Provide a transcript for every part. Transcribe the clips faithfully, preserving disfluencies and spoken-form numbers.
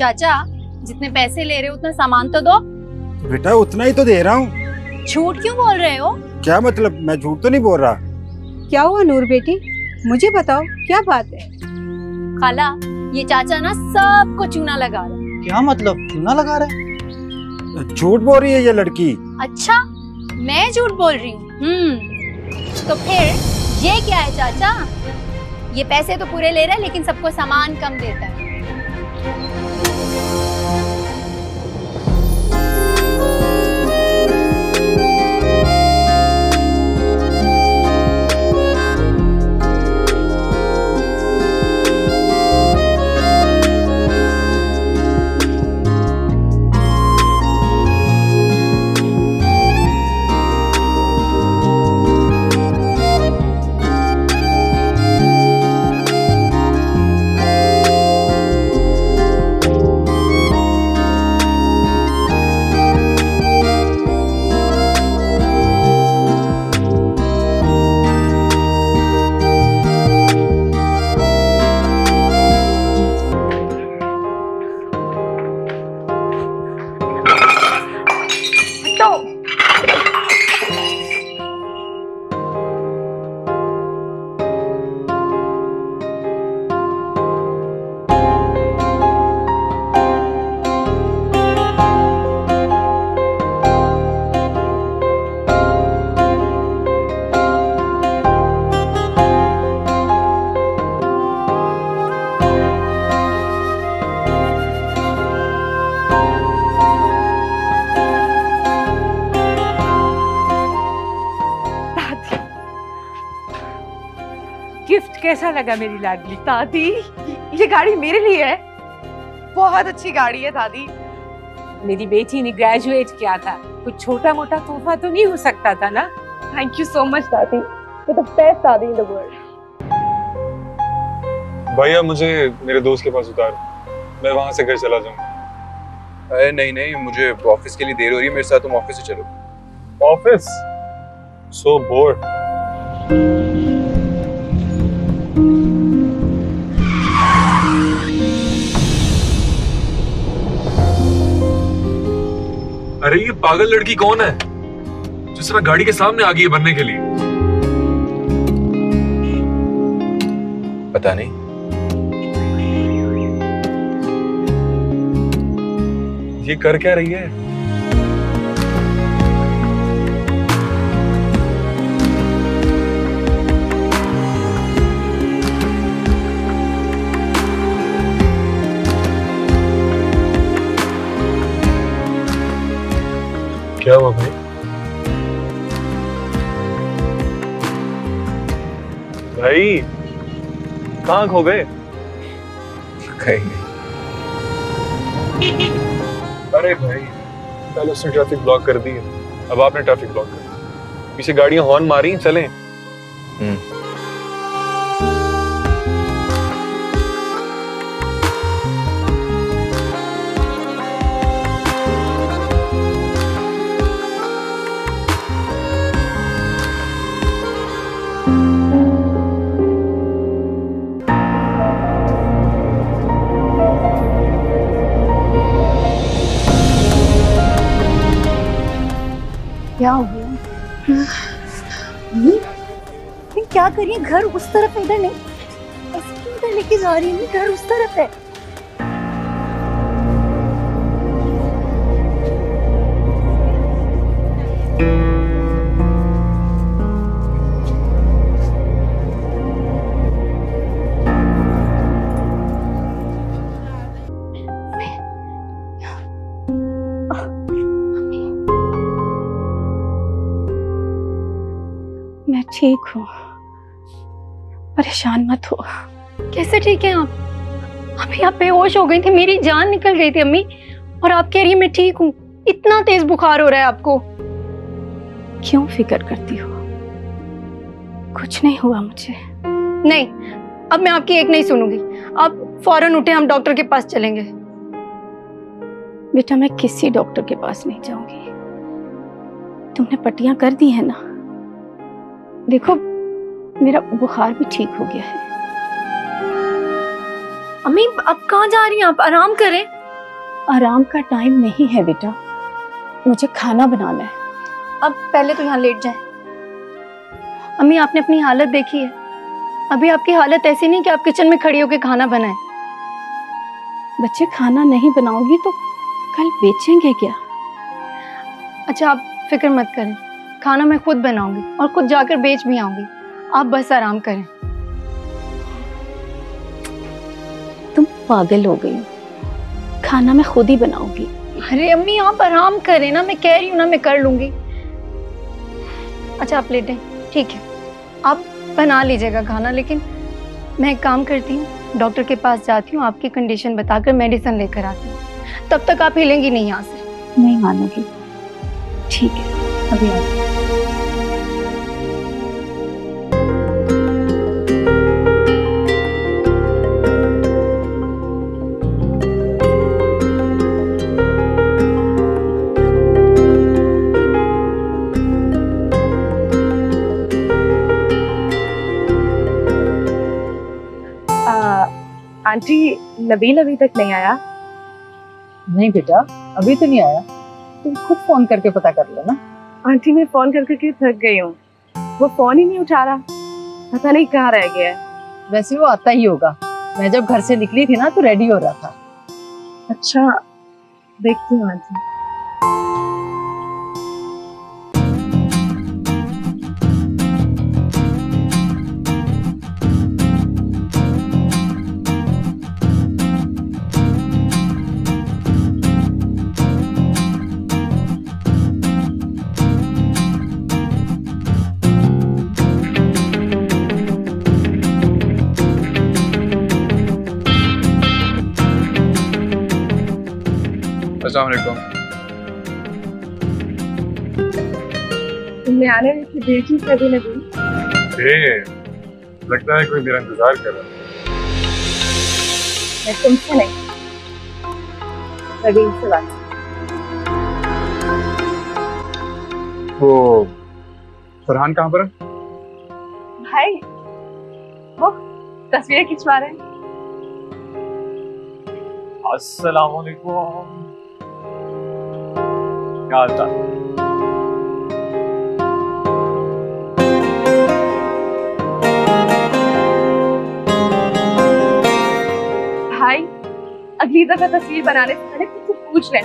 चाचा जितने पैसे ले रहे हो उतना सामान तो दो। बेटा उतना ही तो दे रहा हूँ। झूठ क्यों बोल रहे हो? क्या मतलब? मैं झूठ तो नहीं बोल रहा। क्या हुआ नूर बेटी, मुझे बताओ क्या बात है? खाला ये चाचा ना सबको चूना लगा रहा है। क्या मतलब चूना लगा रहा है? झूठ बोल रही है ये लड़की। अच्छा मैं झूठ बोल रही हूँ? हम्म, तो फिर ये क्या है चाचा? ये पैसे तो पूरे ले रहा है लेकिन सबको सामान कम देता है। कैसा लगा मेरी लाडली? दादी ये गाड़ी मेरे लिए है। बहुत अच्छी गाड़ी है दादी। मेरी बेटी ने ग्रेजुएट किया था, कुछ छोटा मोटा तोहफा तो नहीं हो सकता था ना? थैंक यू सो मच दादी, ये तो बेस्ट दादी इन द वर्ल्ड। भैया मुझे मेरे दोस्त के पास उतार, मैं वहाँ से घर चला जाऊंगा। अरे नहीं नहीं, मुझे ऑफिस के लिए देर हो रही है, मेरे साथ तुम ऑफिस से चलो। ऑफिस? So bored. अरे ये पागल लड़की कौन है जो सिर्फ गाड़ी के सामने आ गई है बनने के लिए? पता नहीं। ये कर क्या रही है? क्या हुआ भाई? भाई कहाँ खो गए? कहीं नहीं। अरे भाई पहले उसने ट्रैफिक ब्लॉक कर दी है, अब आपने ट्रैफिक ब्लॉक कर दी, पीछे गाड़ियां हॉर्न मारी, चलें। हम्म क्या हो गया? क्या करिए, घर उस तरफ है, इधर नहीं। इधर लेके जा रही हूँ, घर उस तरफ है। ठीक हूँ, परेशान मत हो। कैसे ठीक है आप? अभी आप बेहोश हो गई थी, मेरी जान निकल गई थी अम्मी, और आप कह रही है मैं ठीक हूँ। इतना तेज बुखार हो रहा है आपको। क्यों फिक्र करती हो, कुछ नहीं हुआ मुझे। नहीं, अब मैं आपकी एक नहीं सुनूंगी। आप फौरन उठे, हम डॉक्टर के पास चलेंगे। बेटा मैं किसी डॉक्टर के पास नहीं जाऊंगी, तुमने पट्टियां कर दी है ना। देखो मेरा बुखार भी ठीक हो गया है। अम्मी अब कहाँ जा रही हैं आप? आराम करें। आराम का टाइम नहीं है बेटा, मुझे खाना बनाना है। अब पहले तो यहाँ लेट जाए। अम्मी आपने अपनी हालत देखी है, अभी आपकी हालत ऐसी नहीं कि आप किचन में खड़ी होकर खाना बनाएं। बच्चे खाना नहीं बनाओगी तो कल बेचेंगे क्या? अच्छा आप फिक्र मत करें, खाना मैं खुद बनाऊंगी और खुद जाकर बेच भी आऊंगी। आप बस आराम करें। तुम पागल हो गई, खाना मैं खुद ही बनाऊंगी। अरे अम्मी आप आराम करें ना, मैं कह रही हूँ ना मैं कर लूंगी। अच्छा आप लेटें, ठीक है आप बना लीजिएगा खाना, लेकिन मैं एक काम करती हूँ, डॉक्टर के पास जाती हूँ, आपकी कंडीशन बताकर मेडिसिन लेकर आती हूँ। तब तक आप हिलेंगी नहीं यहाँ से। नहीं मानोगी, ठीक है अभी आती हूँ। आंटी नबील अभी तक नहीं आया? नहीं बेटा अभी तो नहीं आया, तुम खुद फोन करके पता कर लो ना। आंटी मैं फोन करके के थक गई हूँ, वो फोन ही नहीं उठा रहा, पता नहीं कहाँ रह गया। वैसे वो आता ही होगा, मैं जब घर से निकली थी ना तो रेडी हो रहा था। अच्छा देखती हूँ आंटी। तुमने आने में की देखी कभी ना कभी? लगता है कोई मेरा इंतजार कर रहा है। मैं तुमसे नहीं, नबील से बात। वो फरहान कहाँ पर है? भाई वो तस्वीरें खिंचवा रहे हैं। अस्सलामुअलैकुम, क्या हाल चाल? भाई अगली दफा तस्वीर बनाने से पहले तुमसे पूछ लें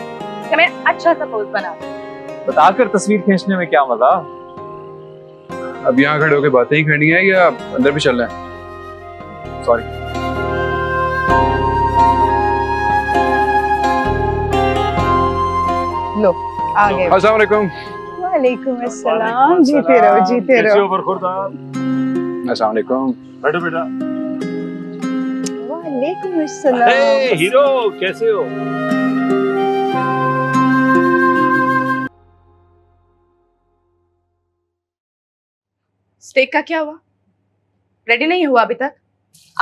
कि मैं अच्छा सा पोज बना दूं। बताकर तस्वीर खींचने में क्या मजा? अब यहाँ खड़े होकर बातें ही करनी है या अंदर भी चलना है? सॉरी लो आ गए। अस्सलाम वालेकुम। वालेकुम अस्सलाम। जीते रहो जीते रहो। अस्सलाम वालेकुम। बैठो बेटा। वालेकुम अस्सलाम। हे हीरो कैसे हो? स्टेक का क्या हुआ? रेडी नहीं हुआ अभी तक?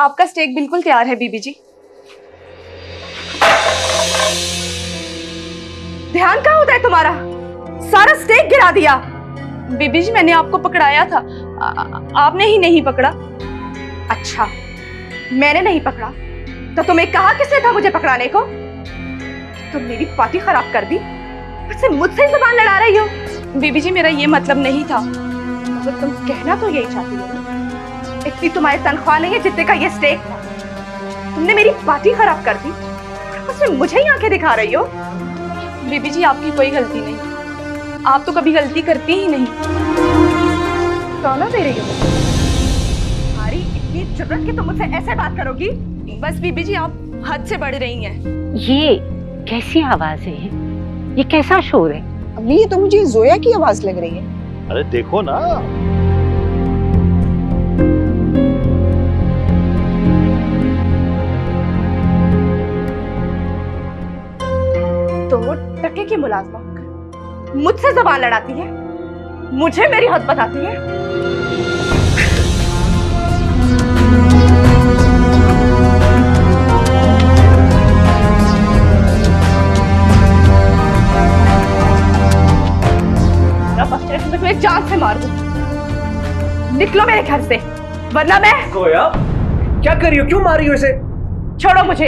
आपका स्टेक बिल्कुल तैयार है बीबी जी। ध्यान कहाँ होता है तुम्हारा? सारा स्टेक गिरा दिया। बीबी जी मैंने आपको पकड़ाया था, आ, आपने ही नहीं पकड़ा। अच्छा मैंने नहीं पकड़ा तो तुम्हें कहा किसने था मुझे पकड़ाने को? तुम मेरी पार्टी खराब कर दी, वैसे मुझसे जुबान लड़ा रही हो। बीबी जी मेरा ये मतलब नहीं था, तो तुम कहना तो यही चाहती हो। इतनी तुम्हारी तनख्वाह नहीं है जितने का ये स्टेक था। तुमने मेरी पार्टी खराब कर दी, उसमें मुझे ही आंखें दिखा रही हो। बीबी जी आपकी कोई गलती नहीं, आप तो कभी गलती करती ही नहीं। ताना दे रही हो? तुम्हारी इतनी जुर्रत कि तुम मुझसे ऐसे बात करोगी? बस बीबी जी आप हद से बढ़ रही हैं। ये कैसी आवाज़ है, ये कैसा शोर है? अम्मी ये तो मुझे जोया की आवाज लग रही है। अरे देखो ना। टके की मुलाजमा मुझसे जबान लड़ाती है, मुझे मेरी हद बताती है। तुम्हें जान से मार दूं। निकलो मेरे घर से वरना मैं। गोया क्या कर रही हो, क्यों मार रही हो इसे? छोड़ो मुझे।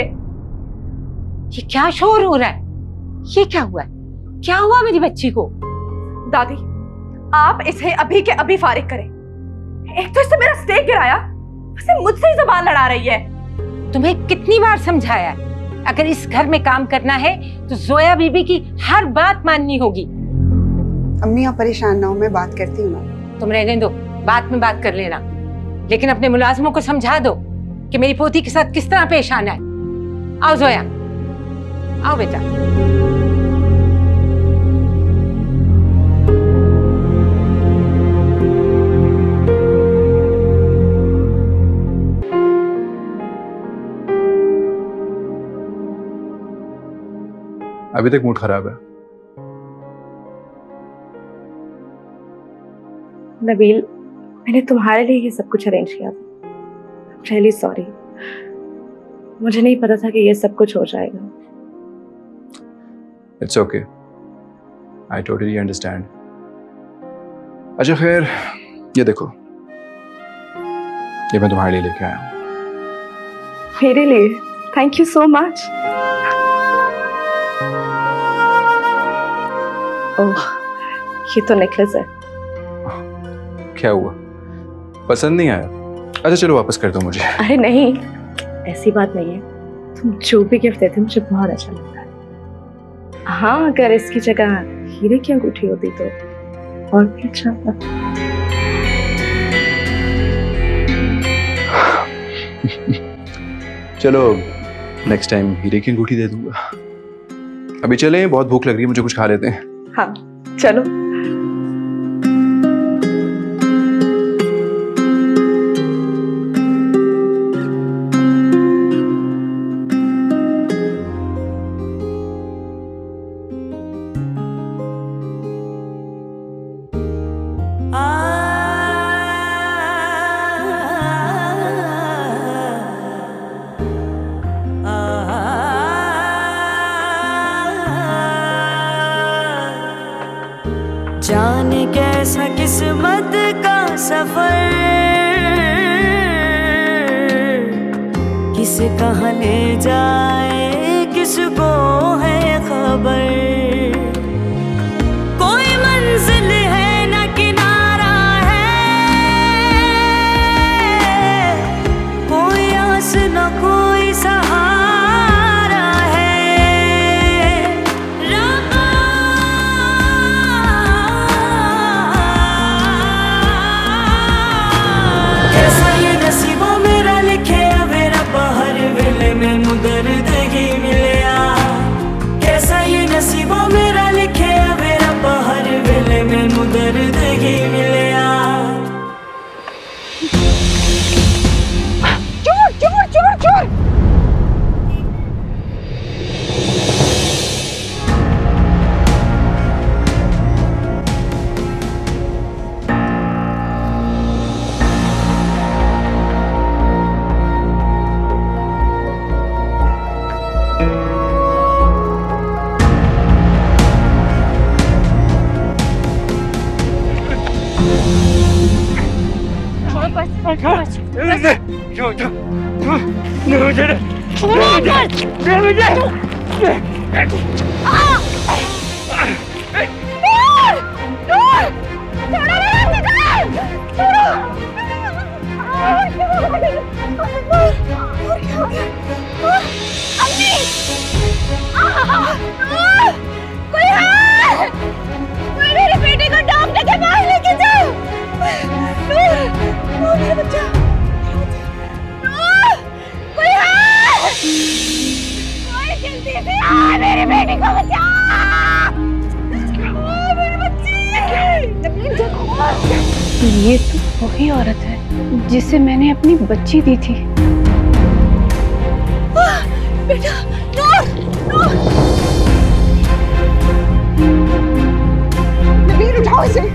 ये क्या शोर हो रहा है? ये क्या हुआ है? क्या हुआ मेरी बच्ची को? दादी, आप इसे अभी के अभी फारिग करें। एक तो इससे मेरा स्टेक गिराया, उसे मुझसे ही ज़बान लड़ा रही है। तुम्हें कितनी बार समझाया है? अगर इस घर में काम करना है, तो जोया बीबी की हर बात माननी होगी। अम्मी आप परेशान ना हो, मैं बात करती हूँ ना। तुम रहने दो, बाद में बात कर लेना, लेकिन अपने मुलाजमों को समझा दो कि मेरी पोती के साथ किस तरह पेश आना है। आओ जोया, आओ बेटा। अभी तक मूड खराब है। नबील, मैंने तुम्हारे लिए ये सब कुछ अरेंज किया था। रियली सॉरी, मुझे नहीं पता था कि ये सब कुछ हो जाएगा। It's okay, I totally understand. अच्छा खैर, ये देखो, ये मैं तुम्हारे लिए लेके आया हूँ। मेरे लिए? Thank you so much. Oh, ये तो नेकलेस है। क्या हुआ, पसंद नहीं आया? अच्छा चलो वापस कर दो मुझे। अरे नहीं, ऐसी बात नहीं है। तुम जो भी गिफ्ट देते मुझे बहुत अच्छा लगता है। हाँ, अगर इसकी जगह हीरे की अंगूठी होती तो और भी अच्छा था। चलो नेक्स्ट टाइम हीरे की अंगूठी दे दूंगा। अभी चलें, बहुत भूख लग रही है मुझे, कुछ खा लेते हैं। हाँ चलो। जाने कैसा किस्मत का सफर, किसे कहाँ ले जाए किसको है खबर। कोई मंजिल है ना किनारा है, कोई आस ना कोई सहारा। ये तो वही औरत है जिसे मैंने अपनी बच्ची दी थी। बेटा, नो, नो। नबील उठाओ इसे।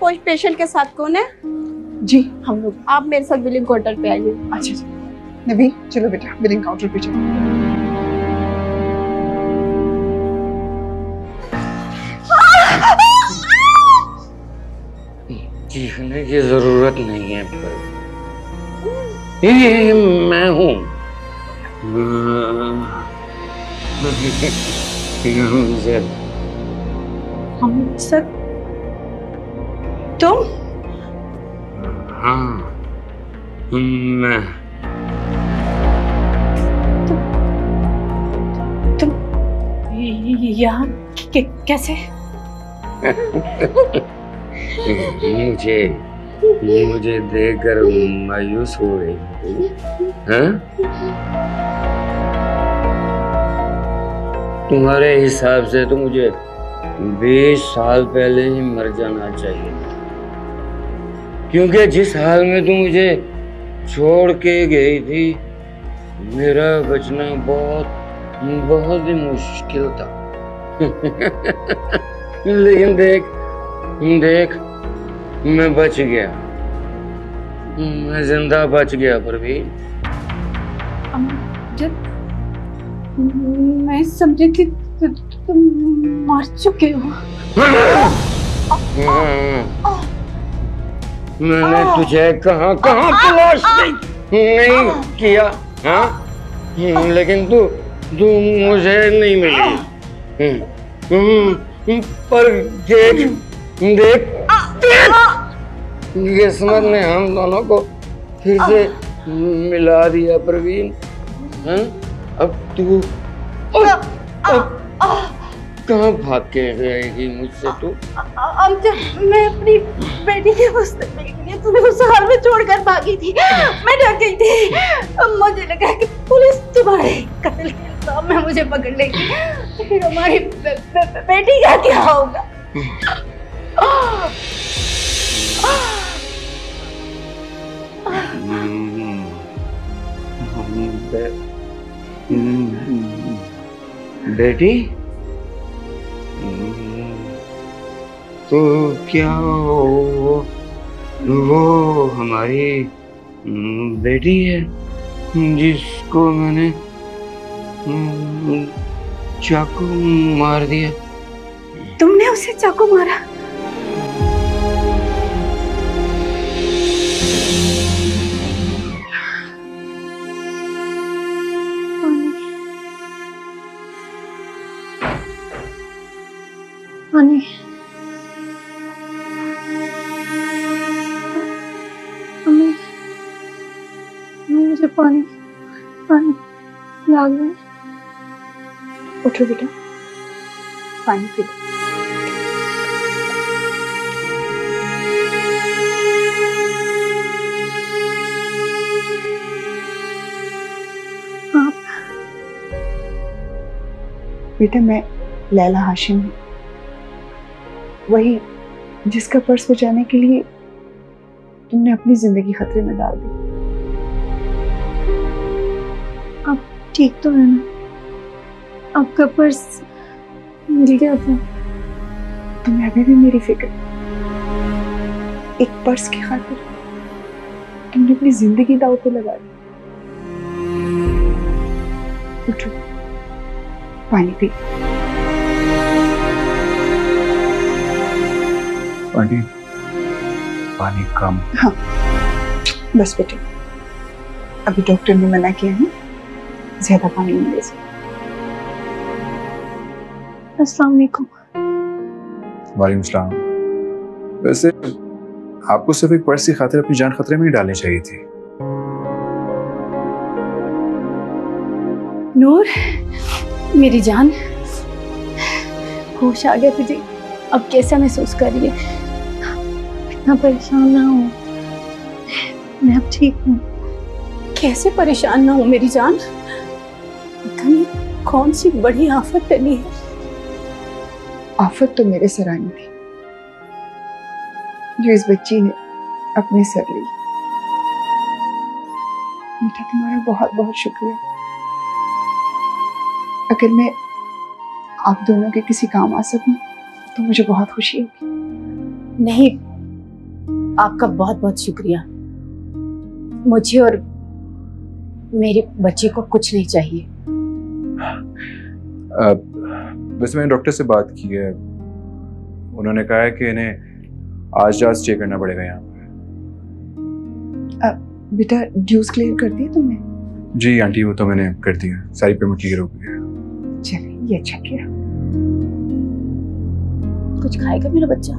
कोई पेशेंट के साथ कौन है? जी हम लोग। आप मेरे साथ बिलिंग काउंटर पे आइए। अच्छा जी नबी चलो बेटा बिलिंग काउंटर पे चलो। चीखने की जरूरत नहीं है पर ये मैं हूँ। हम सर तुम? हाँ मैं। तुम तुम यहाँ कैसे? मुझे मुझे देखकर मायूस हो रही हैं? तुम्हारे हिसाब से तो मुझे बीस साल पहले ही मर जाना चाहिए, क्योंकि जिस हाल में तुम मुझे छोड़ के गई थी मेरा बचना बहुत बहुत ही मुश्किल था। लेकिन देख देख मैं बच गया, मैं जिंदा बच गया। परवीन मैं समझी कि तुम मर चुके हो। मैंने तुझे कहां कहां तलाश नहीं नहीं किया, हाँ लेकिन तू तू मुझे नहीं मिली। पर देख देख किस्मत ने हम दोनों को फिर से मिला दिया। परवीन अब तू कहाँ भाग के गई मुझसे? तू अब जब मैं अपनी बेटी के वास्ते तूने उस हाल में छोड़कर भागी थी मैं डर गई थी। अब मुझे लगा कि पुलिस तुम्हारे कत्ल के इल्जाम में मुझे पकड़ लेगी, फिर हमारी बेटी का क्या होगा? बेटी तो क्या वो, वो हमारी बेटी है जिसको मैंने चाकू मार दिया? तुमने उसे चाकू मारा? पानी हमें मुझे पानी पानी लाग गए। उठो बेटा पानी पी लो। बेटा मैं लैला हाशिम हूँ, वही जिसका पर्स बचाने के लिए तुमने अपनी जिंदगी खतरे में डाल दी। आप ठीक तो है ना? आपका पर्स मिल गया था? तुम्हें अभी भी मेरी फिक्र? एक पर्स की खातिर तुमने अपनी जिंदगी दांव पे लगा दी। उठो पानी पी। पानी पानी कम। हाँ बस बेटे अभी डॉक्टर ने मना किया है ज्यादा पानी नहीं ले सकते। अस्सलाम वालेकुम। वालेकुम सलाम। वैसे आपको सिर्फ एक पर्स की खातिर अपनी जान खतरे में ही डालनी चाहिए थी। नूर मेरी जान होश आ गया तुझे? अब कैसा महसूस कर रही है? इतना परेशान ना हो, मैं अब ठीक हूँ। कैसे परेशान ना हो मेरी जान? पता नहीं कौन सी बड़ी आफत टली है। आफत तो मेरे सर आई थी जो इस बच्ची ने अपने सर ली। बेटा तुम्हारा बहुत बहुत शुक्रिया। अगर मैं आप दोनों के किसी काम आ सकूं तो मुझे बहुत खुशी होगी। नहीं आपका बहुत बहुत शुक्रिया। मुझे और मेरे बच्चे को कुछ नहीं चाहिए। वैसे मैंने डॉक्टर से बात की है, उन्होंने कहा है कि इन्हें आज रात स्टे करना पड़ेगा यहाँ पर। बेटा ड्यूज क्लियर कर दिए तुमने? जी आंटी वो तो मैंने कर दिया, सारी पेमेंट क्लियर हो गई है। चलिए ये अच्छा किया। कुछ खाएगा मेरा बच्चा?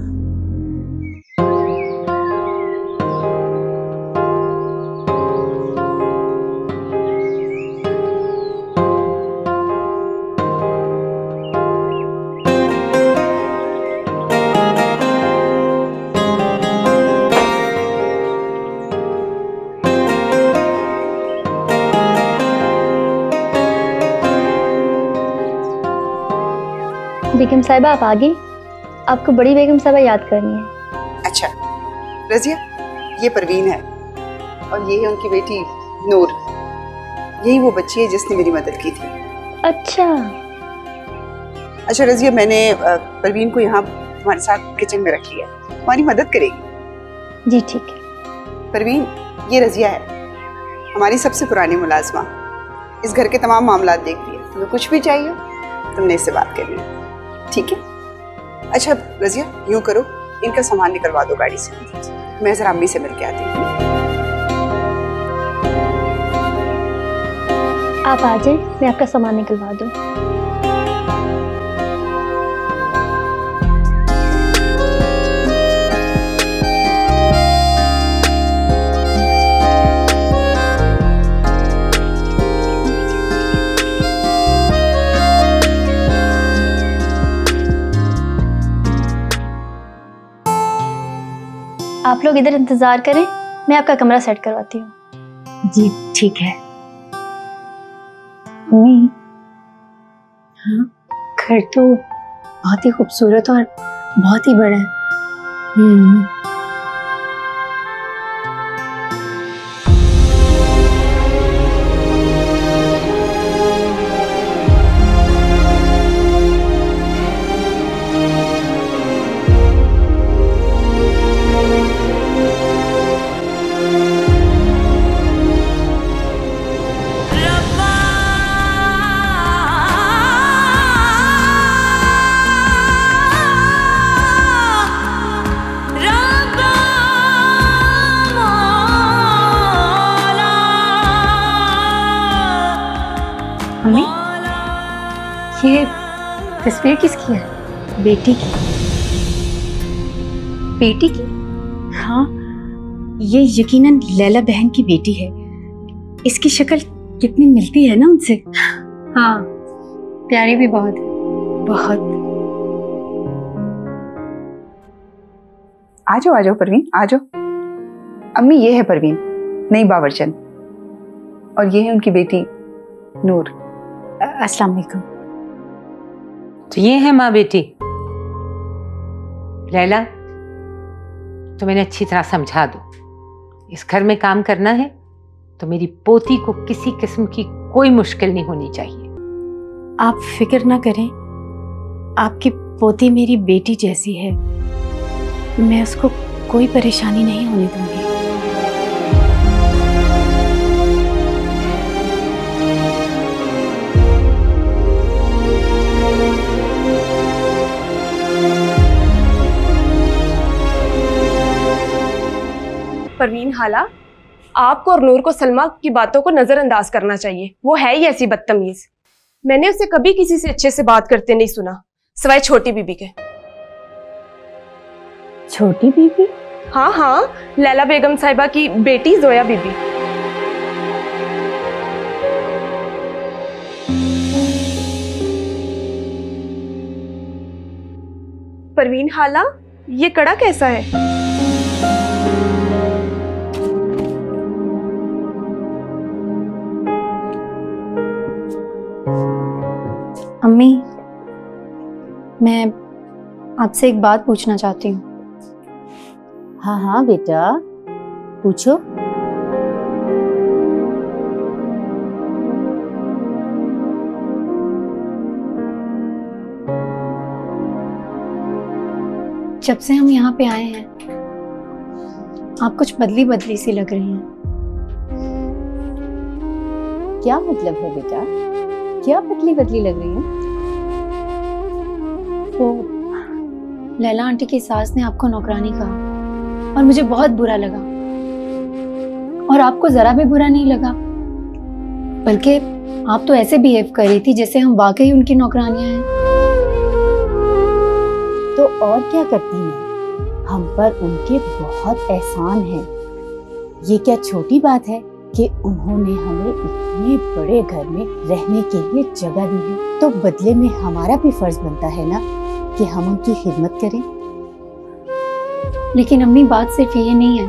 बेगम साहिबा आप आ गई, आपको बड़ी बेगम साहिबा याद करनी है। अच्छा रजिया, ये परवीन है और ये है उनकी बेटी नूर, यही वो बच्ची है जिसने मेरी मदद की थी। अच्छा अच्छा रजिया, मैंने परवीन को यहाँ हमारे साथ किचन में रख लिया, हमारी मदद करेगी। जी ठीक है। परवीन ये रजिया है हमारी सबसे पुरानी मुलाजमा, इस घर के तमाम मामला देखती है, तुम्हें कुछ भी चाहिए तुमने इससे बात करनी है, ठीक है? अच्छा रजिया यूँ करो, इनका सामान निकलवा दो गाड़ी से, मैं जरा अम्मी से मिलके आती हूँ। आप आ जाए, मैं आपका सामान निकलवा दूँ। आप लोग इधर इंतजार करें, मैं आपका कमरा सेट करवाती हूँ। जी ठीक है। मम्मी हाँ, घर तो बहुत ही खूबसूरत और बहुत ही बड़ा है। हम्म ये तस्वीर किसकी है? बेटी की। बेटी की? हाँ ये यकीनन लैला बहन की बेटी है, इसकी शक्ल कितनी मिलती है ना उनसे। हाँ प्यारी भी बहुत है। बहुत। आ जाओ आ जाओ परवीन आ जाओ। अम्मी ये है परवीन, नई बावर्चन, और ये है उनकी बेटी नूर। अस्सलाम वालेकुम। तो ये है माँ बेटी। लैला तो मैंने अच्छी तरह समझा दो, इस घर में काम करना है तो मेरी पोती को किसी किस्म की कोई मुश्किल नहीं होनी चाहिए। आप फिक्र ना करें, आपकी पोती मेरी बेटी जैसी है, मैं उसको कोई परेशानी नहीं होने दूंगी। परवीन हाला, आपको और नूर को सलमा की बातों को नजरअंदाज करना चाहिए, वो है ही ऐसी बदतमीज। मैंने उसे कभी किसी से अच्छे से बात करते नहीं सुना, सिवाय छोटी बीबी के। छोटी बीबी? हाँ हाँ लैला बेगम साहिबा की बेटी जोया बीबी। परवीन हाला ये कड़ा कैसा है? अम्मी मैं आपसे एक बात पूछना चाहती हूँ। हाँ हाँ बेटा पूछो। जब से हम यहाँ पे आए हैं आप कुछ बदली बदली सी लग रही हैं। क्या मतलब है बेटा, क्या बदली बदली लग रही है? वो लैला आंटी की सास ने आपको नौकरानी कहा और मुझे बहुत बुरा लगा, और आपको जरा भी बुरा नहीं लगा, बल्कि आप तो ऐसे बिहेव कर रही थी जैसे हम वाकई उनकी नौकरानियां हैं। तो और क्या करती हैं, हम पर उनके बहुत एहसान हैं। ये क्या छोटी बात है कि उन्होंने हमें इतने बड़े घर में रहने के लिए जगह दी है, तो बदले में हमारा भी फर्ज बनता है ना कि हम उनकी खिदमत करें। लेकिन अम्मी, बात सिर्फ ये नहीं है।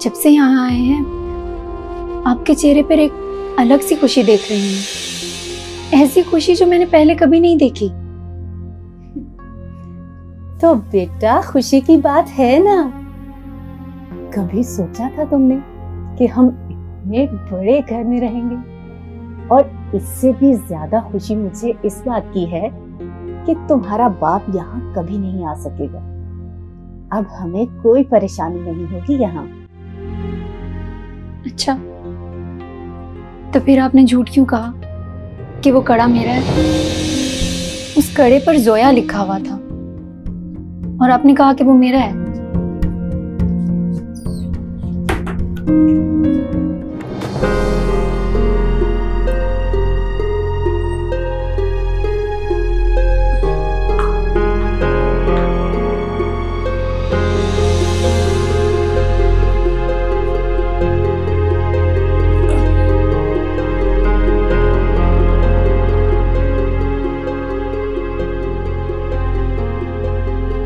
जब से यहाँ आए हैं आपके चेहरे पर एक अलग सी खुशी देख रही हूँ, ऐसी खुशी जो मैंने पहले कभी नहीं देखी। तो बेटा, खुशी की बात है ना? कभी सोचा था तुमने कि हम इतने बड़े घर में रहेंगे? और इससे भी ज्यादा खुशी मुझे इस बात की है कि तुम्हारा बाप यहाँ कभी नहीं आ सकेगा। अब हमें कोई परेशानी नहीं होगी यहाँ। अच्छा, तो फिर आपने झूठ क्यों कहा कि वो कड़ा मेरा है? उस कड़े पर जोया लिखा हुआ था और आपने कहा कि वो मेरा है।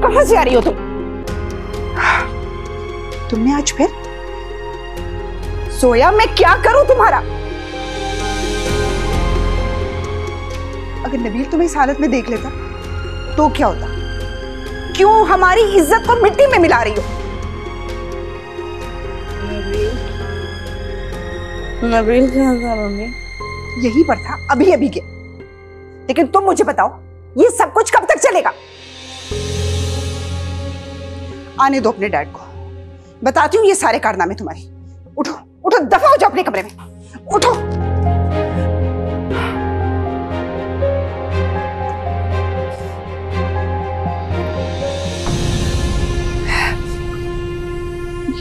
कहाँ से आ रही हो तुम? तुमने आज फिर सोया, मैं क्या करूं तुम्हारा? अगर नबील तुम्हें इस हालत में देख लेता तो क्या होता? क्यों हमारी इज्जत को मिट्टी में मिला रही हो? नबील कहाँ था मम्मी? यहीं पर था, अभी अभी गया। लेकिन तुम मुझे बताओ, ये सब कुछ कब तक चलेगा? आने दो अपने डैड को, बताती हूँ ये सारे कारनामे तुम्हारी। उठो उठो, दफा हो जाओ अपने कमरे में, उठो।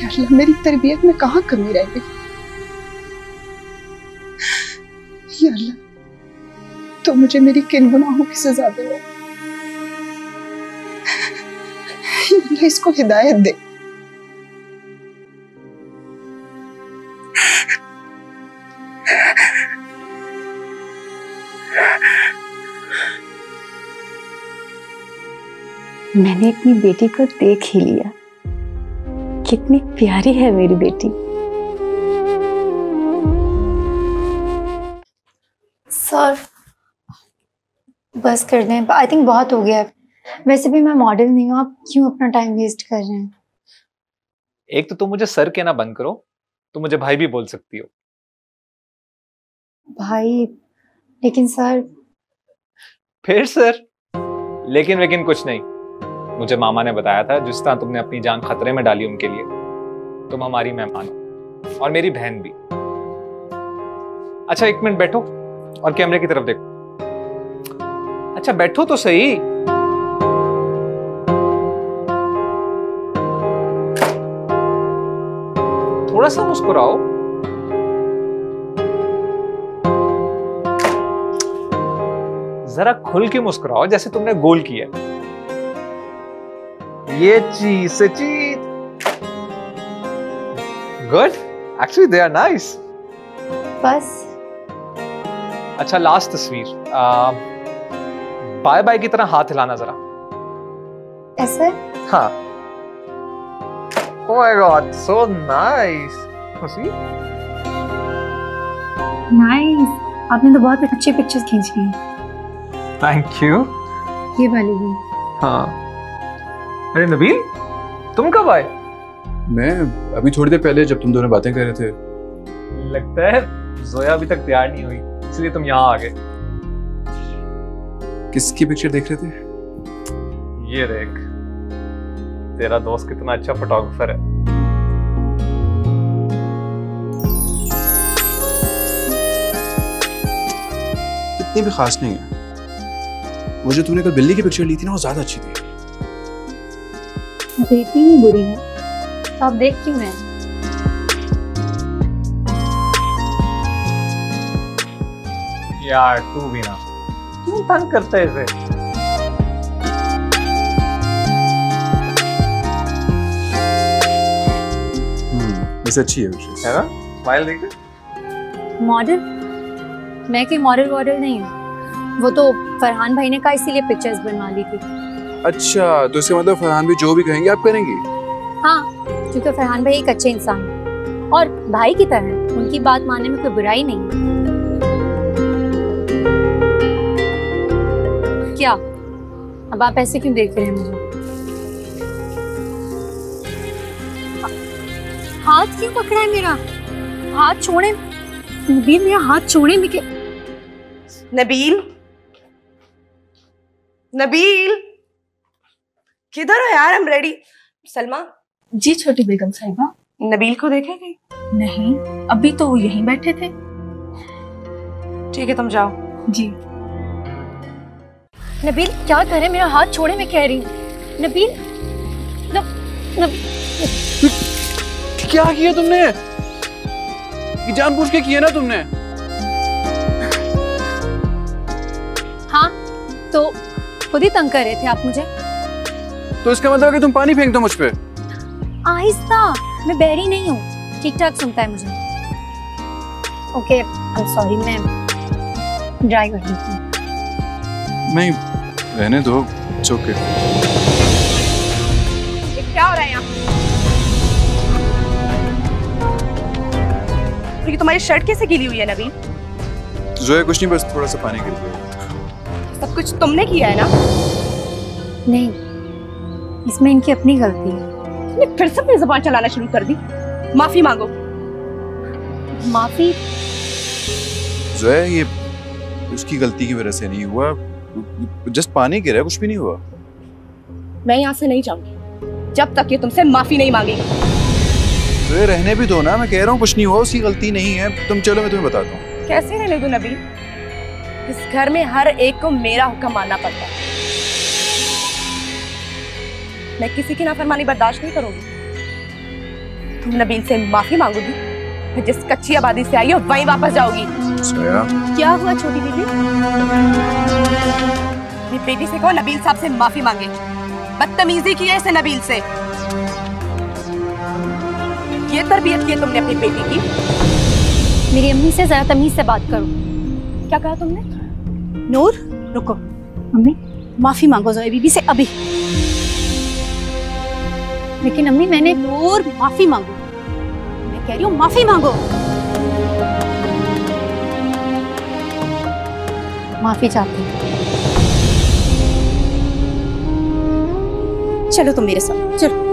अल्लाह, मेरी तरबियत में कहाँ कमी रह गई। अल्लाह, तो मुझे मेरी किन गुनाहों की सजा दे, इसको हिदायत दे। मैंने अपनी बेटी को देख ही लिया, कितनी प्यारी है मेरी बेटी। सर बस कर दें, आई थिंक बहुत हो गया है। वैसे भी मैं मॉडल नहीं हूँ, आप क्यों अपना टाइम वेस्ट कर रहे हैं? एक तो तुम मुझे सर कहना बंद करो, तुम मुझे भाई भी बोल सकती हो। भाई? लेकिन सर। फिर सर लेकिन लेकिन कुछ नहीं। मुझे मामा ने बताया था, जिस तरह तुमने अपनी जान खतरे में डाली उनके लिए, तुम हमारी मेहमान हो और मेरी बहन भी। अच्छा एक मिनट बैठो और कैमरे की तरफ देखो। अच्छा बैठो तो सही। थोड़ा सा मुस्कुराओ। जरा खुल के मुस्कुराओ जैसे तुमने गोल किया। ये चीज से चीज। Good, actually they are nice. बस। अच्छा लास्ट तस्वीर, बाय बाय की तरह हाथ हिलाना जरा ऐसे। हाँ। Oh my God, so nice. See? Nice. आपने तो बहुत अच्छी पिक्चर्स खींची हैं। Thank you. ये वाली भी। हाँ। अरे नबील, तुम कब आए? मैं अभी थोड़ी देर पहले, जब तुम दोनों बातें कर रहे थे। लगता है जोया अभी तक तैयार नहीं हुई, इसलिए तुम यहाँ आ गए। किसकी पिक्चर देख रहे थे? ये देख। तेरा दोस्त कितना अच्छा फोटोग्राफर है। इतनी भी खास नहीं है। वो जो तूने कल बिल्ली की पिक्चर ली थी ना, वो ज्यादा अच्छी थी। बेटी ही बुरी है, आप देख क्यों हैं? यार तू भी ना, तू तंग करता है इसे। इसे अच्छी है विशेष, है ना? स्माइल देख ले। मॉडल? मैं कोई मॉडल वॉडल नहीं हूँ। वो तो फरहान भाई ने कहा इसीलिए पिक्चर्स बनवा ली थी। अच्छा, तो इसका मतलब फरहान भी जो भी कहेंगे आप करेंगी? हाँ, क्योंकि फरहान भाई एक अच्छे इंसान हैं और भाई की तरह उनकी बात मानने में कोई बुराई नहीं है। क्या अब आप ऐसे क्यों देख रहे हैं मुझे? हाथ क्यों पकड़ा है मेरा? हाथ छोड़े नबील, मेरा हाथ छोड़े। नबील, नबील किधर हो यार? I'm ready। सलमा जी। छोटी बेगम साहिबा, नबील को देखा गई? नहीं, अभी तो वो यहीं बैठे थे। ठीक है, तुम जाओ। जी। नबील क्या करे? मेरा हाथ छोड़े, मैं कह रही हूँ। नबील, नब, नब... क्या किया तुमने? जानबूझ के किया ना तुमने। हाँ, तो खुद ही तंग कर रहे थे आप मुझे। तो इसका मतलब है कि तुम पानी फेंक दो मुझ पे? आहिस्ता, मैं बहरी नहीं हूँ, ठीक ठाक सुनता है मुझे। ओके, आई एम सॉरी, मैं ड्राई कर रही हूँ। नहीं, रहने दो, इट्स ओके। क्या हो रहा है यहाँ? तो तुम्हारी शर्ट कैसे गीली हुई है नबील? जोया कुछ नहीं, बस थोड़ा सा पानी गिर गया। सब कुछ तुमने किया है ना? नहीं, इसमें इनकी अपनी गलती है। तुमने फिर से अपनी जुबान चलाना शुरू कर दी। माफी मांगो। माफी? जोया, ये उसकी गलती की वजह से नहीं हुआ। जस्ट पानी गिरा, कुछ भी नहीं हुआ। मैं यहाँ से नहीं जाऊंगी जब तक ये तुमसे माफी नहीं मांगेगी। तो ये रहने भी दो ना, मैं कह रहा हूँ कुछ नहीं हुआ, उसकी गलती नहीं है। तुम चलो, मैं तुम्हें बताता हूँ। कैसे रहने दो नबी? इस घर में हर एक को मेरा हुक्म मानना पड़ता है। मैं किसी की नाफरमानी बर्दाश्त नहीं करूंगी। तुम नबील से माफी मांगोगी, जिस कच्ची आबादी से आई हो वहीं वापस जाओगी। क्या हुआ छोटी बेटी? बेटी से कहो नबील साहब से माफी मांगे। बदतमीजी की है इसे नबील से। ये तरबियत की है तुमने अपनी बेटी की। मेरी अम्मी से जरा तमीज से बात करो। क्या कहा तुमने? नूर रुको, अम्मी माफी मांगो जोया बीबी से अभी। लेकिन अम्मी मैंने। नूर माफी मांगो, मैं कह रही हूँ माफी मांगो। माफी चाहती हूँ। चलो तुम मेरे साथ चलो।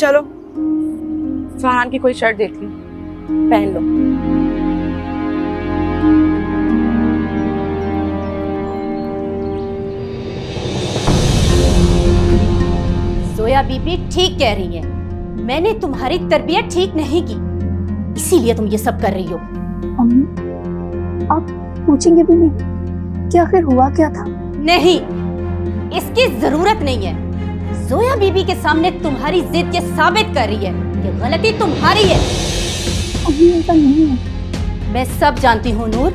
चलो फरहान की कोई शर्ट देती हूँ, पहन लो। जोया बीबी ठीक कह रही है, मैंने तुम्हारी तरबियत ठीक नहीं की, इसीलिए तुम ये सब कर रही हो। अम्मी आप पूछेंगे भी नहीं क्या आखिर हुआ क्या था? नहीं, इसकी जरूरत नहीं है। जोया बीबी के सामने तुम्हारी जिद ये साबित कर रही है कि गलती तुम्हारी है। अम्मी ऐसा नहीं है। मैं सब जानती हूँ नूर,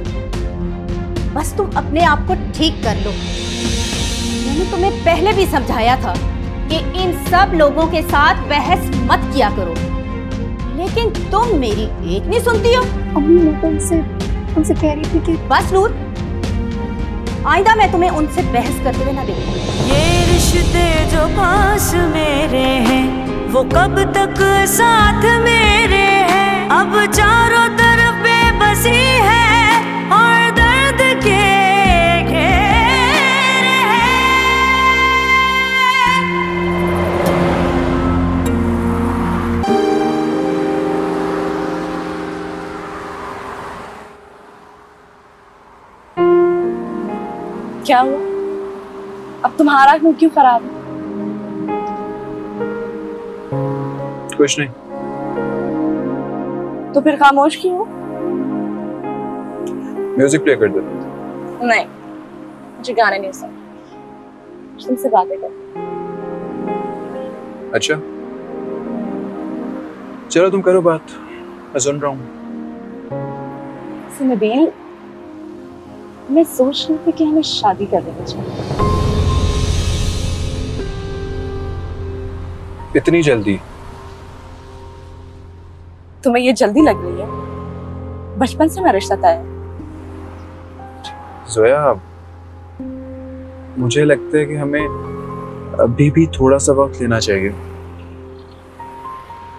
बस तुम अपने आप को ठीक कर लो। मैंने तुम्हें पहले भी समझाया था कि इन सब लोगों के साथ बहस मत किया करो, लेकिन तुम मेरी एक नहीं सुनती हो। अम्मी मैं तुमसे तुमसे कह रही थी कि बस नूर, आइंदा मैं तुम्हें उनसे बहस करते हुए ना देखूं। ये रिश्ते जो पास मेरे हैं, वो कब तक साथ मेरे हैं। अब चारों तरफ बेबसी है और दर्द के घेरे हैं। क्या हुआ? अब तुम्हारा मुंह क्यों खराब है? कुछ नहीं। तो फिर खामोश क्यों? म्यूजिक प्ले कर दो। नहीं, मुझे गाने नहीं सुनने, तुमसे बातें करनी। अच्छा चलो तुम करो बात, मैं सुन रहा हूँ। नबील, मैं सोच रही थी कि हमें शादी कर देनी चाहिए। इतनी जल्दी? तुम्हें ये जल्दी लग रही है? बचपन से मेरा रिश्ता था। जोया, मुझे लगता है कि हमें अभी भी थोड़ा सा वक्त लेना चाहिए।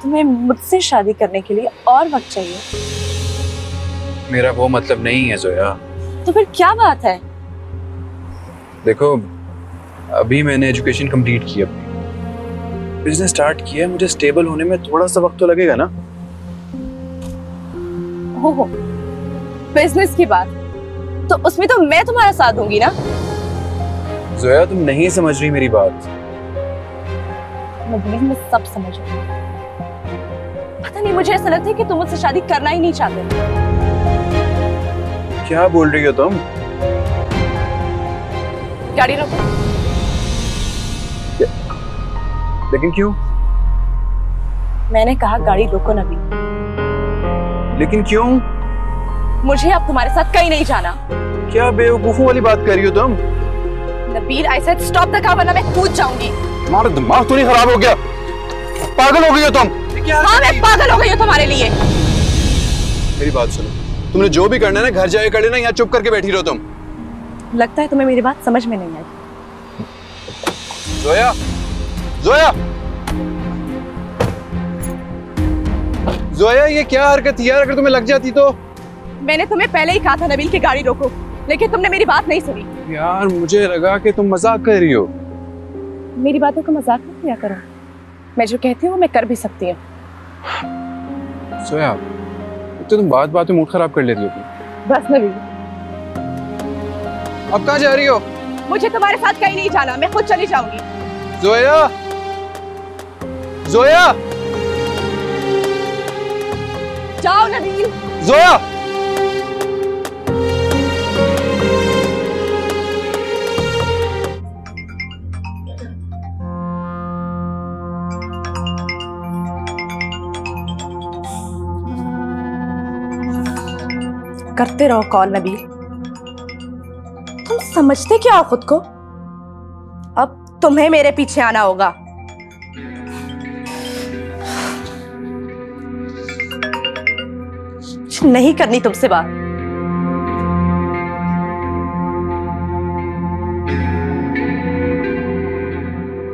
तुम्हें मुझसे शादी करने के लिए और वक्त चाहिए? मेरा वो मतलब नहीं है जोया। तो फिर क्या बात है? देखो, अभी मैंने एजुकेशन कंप्लीट की, अपनी बिजनेस स्टार्ट किया है, मुझे स्टेबल होने में थोड़ा सा वक्त तो लगेगा ना। हो हो, बिजनेस की बात तो उसमें तो मैं तुम्हारा साथ दूंगी ना। जोया, तुम नहीं समझ रही मेरी बात। मैं सब समझ रही हूँ। पता नहीं, मुझे ऐसा लगता है कि तुम मुझसे शादी करना ही नहीं चाहते। क्या बोल रही हो तुम? गाड़ी रोको। लेकिन क्यों? मैंने कहा गाड़ी रोको नबी। लेकिन क्यों? मुझे अब तुम्हारे साथ कहीं नहीं जाना। क्या बेवकूफों वाली बात कर रही हो तुम? Nabeel, I said stop the car वरना मैं कूद जाऊंगी। तुम्हारा दिमाग तो नहीं खराब हो गया? पागल हो गई हो तुम? हाँ, मैं पागल हो गई हूँ तुम्हारे लिए। मेरी बात सुनो, तुमने जो भी करना है ना, घर जाके कर लेना, यहाँ चुप करके बैठी रहो तुम। लगता है तुम्हें मेरी बात समझ में नहीं आई। जोया, जोया, जोया, ये क्या हरकत यार? अगर तुम्हें लग जाती तो। मैंने तुम्हें पहले ही कहा था नबील की गाड़ी रोको, लेकिन तुमने मेरी बात नहीं सुनी। यार मुझे लगा कि तुम मजाक कर रही हो। मेरी बातों का मजाक मत किया करो, मैं जो कहती हूँ मैं कर भी सकती हूँ। सोया, तो तुम बात बात में मूड खराब कर लेती हो। बस नबी, अब कहाँ जा रही हो? मुझे तुम्हारे साथ कहीं नहीं जाना, मैं खुद चली जाऊंगी। जोया, जोया, जाओ नबील। जोया, करते रहो कॉल नबील। तुम समझते क्या हो खुद को? अब तुम्हें मेरे पीछे आना होगा। नहीं करनी तुमसे बात।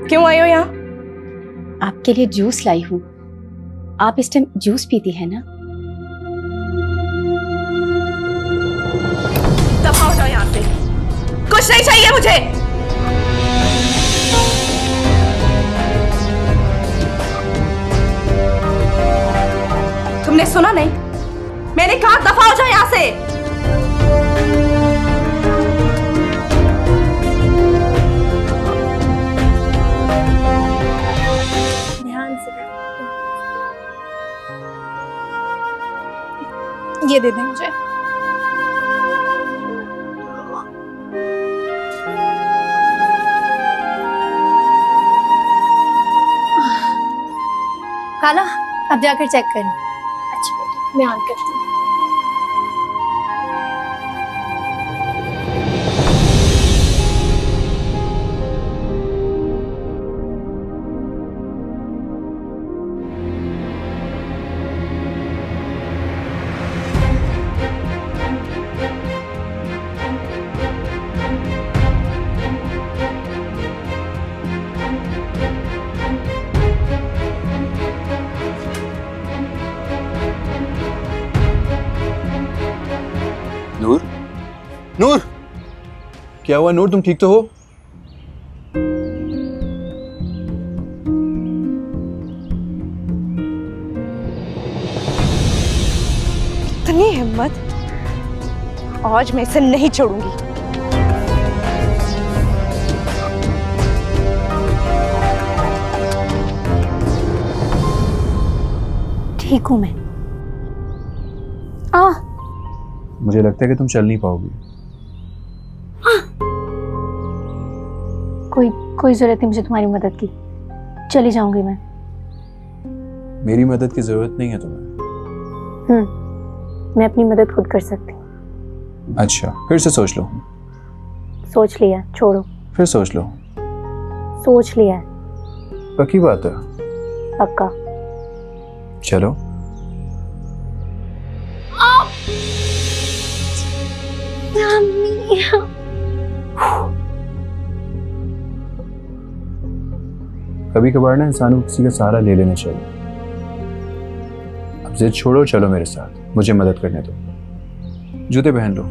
क्यों आई हो यहाँ? आपके लिए जूस लाई हूँ। आप इस टाइम जूस पीती है ना? कुछ नहीं चाहिए मुझे। तुमने सुना नहीं? मैंने कहा दफा हो जाओ यहाँ से। ध्यान से ये दे दे मुझे। खाला, अब जाकर चेक करें। अच्छा बेटा, मैं ऑन करती हूँ। नूर, क्या हुआ नूर? तुम ठीक तो हो? इतनी हिम्मत! आज मैं इसे नहीं छोड़ूंगी। ठीक हूं मैं। आ। मुझे लगता है कि तुम चल नहीं पाओगी। कोई कोई जरूरत नहीं मुझे तुम्हारी मदद की, चली जाऊंगी मैं। मेरी मदद की जरूरत नहीं है तुम्हें। हम्म, मैं अपनी मदद खुद कर सकती हूँ। अच्छा, फिर से सोच लो। सोच लिया, छोड़ो। फिर सोच लो। सोच लिया है। पक्की बात है? पक्का। चलो। कभी कभार ना इंसान किसी का सहारा ले लेना चाहिए। अब जिद छोड़ो, चलो मेरे साथ, मुझे मदद करने दो। जूते पहन लो।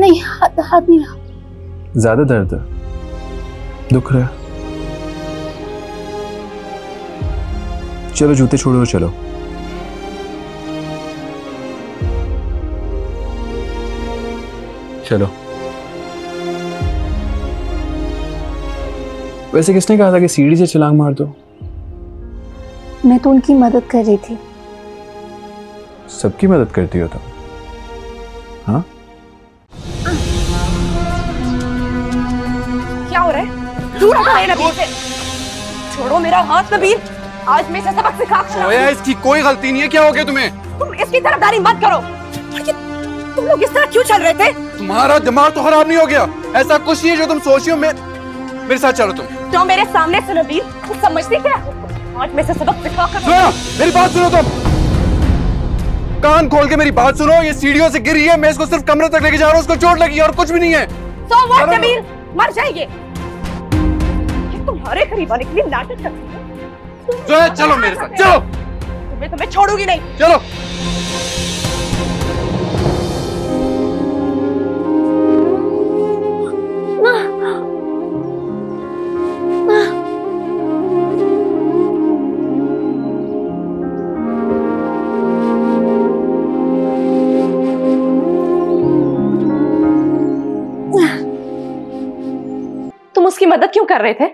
नहीं, हाथ हाथ नहीं रहा। ज्यादा दर्द है, दुख रहा है। चलो जूते छोड़ो, चलो। चलो। वैसे किसने कहा था कि सीढ़ी से छलांग मार दो? मैं तो उनकी मदद कर रही थी। सबकी मदद करती हो तुम? हाँ? क्या हो रहा है? दूर हटो मेरे नबील से। छोड़ो मेरा हाथ नबील। आज मैं इसे सबक सिखा के लाऊंगी। इसकी कोई गलती नहीं है। क्या हो गया तुम्हें? तुम इसकी तरफदारी मत करो। तुम लोग इस तरह क्यों चल रहे थे? तुम्हारा दिमाग तो खराब नहीं हो गया? ऐसा कुछ नहीं है जो तुम सोचियो। मैं मेरे साथ चलो। तुम तो मेरे सामने से नबील, तुम समझती क्या? आज मैं इसे सबक सिखा के लाऊंगी। मेरी बात सुनो, तुम कान खोल के मेरी बात सुनो। ये सीढ़ियों से गिरी है, मैं इसको सिर्फ कमरे तक लेके जा रहा हूँ। उसको चोट लगी और कुछ भी नहीं है। सो व्हाट नबील, मर जाइए। तुम्हारे करीब आने के लिए नाटक करती हो। चलो मेरे साथ, चलो। तुम्हें तुम्हें छोड़ूंगी नहीं। चलो। उसकी मदद क्यों कर रहे थे?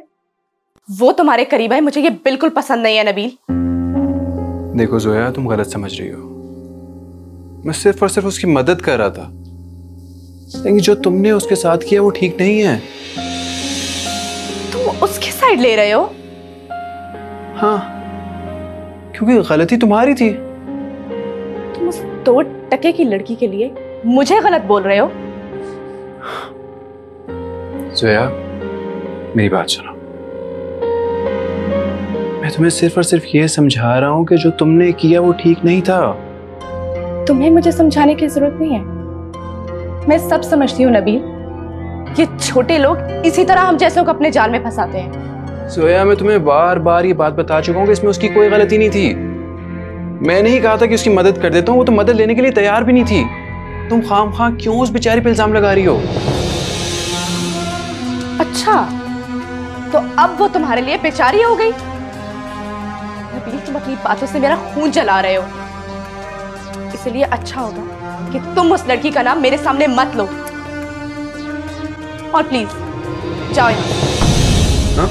वो तुम्हारे करीब है, मुझे ये बिल्कुल पसंद नहीं है नबील। देखो जोया, तुम गलत समझ रही हो। मैं सिर्फ और सिर्फ उसकी मदद कर रहा था, लेकिन जो तुमने उसके साथ किया वो ठीक नहीं है। तुम उसके साइड ले रहे हो? हाँ, क्योंकि गलती तुम्हारी थी। तुम उस दो टके की लड़की के लिए मुझे गलत बोल रहे हो? जोया मेरी बात सुनो, मैं तुम्हें सिर्फ और सिर्फ ये समझा रहा हूँ कि जो तुमने किया वो ठीक नहीं था। तुम्हें मुझे समझाने की जरूरत नहीं है, मैं सब समझती हूँ नबील। ये छोटे लोग इसी तरह हम जैसों को अपने जाल में फंसाते हैं। सोया, मैं तुम्हें बार बार ये बात बता चुका हूँ कि इसमें उसकी कोई गलती नहीं थी। मैंने ही कहा था कि उसकी मदद कर देता हूँ, वो तो मदद लेने के लिए तैयार भी नहीं थी। तुम खामखा क्यों उस बेचारी पर इल्जाम लगा रही हो? अच्छा, तो अब वो तुम्हारे लिए बेचारी हो गई? नबील, तुम अपनी बातों से मेरा खून जला रहे हो। इसलिए अच्छा होगा कि तुम उस लड़की का नाम मेरे सामने मत लो। और प्लीज जाओ यहाँ। हाँ?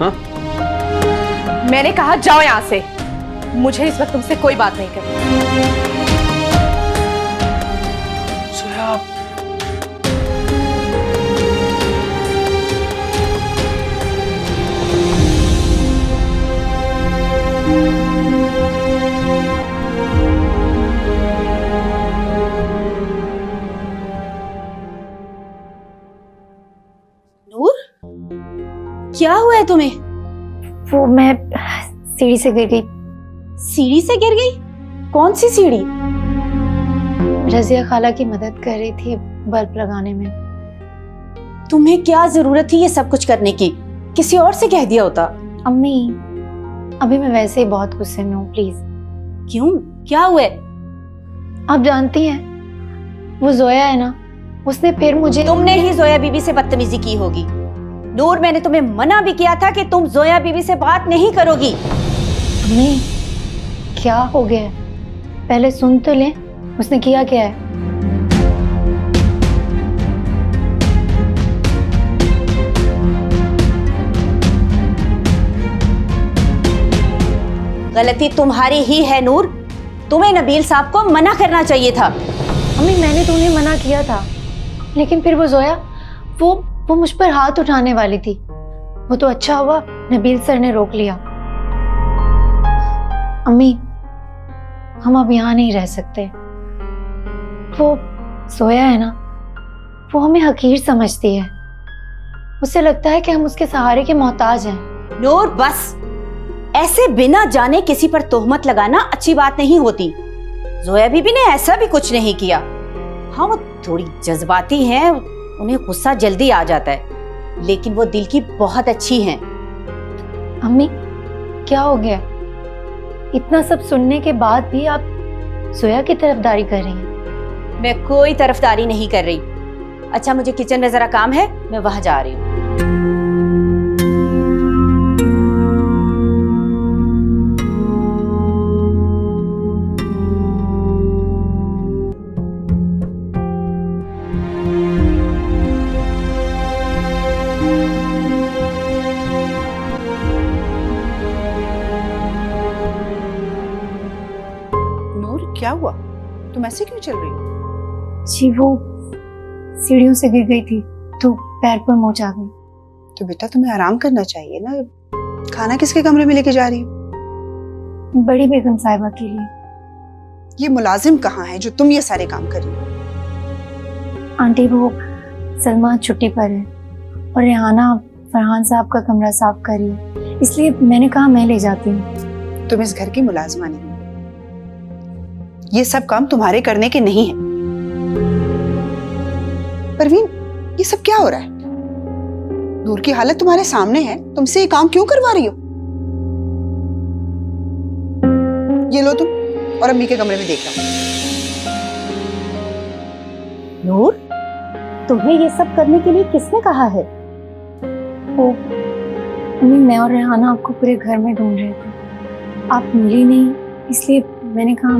हाँ? मैंने कहा जाओ यहाँ से। मुझे इस वक्त तुमसे कोई बात नहीं करनी। सुना क्या हुआ है तुम्हें? वो मैं सीढ़ी से गिर गई। सीढ़ी से गिर गई? कौन सी सीढ़ी? रजिया खाला की मदद कर रही थी बल्ब लगाने में। तुम्हें क्या जरूरत थी ये सब कुछ करने की? किसी और से कह दिया होता। अम्मी, अभी मैं वैसे ही बहुत गुस्से में हूँ, प्लीज। क्यों, क्या हुआ? आप जानती हैं वो जोया है ना, उसने फिर मुझे। तुमने ही जोया बीबी से बदतमीजी की होगी। नूर, मैंने तुम्हें मना भी किया था कि तुम जोया बीवी से बात नहीं करोगी। अम्मी, क्या हो गया है? पहले सुन तो ले, उसने किया क्या है। गलती तुम्हारी ही है नूर, तुम्हें नबील साहब को मना करना चाहिए था। मम्मी मैंने तो उन्हें मना किया था, लेकिन फिर वो जोया वो वो मुझ पर हाथ उठाने वाली थी। वो तो अच्छा हुआ नबील सर ने रोक लिया। अम्मी हम अब यहाँ नहीं रह सकते। वो सोया है ना, वो हमें हकीर समझती है, उसे लगता है कि हम उसके सहारे के मोहताज हैं। नूर बस, ऐसे बिना जाने किसी पर तोहमत लगाना अच्छी बात नहीं होती। जोया बीबी ने ऐसा भी कुछ नहीं किया। हाँ वो थोड़ी जज्बाती हैं, उन्हें गुस्सा जल्दी आ जाता है, लेकिन वो दिल की बहुत अच्छी हैं। अम्मी क्या हो गया? इतना सब सुनने के बाद भी आप जोया की तरफदारी कर रही हैं। मैं कोई तरफदारी नहीं कर रही। अच्छा मुझे किचन में जरा काम है, मैं वहां जा रही हूँ। नूर क्या हुआ, तुम ऐसे क्यों चल रही हो? जी वो सीढ़ियों से गिर गई थी तो पैर पर मोच आ गई। तो बेटा तुम्हें आराम करना चाहिए ना। खाना किसके कमरे में लेके जा रही हो? बड़ी बेगम साहिबा के लिए। ये मुलाजिम कहाँ है जो तुम ये सारे काम कर रही हो? आंटी वो सलमा छुट्टी पर है और रेहाना फरहान साहब का कमरा साफ कर रही है, इसलिए मैंने कहा मैं ले जाती हूँ। तुम इस घर की मुलाजिमा नहीं, ये सब काम तुम्हारे करने के नहीं है। परवीन ये सब क्या हो रहा है? नूर की हालत तुम्हारे सामने है, तुमसे ये काम क्यों करवा रही हो? ये लो तुम और अम्मी के कमरे में देख लो। नूर तुम्हें ये सब करने के लिए किसने कहा है? ओ, अम्मी मैं और रेहाना आपको पूरे घर में ढूंढ रहे थे, आप मिली नहीं, इसलिए मैंने कहा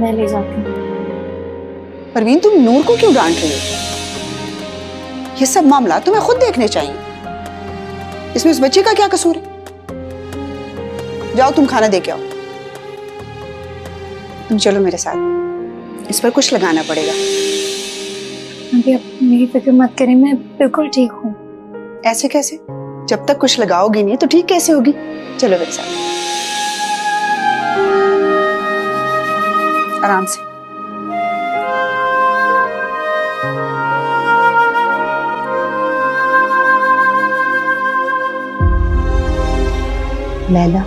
मैं ले जाती हूँ। परवीन तुम नूर को क्यों डांट रही हो? ये सब मामला तुम्हें खुद देखने चाहिए, इसमें उस बच्चे का क्या कसूर है? जाओ तुम खाना देके आओ। तुम चलो मेरे साथ, इस पर कुछ लगाना पड़ेगा। अभी आप मेरी फिक्र मत करें, मैं बिल्कुल ठीक हूँ। ऐसे कैसे? जब तक कुछ लगाओगी नहीं तो ठीक कैसे होगी? चलो मेरे साथ आराम से। लैला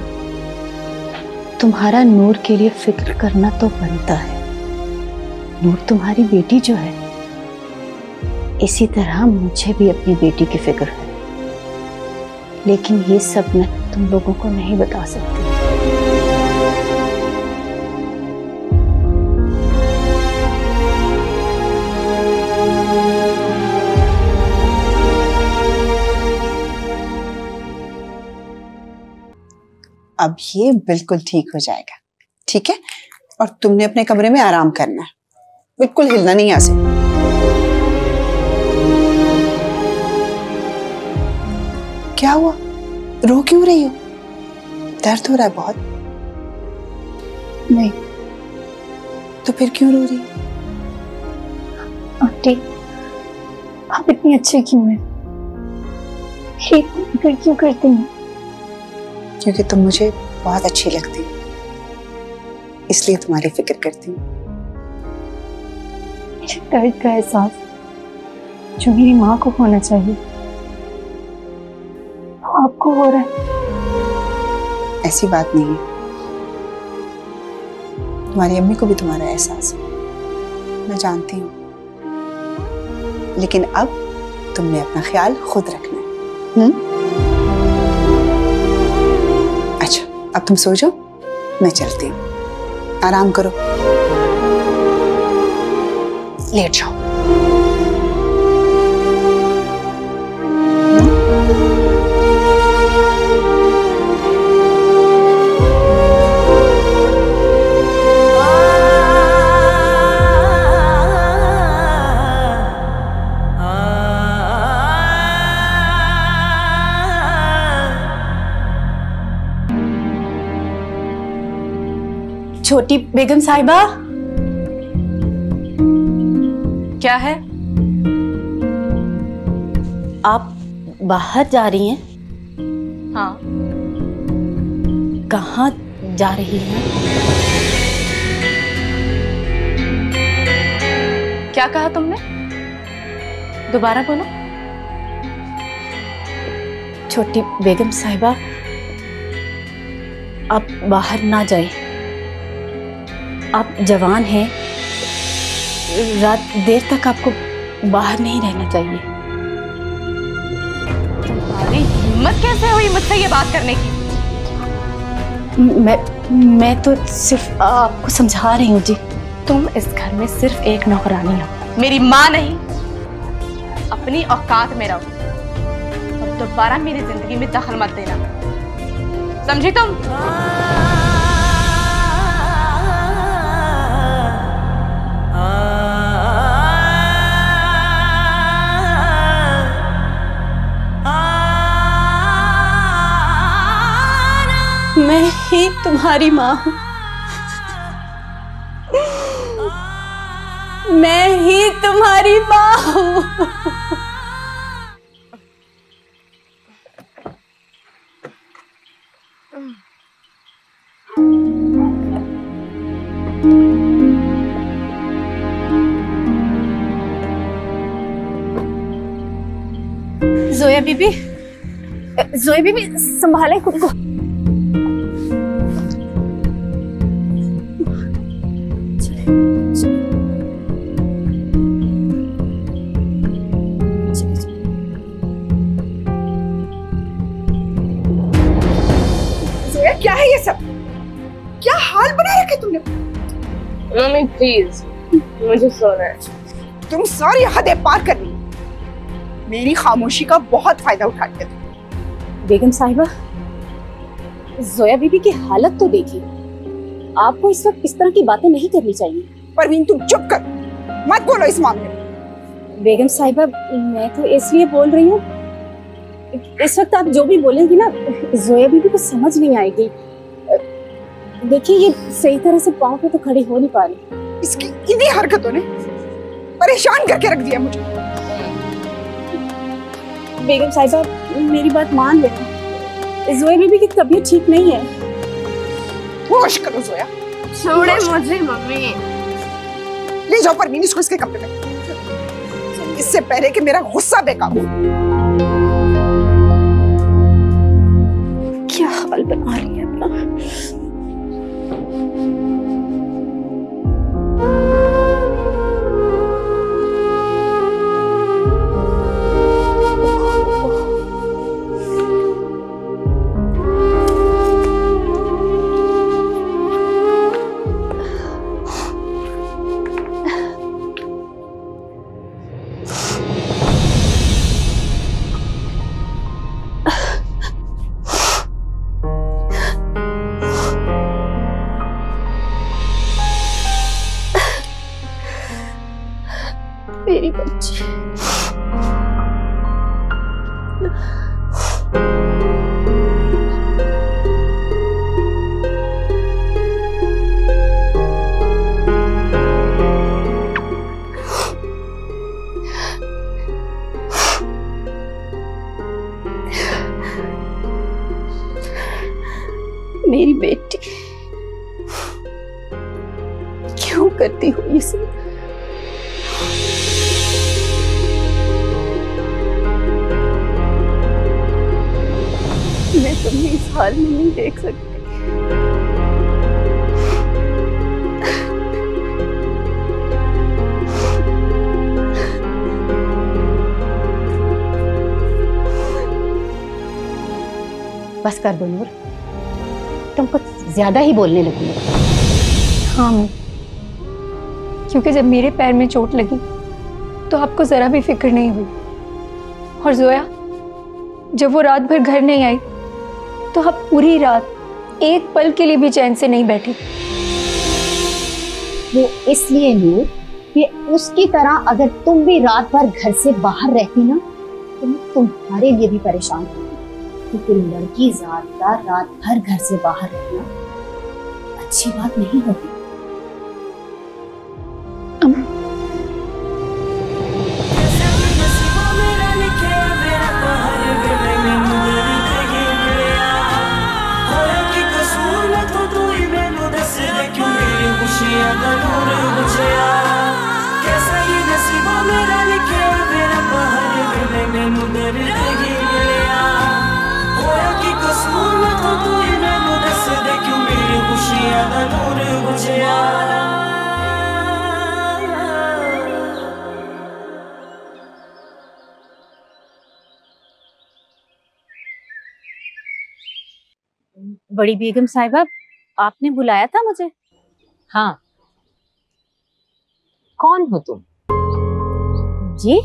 तुम्हारा नूर के लिए फिक्र करना तो बनता है। नूर तुम्हारी बेटी जो है, इसी तरह मुझे भी अपनी बेटी की फिक्र है, लेकिन ये सब मैं तुम लोगों को नहीं बता सकती। अब ये बिल्कुल ठीक हो जाएगा, ठीक है? और तुमने अपने कमरे में आराम करना है, बिल्कुल हिलना नहीं यहाँ से। क्या हुआ, रो क्यों रही हो? दर्द हो रहा है बहुत? नहीं। तो फिर क्यों रो रही हो? आंटी आप इतनी अच्छी क्यों हैं? फिक्र क्यों करती हैं? क्योंकि तुम मुझे बहुत अच्छी लगती हो, इसलिए तुम्हारी फिक्र करती हूँ। मुझे दर्द का एहसास जो मेरी माँ को होना चाहिए वो आपको हो रहा है। ऐसी बात नहीं है, तुम्हारी अम्मी को भी तुम्हारा एहसास है, मैं जानती हूँ। लेकिन अब तुमने अपना ख्याल खुद रखना है। हुँ? अब तुम सो जाओ, मैं चलती हूँ। आराम करो, लेट जाओ। छोटी बेगम साहिबा, क्या है? आप बाहर जा रही हैं? हाँ। कहाँ जा रही हैं? क्या कहा तुमने? दोबारा बोलो। छोटी बेगम साहिबा, आप बाहर ना जाएं। आप जवान हैं, रात देर तक आपको बाहर नहीं रहना चाहिए। तुम्हारी हिम्मत कैसे हुई मुझसे ये बात करने की? मैं मैं तो सिर्फ आपको समझा रही हूँ जी। तुम इस घर में सिर्फ एक नौकरानी हो, मेरी माँ नहीं। अपनी औकात में रहो और दोबारा मेरी जिंदगी में दखल मत देना, समझी तुम? मैं ही तुम्हारी माँ हूँ, मैं ही तुम्हारी माँ हूँ। जोया बीबी, जोया बीबी संभाले खुद को। क्या है ये सब? क्या हाल बना रखा तुमने? मम्मी प्लीज, मुझे सोना है। तुम सारी हदें पार कर ली। मेरी खामोशी का बहुत फायदा उठाते थे। बेगम साहिबा, जोया बीबी की हालत तो देखिए। आपको इस वक्त इस तरह की बातें नहीं करनी चाहिए। परवीन तुम चुप कर, मत बोलो इस मामले में। बेगम साहिबा, मैं तो इसलिए बोल रही हूँ, इस वक्त आप जो भी बोलेंगी ना, जोया बीबी को समझ नहीं आएगी। देखिए ये सही तरह से पाँव पे तो खड़ी हो नहीं पा रही। इसकी इन्हीं हरकतों ने परेशान करके रख दिया मुझे। बेगम साहिबा, मेरी बात मान लेना, जोया बीबी की तबीयत ठीक नहीं है। होश करो जोया। छोड़े मुझे मम्मी। ले जाओ परवीन इसको इसके कमरे में, इससे पहले कि मेरा गुस्सा बेकाबू। क्या हाल बना रही है अपना। मेरी बच्ची, मेरी बेटी, क्यों करती हो ये सब? मैं तुम्हें इस हाल में नहीं देख सकती। बस कर दो नूर, तुम कुछ ज्यादा ही बोलने लगी। हाँ, क्योंकि जब मेरे पैर में चोट लगी तो आपको जरा भी फिक्र नहीं हुई। और जोया, जब वो रात भर घर नहीं आई तो आप पूरी रात एक पल के लिए भी चैन से नहीं बैठी। वो इसलिए नूर कि उसकी तरह अगर तुम भी रात भर घर से बाहर रहती ना तो मैं तुम्हारे लिए भी परेशान होती, क्योंकि लड़की ज्यादा रात भर घर से बाहर रहना अच्छी बात नहीं होगी। बड़ी बेगम साहिबा, आपने बुलाया था मुझे? हाँ। कौन हो तुम? जी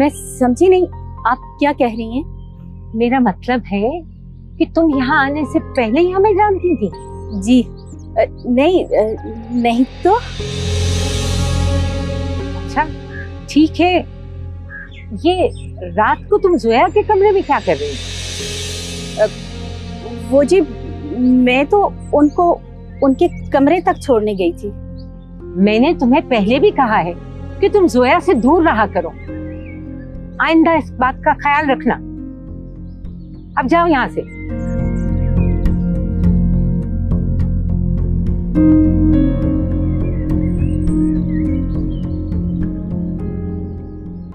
मैं समझी नहीं, आप क्या कह रही हैं? मेरा मतलब है कि तुम यहाँ आने से पहले ही हमें जानती थी? जी नहीं नहीं तो। अच्छा ठीक है, ये रात को तुम जोया के कमरे में क्या कर रही हो? वो जी मैं तो उनको उनके कमरे तक छोड़ने गई थी। मैंने तुम्हें पहले भी कहा है कि तुम जोया से दूर रहा करो। आइंदा इस बात का ख्याल रखना। अब जाओ यहाँ से।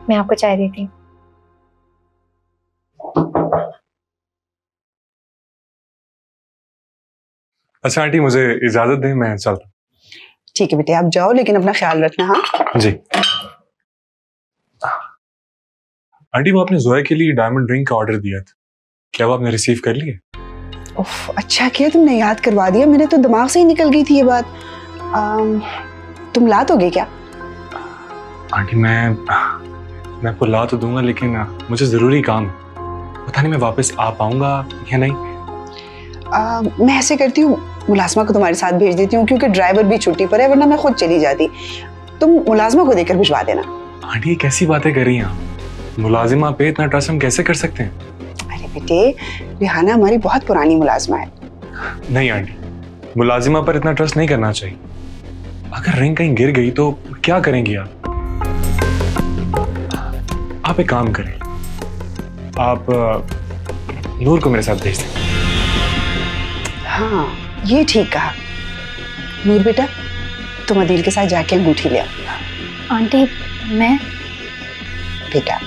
मैं आपको चाय देती हूँ। अच्छा आंटी, मुझे इजाजत दें, मैं चलता हूँ। ठीक है बेटे, आप जाओ, लेकिन अपना ख्याल रखना। हाँ जी आंटी, वो आपने जोया के लिए डायमंड रिंग का ऑर्डर दिया था, क्या वो आपने रिसीव कर लिया? उफ, अच्छा किया तुमने याद करवा दिया, मेरे तो दिमाग से ही निकल गई थी ये बात। आम, तुम ला दोगे क्या? आंटी मैं मैं आपको ला तो दूंगा, लेकिन मुझे ज़रूरी काम है, पता नहीं मैं वापस आ पाऊंगा या नहीं। आ, मैं ऐसे करती हूँ, मुलाजमा को तुम्हारे साथ भेज देती हूँ, क्योंकि ड्राइवर भी छुट्टी पर है, वरना मैं खुद चली जाती। तुम मुलाजमा को देकर भिजवा देना। आंटी ये कैसी बातें कर रही हैं आप? मुलाजिमा पे इतना ट्रस्ट हम कैसे कर सकते हैं? बेटे रिहाना हमारी बहुत पुरानी मुलाजिमा है। नहीं आंटी, मुलाजिमा पर इतना ट्रस्ट नहीं करना चाहिए। अगर रिंग कहीं गिर गई तो क्या करेंगी आप? आप एक काम करें, आप नूर को मेरे साथ भेज दें। हाँ ये ठीक कहा। नूर बेटा तुम अदील के साथ जाके अंगूठी ले आओ। आंटी मैं? बेटा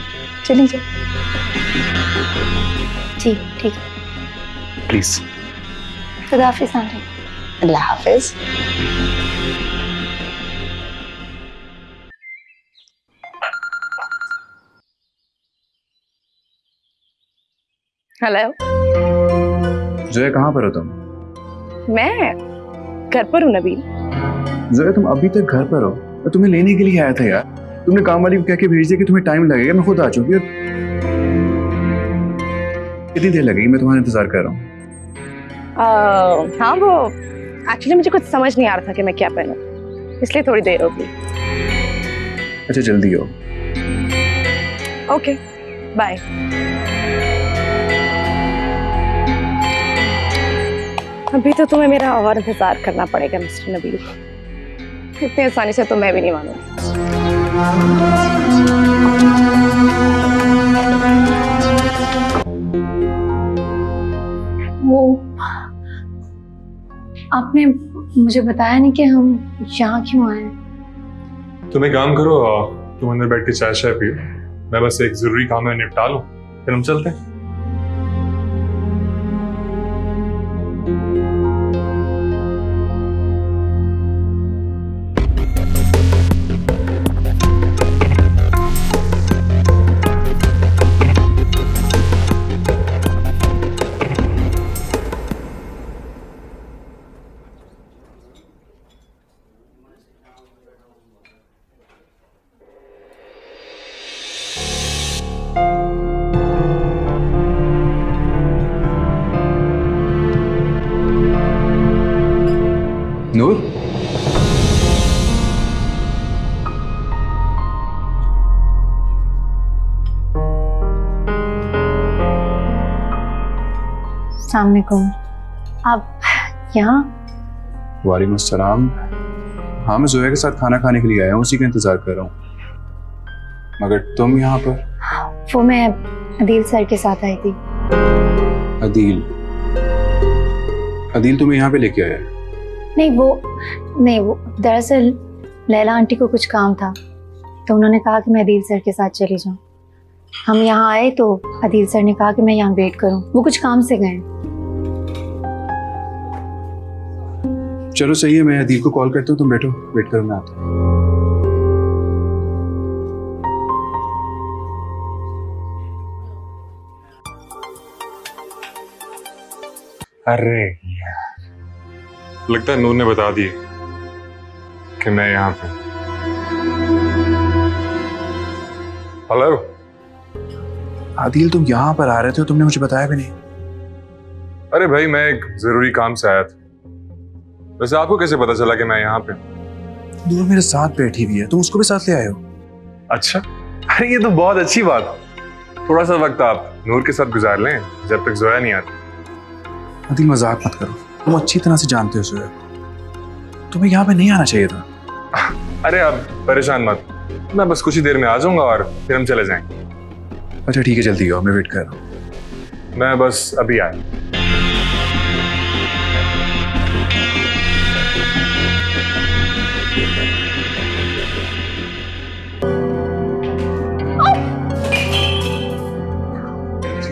चली जाओ। जी ठीक है प्लीज। खुदा हाफिज आंटी। अल्लाह हाफिज। हेलो जोया, कहाँ पर हो तुम? मैं घर पर हूँ नबील। जोया तुम अभी तक घर पर हो? मैं तुम्हें लेने के लिए आया था यार, तुमने काम वाली को कह के भेज दिया कि तुम्हें टाइम लगेगा, मैं खुद आ चुकी हूँ। कितनी देर लगेगी? मैं तुम्हारा इंतजार कर रहा हूँ। हाँ वो एक्चुअली मुझे कुछ समझ नहीं आ रहा था कि मैं क्या पहनूं, इसलिए थोड़ी देर होगी। अच्छा जल्दी हो। Okay bye. अभी तो तुम्हें मेरा और इंतजार करना पड़ेगा मिस्टर नबील, इतनी आसानी से तो मैं भी नहीं मानूंगी। वो आपने मुझे बताया नहीं कि हम यहाँ क्यों आए हैं। तुम एक काम करो, तुम अंदर बैठ के चाय शाय पियो, मैं बस एक जरूरी काम है निपटा लूं, फिर हम चलते हैं। सामने को आप यहाँ? वालेकुम अस्सलाम। हाँ, मैं जोया के साथ खाना खाने के लिए आया हूँ, उसी का इंतजार कर रहा हूँ। मगर तुम यहाँ पर? वो मैं अदील सर के साथ आई थी। अदील? अदील तुम्हें यहाँ पे लेके आया? नहीं वो नहीं वो दरअसल लैला आंटी को कुछ काम था तो उन्होंने कहा कि मैं अदील सर के साथ चली जाऊँ। हम यहाँ आए तो अदील सर ने कहा कि मैं यहाँ वेट करूँ, वो कुछ काम से गए। चलो सही है, मैं अदील को कॉल करता हूँ, तुम बैठो, वेट करो, मैं आता हूँ। अरे लगता है नूर ने बता दिए कि मैं यहाँ पे। हेलो आदिल, तुम यहाँ पर आ रहे थे, तुमने मुझे बताया भी नहीं। अरे भाई मैं एक जरूरी काम से आया था। वैसे आपको कैसे पता चला कि मैं यहाँ पे? नूर मेरे साथ बैठी हुई है, तुम उसको भी साथ ले आए हो? अच्छा, अरे ये तो बहुत अच्छी बात। थोड़ा सा वक्त आप नूर के साथ गुजार लें जब तक जोया नहीं आती। आदिल मजाक मत करो, तुम अच्छी तरह से जानते हो जोया, तुम्हें यहाँ पे नहीं आना चाहिए था। अरे आप परेशान मत, मैं बस कुछ ही देर में आ जाऊंगा और फिर हम चले जाएंगे। अच्छा ठीक है, जल्दी आओ, मैं वेट कर रहा हूँ। मैं बस अभी आया।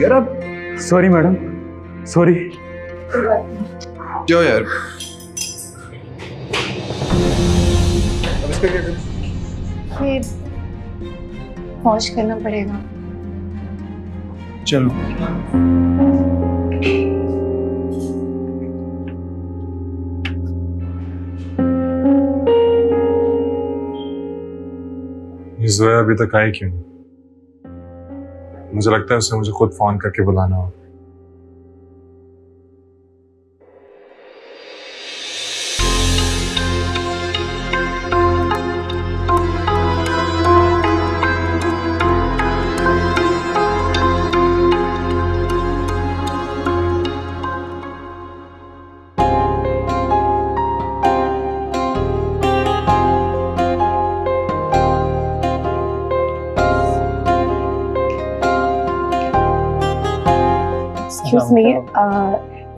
यार अब सॉरी मैडम, सॉरी। जाओ यार, अब इसका क्या करें? वॉश करना पड़ेगा। चलो जोया अभी तक आई क्यों? मुझे लगता है उसे मुझे खुद फोन करके बुलाना होगा।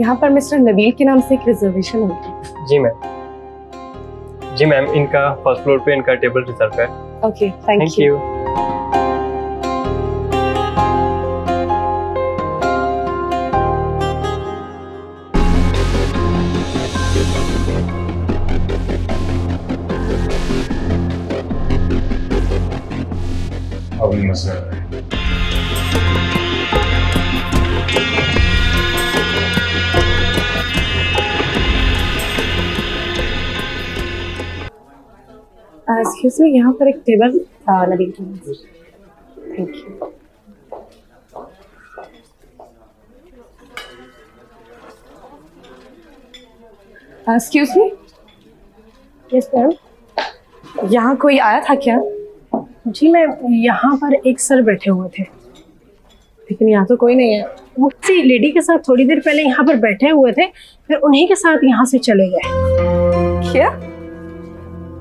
यहाँ पर मिस्टर नबील के नाम से एक रिजर्वेशन होती है। जी मैम। जी मैम, इनका फर्स्ट फ्लोर पे इनका टेबल रिजर्व है। Okay, thank you. Excuse me, यहाँ पर एक टेबल नबील के नाम। Thank you. Excuse me. Yes ma'am, यहाँ कोई आया था क्या? जी मैम, यहाँ पर एक सर बैठे हुए थे, लेकिन यहाँ तो कोई नहीं है। वो किसी लेडी के साथ थोड़ी देर पहले यहाँ पर बैठे हुए थे, फिर उन्हीं के साथ यहाँ से चले गए। क्या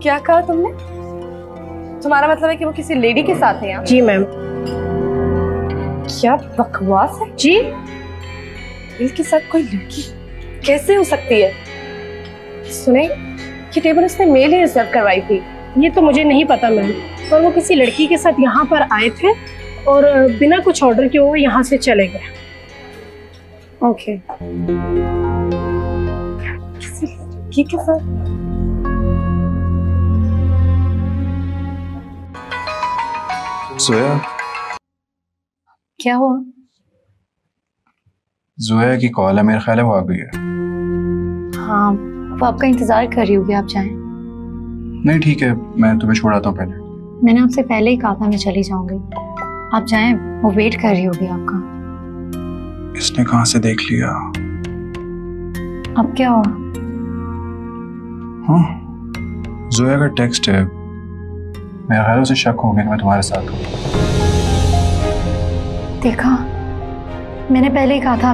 क्या कहा तुमने? तुम्हारा मतलब है कि वो किसी लेडी के साथ है यहाँ? जी मैम। क्या बकवास है जी, इसके साथ कोई लड़की कैसे हो सकती है? सुने कि टेबल उसने मेल ही रिजर्व करवाई थी। ये तो मुझे नहीं पता मैम, पर वो किसी लड़की के साथ यहाँ पर आए थे और बिना कुछ ऑर्डर के वो यहाँ से चले गए। ओके, किसी लड़की के साथ? जोया, क्या हुआ? जोया की कॉल है, मेरा ख्याल है वो आ गई है। हाँ, वो आपका इंतजार कर रही होगी, आप जाएं। नहीं ठीक है, मैं तुम्हें छोड़ाता हूँ पहले। मैंने आपसे पहले ही कहा था मैं चली जाऊंगी, आप जाएं, वो वेट कर रही होगी आपका। इसने कहाँ से देख लिया? अब क्या हुआ? हाँ, जोया का टेक्स्ट है, मेरा ख्याल उसे शक हो गया कि मैं तुम्हारे साथ हूँ। देखा, मैंने पहले ही कहा था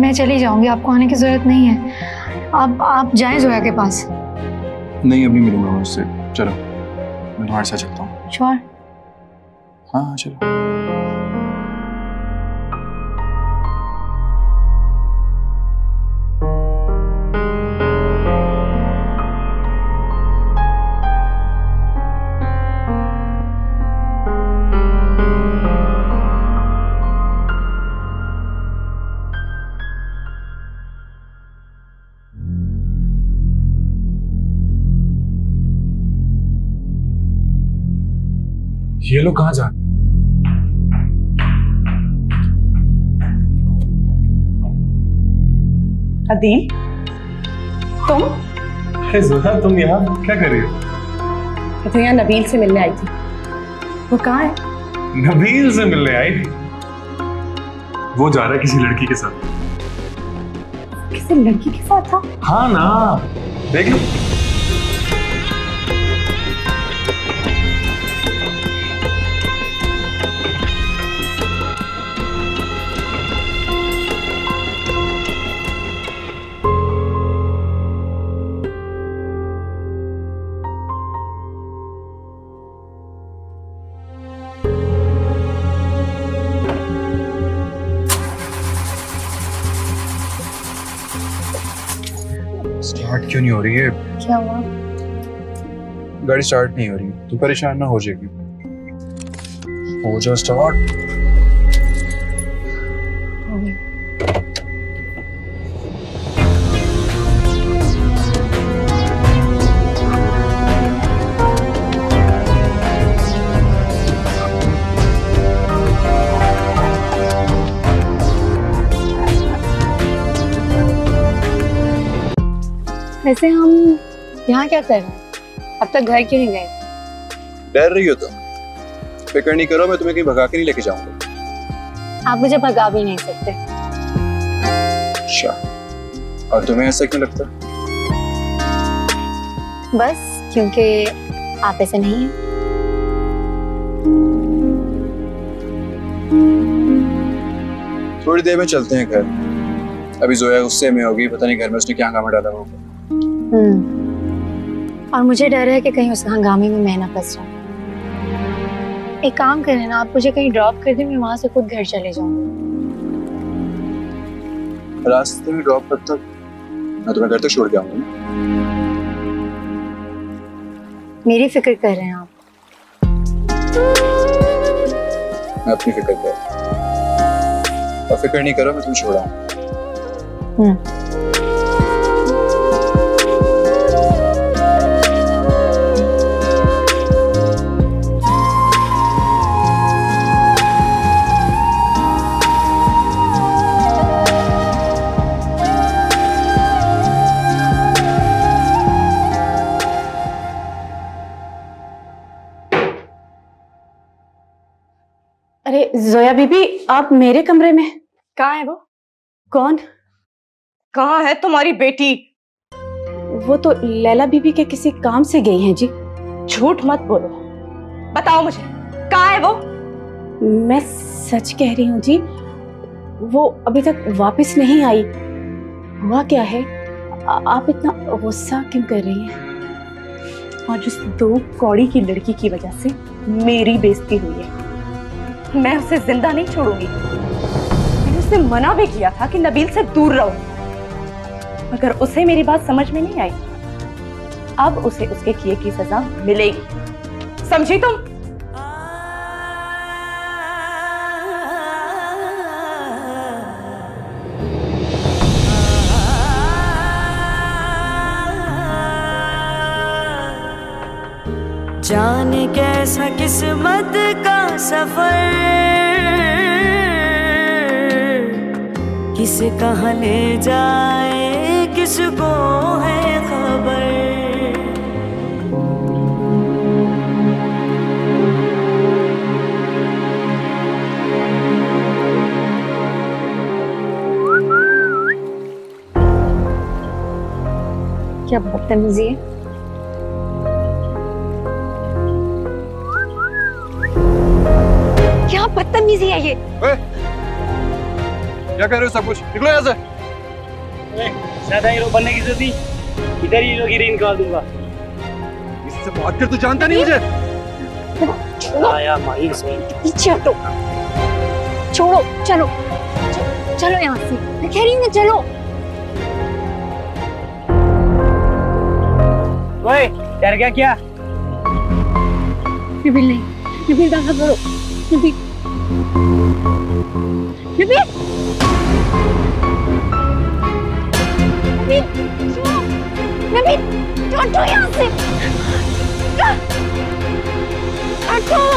मैं चली जाऊंगी, आपको आने की जरूरत नहीं है। आप आप जाएं जोया के पास। नहीं, अब नहीं मिलूंगा उससे। चलो मैं तुम्हारे साथ चलता हूँ। श्योर? हाँ चलो। ये लोग कहाँ जा रहे? अदीम, तुम? अरे ज़ोया, तुम यहाँ क्या कर रही हो? मैं तो यहाँ नबील से मिलने आई थी। वो कहाँ है? नबील से मिलने आई? वो जा रहा है किसी लड़की के साथ। किसी लड़की के साथ था? हाँ ना, देख लो। स्टार्ट क्यों नहीं हो रही है? क्या हुआ? गाड़ी स्टार्ट नहीं हो रही। तू परेशान ना हो जाएगी। हो जाओ स्टार्ट। हो गई। वैसे हम यहाँ क्या कर रहे हैं? अब तक घर क्यों नहीं गए? डर रही हो तुम? फिक्र नहीं करो, मैं तुम्हें कहीं भगा के नहीं लेके जाऊंगा। आप मुझे भगा भी नहीं सकते। अच्छा, और तुम्हें ऐसा क्यों लगता? बस क्योंकि आप ऐसे नहीं हैं। थोड़ी देर में चलते हैं घर। अभी जोया गुस्से में होगी, पता नहीं घर में उसने क्या हंगामा डाला होगा। हम्म, और मुझे डर है कि कहीं उस हंगामे में मैं ना फंस जाऊं। एक काम करें ना, आप मुझे कहीं ड्रॉप कर दें, मैं वहां से खुद घर चले जाऊं। रास्ते में ड्रॉप करता मैं तुम्हें घर तक छोड़ के आऊंगा। मेरी फिक्र कर रहे हैं आप? मैं अपनी फिक्र कर रहा हूं। फिक्र नहीं करो, मैं तुम्हें छोड़ आऊंगा। जोया बीबी, आप मेरे कमरे में? कहाँ है वो? कौन? कहाँ है तुम्हारी बेटी? वो तो लैला बीबी के किसी काम से गई हैं जी। झूठ मत बोलो, बताओ मुझे कहाँ है वो? मैं सच कह रही हूँ जी, वो अभी तक वापस नहीं आई। हुआ क्या है? आ, आप इतना गुस्सा क्यों कर रही हैं? और जिस दो कौड़ी की लड़की की वजह से मेरी बेइज्जती हुई है, मैं उसे जिंदा नहीं छोड़ूंगी। मैंने उससे मना भी किया था कि नबील से दूर रहो, मगर उसे मेरी बात समझ में नहीं आई। अब उसे उसके किए की सजा मिलेगी, समझी तुम? जाने कैसा किस्मत का सफर, किस कहाँ ले जाए किसको है खबर। क्या बदतमीजी है! बदतमीजी है ये। ए, क्या कह रहे हो? सब कुछ निकलो यहाँ से। ज्यादा हीरो बनने की जरूरत नहीं, इधर ही लोग हीरोइन कर दूंगा। इससे बात कर, तू जानता नहीं मुझे। आया माही पीछे हटो, छोड़ो, चलो चलो यहाँ से, मैं कह रही हूँ चलो। ओए डर गया क्या? निबिल नहीं, निबिल दाखा करो, निबिल निबिल निबिल हटो यहाँ से, हटो।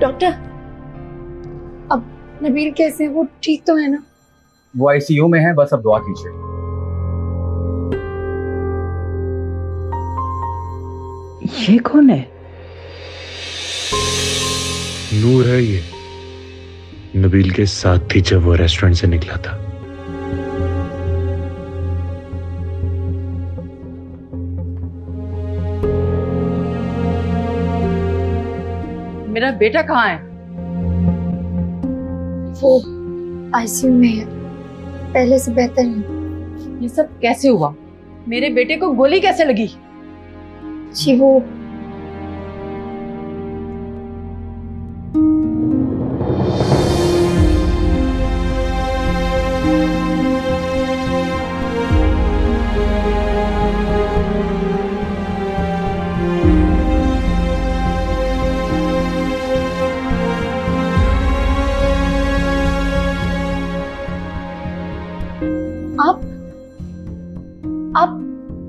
डॉक्टर, अब नबील कैसे है? वो ठीक तो है ना? वो आईसीयू में है, बस अब दुआ कीजिए। ये कौन है? नूर है ये, नबील के साथ थी जब वो रेस्टोरेंट से निकला था। मेरा बेटा कहाँ है? वो आईसीयू में है, पहले से बेहतर है। ये सब कैसे हुआ? मेरे बेटे को गोली कैसे लगी? जी वो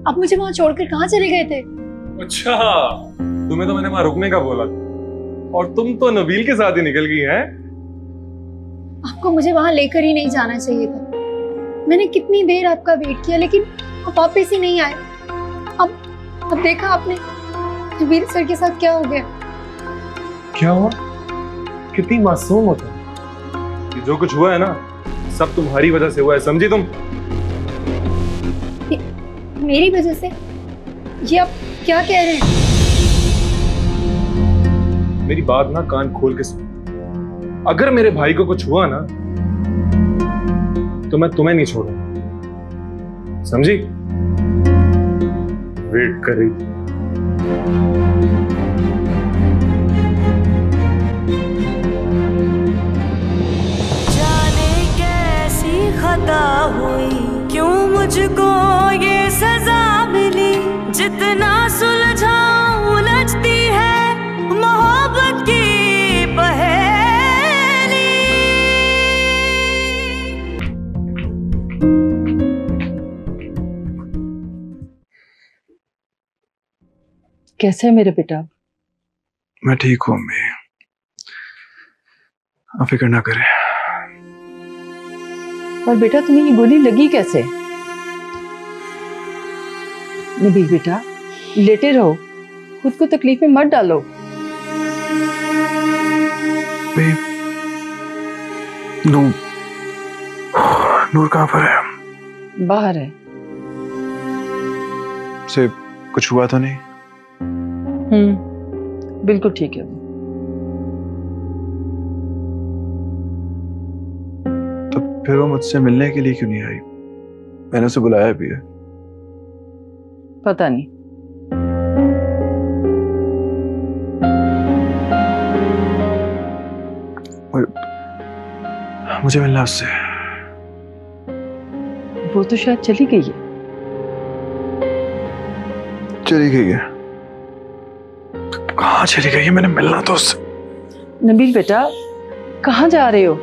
आप मुझे वहां छोड़कर कहाँ चले गए थे? अच्छा, तुम्हें तो मैंने वहां रुकने का बोला और तुम तो नबील के साथ ही निकल गई हैं। आपको मुझे वहां लेकर ही नहीं जाना चाहिए था। मैंने कितनी देर आपका वेट किया लेकिन आप वापस ही नहीं आए। अब अब देखा आपने नबील सर के साथ क्या हो गया? क्या हुआ? कितनी मासूम हो तुम। ये जो कुछ हुआ है ना, सब तुम्हारी वजह से हुआ है, समझी तुम? मेरी वजह से? ये आप क्या कह रहे हैं? मेरी बात ना कान खोल के सुन। अगर मेरे भाई को कुछ हुआ ना तो मैं तुम्हें नहीं छोड़ूंगा, समझी? वेट कर रही थी। जाने कैसी खता हुई, क्यों मुझको ये सजा मिली। जितना सुलझा उलझती है मोहब्बत की पहेली। कैसे है मेरे बेटा? मैं ठीक हूं अम्मी, आप फिक्र ना करें। और बेटा तुम्हें ये गोली लगी कैसे? नबील बेटा लेटे रहो, खुद को तकलीफ में मत डालो। नूर, नूर कहाँ पर है? बाहर है। से कुछ हुआ तो नहीं? हम्म, बिल्कुल ठीक है। तो फिर वो मुझसे मिलने के लिए क्यों नहीं आई? मैंने उसे बुलाया भी है। पता नहीं। मुझे मिलना उससे। वो तो शायद चली गई है। चली गई है? कहाँ चली गई है? मैंने मिलना तो उससे। नबील बेटा कहाँ जा रहे हो?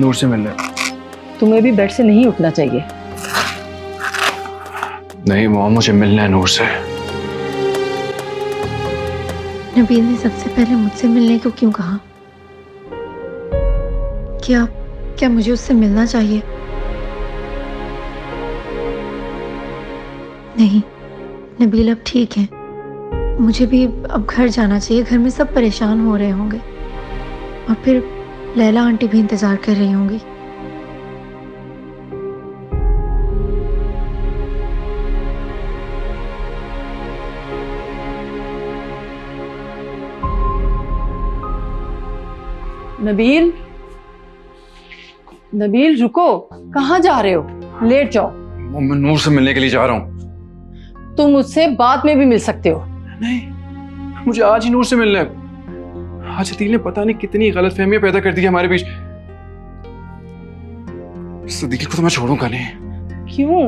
दूर से मिल रहे। तुम्हें भी बेड से नहीं उठना चाहिए। नहीं माँ, मुझे मिलना है नूर से। नबील ने सबसे पहले मुझसे मिलने को क्यों कहा? क्या क्या मुझे उससे मिलना चाहिए? नहीं, नबील अब ठीक है। मुझे भी अब घर जाना चाहिए। घर में सब परेशान हो रहे होंगे और फिर लैला आंटी भी इंतजार कर रही होंगी। नबील, नबील रुको, कहाँ जा रहे हो? लेट जाओ। मैं नूर से मिलने के लिए जा रहा हूँ। तुम मुझसे बाद में भी मिल सकते हो। नहीं, मुझे आज ही नूर से मिलना है। आज अतील ने पता नहीं कितनी गलतफहमियां पैदा कर दी है हमारे बीच। सदीक को तो मैं छोड़ूंगा नहीं। क्यों?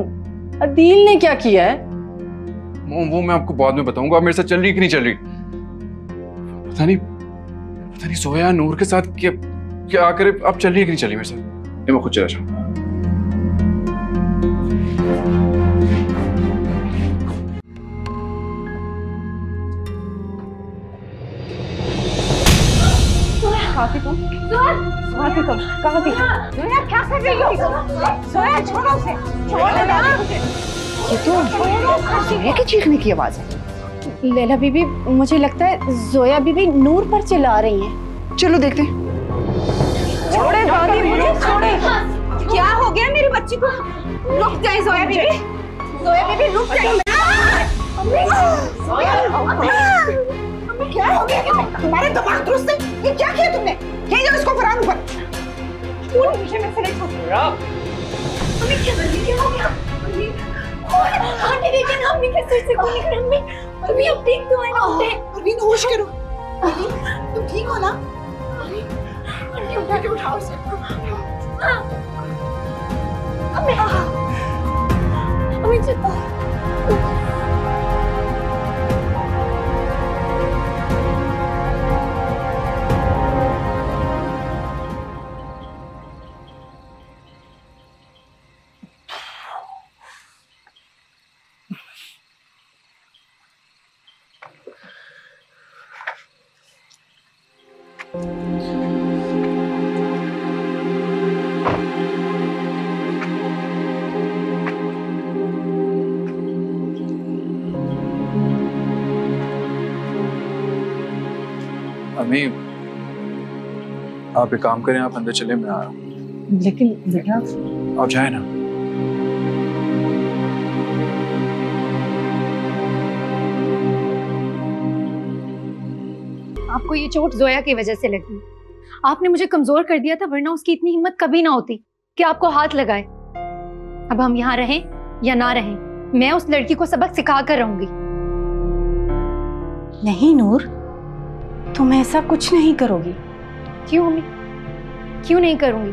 अतील ने क्या किया है? वो मैं आपको बाद में बताऊंगा। आप मेरे साथ चल रही कि नहीं चल रही पता नहीं। पता नहीं सोया नूर के साथ क्या क्या करे। आप चल रही कि नहीं चल रही मेरे साथ? मैं खुद चला जाऊँ। कहाँ थी? सोया क्या कर रही हो? सोया छोड़ो उसे, छोड़ो दादी उसे। ये तो सोया के चीखने की आवाज है। लैला बीबी, मुझे लगता है जोया बीबी नूर पर चिल्ला रही हैं। चलो देखते हैं। छोड़े दादी मुझे, छोड़े। क्या हो गया मेरी बच्ची को? रुक जाए जोया बीबी, जोया बीबी रुक जाए। क्या हो गया तुम्हारे? दिमाग दुरुस्त है? ये क्या किया तुमने? इसको फरार ऊपर मुझे में से हमें क्या क्या हो गया? होश करो। तुम ठीक हो ना? उठा के उठाओ उसे। आप एक काम करें, आप अंदर चले, मैं आ रहा हूँ। लेकिन बेटा आप जाए ना। आपको ये चोट जोया की वजह से लगी। आपने मुझे कमजोर कर दिया था, वरना उसकी इतनी हिम्मत कभी ना होती कि आपको हाथ लगाए। अब हम यहाँ रहें या ना रहें, मैं उस लड़की को सबक सिखा कर रहूंगी। नहीं नूर, तुम ऐसा कुछ नहीं करोगी। क्यों अम्मी? क्यों नहीं करूंगी?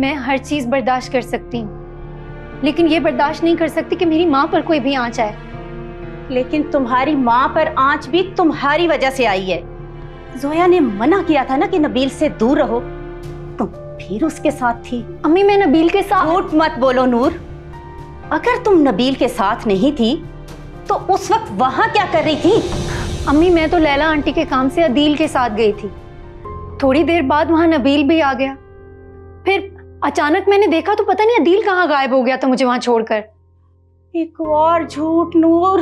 मैं हर चीज बर्दाश्त कर सकती हूँ, लेकिन ये बर्दाश्त नहीं कर सकती कि मेरी माँ पर कोई भी आंच आए। लेकिन तुम्हारी माँ पर आंच भी तुम्हारी वजह से आई है। जोया ने मना किया था ना कि नबील से दूर रहो, तुम फिर उसके साथ थी। अम्मी मैं नबील के साथ। झूठ मत बोलो नूर। अगर तुम नबील के साथ नहीं थी तो उस वक्त वहां क्या कर रही थी? अम्मी मैं तो लैला आंटी के काम से अतील के साथ गई थी। थोड़ी देर बाद वहां नबील भी आ गया। फिर अचानक मैंने देखा तो पता नहीं अतील कहाँ गायब हो गया था, मुझे वहां छोड़कर। एक और झूठ नूर।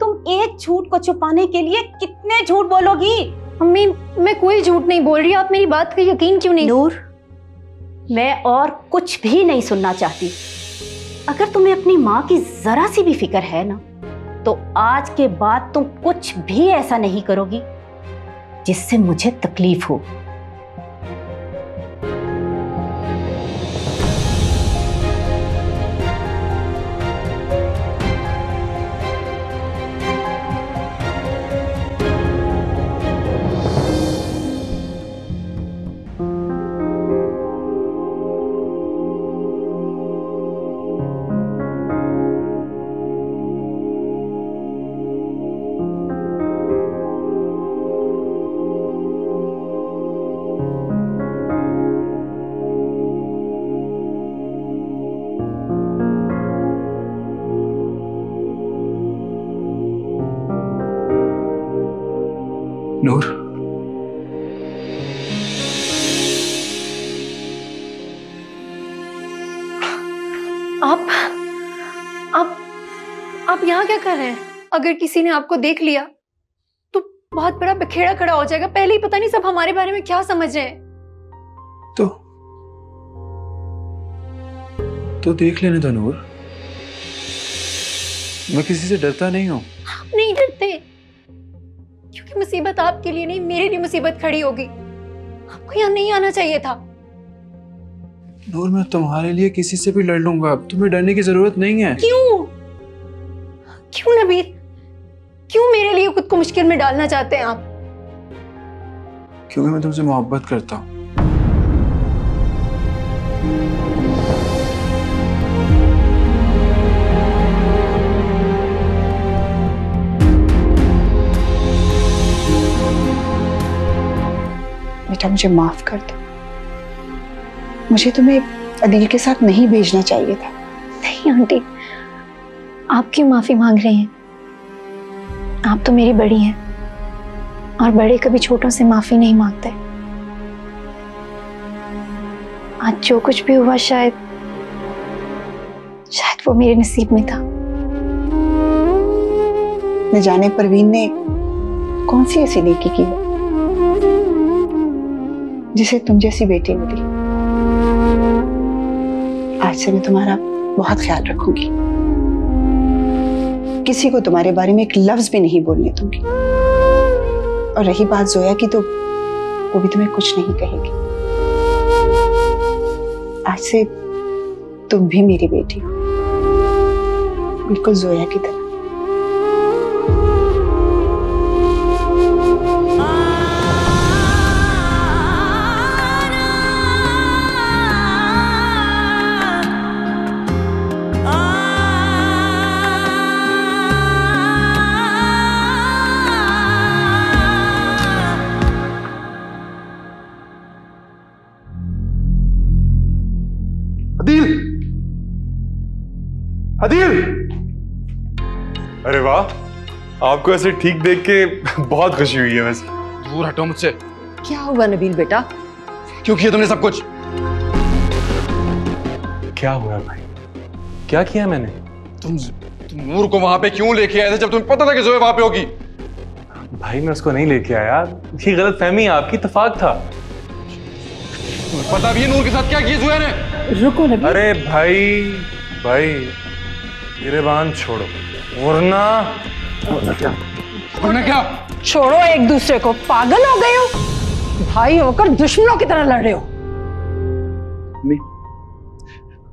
तुम एक झूठ को छुपाने के लिए कितने झूठ बोलोगी? अम्मी मैं कोई झूठ नहीं बोल रही। आप मेरी बात पे यकीन क्यों नहीं? नूर मैं और कुछ भी नहीं सुनना चाहती। अगर तुम्हें अपनी माँ की जरा सी भी फिक्र है ना, तो आज के बाद तुम कुछ भी ऐसा नहीं करोगी जिससे मुझे तकलीफ हो। यहाँ क्या कर रहे हैं? अगर किसी ने आपको देख लिया तो बहुत बड़ा बखेड़ा खड़ा हो जाएगा। पहले ही पता नहीं सब हमारे बारे में क्या समझे। तो तो देख लेने दो नूर, मैं किसी से डरता नहीं हूँ। आप नहीं डरते क्योंकि मुसीबत आपके लिए नहीं, मेरे लिए मुसीबत खड़ी होगी। आपको यहाँ नहीं आना चाहिए था। नूर, मैं तुम्हारे लिए किसी से भी लड़ लूंगा, तुम्हें डरने की जरूरत नहीं है। क्यों क्यों नबीर, क्यों मेरे लिए खुद को मुश्किल में डालना चाहते हैं आप? क्योंकि मैं तुमसे मोहब्बत करता हूँ। बेटा, मुझे माफ कर दो। मुझे तुम्हें अदील के साथ नहीं भेजना चाहिए था। नहीं आंटी, आप क्यों माफी मांग रही हैं? आप तो मेरी बड़ी हैं और बड़े कभी छोटों से माफी नहीं मांगते। आज जो कुछ भी हुआ, शायद शायद वो मेरे नसीब में था। न जाने परवीन ने कौन सी ऐसी नेकी की जिसे तुम जैसी बेटी मिली। आज से मैं तुम्हारा बहुत ख्याल रखूंगी। किसी को तुम्हारे बारे में एक लफ्ज भी नहीं बोलने दूंगी। और रही बात जोया की, तो वो भी तुम्हें कुछ नहीं कहेगी। आज से तुम भी मेरी बेटी हो, बिल्कुल जोया की तरह। अदील! अरे वाह, आपको ऐसे ठीक देख के बहुत खुशी हुई है। वैसे दूर हटो मुझसे। क्या हुआ नबील बेटा, क्यों किया तुमने सब कुछ? क्या हुआ भाई, क्या किया मैंने? तुम तुम नूर को वहां पे क्यों लेके आए थे जब तुम्हें पता था कि जोया वहां पे होगी? भाई मैं उसको नहीं लेके आया, ये गलत फहमी आपकी इत्तेफाक था। पता भी है नूर के साथ क्या किया जोया ने? रुको नबील। अरे भाई भाई, गिरेबान छोड़ो वरना वरना क्या वरना क्या छोड़ो एक दूसरे को। पागल हो गए हो? भाई होकर दुश्मनों की तरह लड़ रहे हो। हमें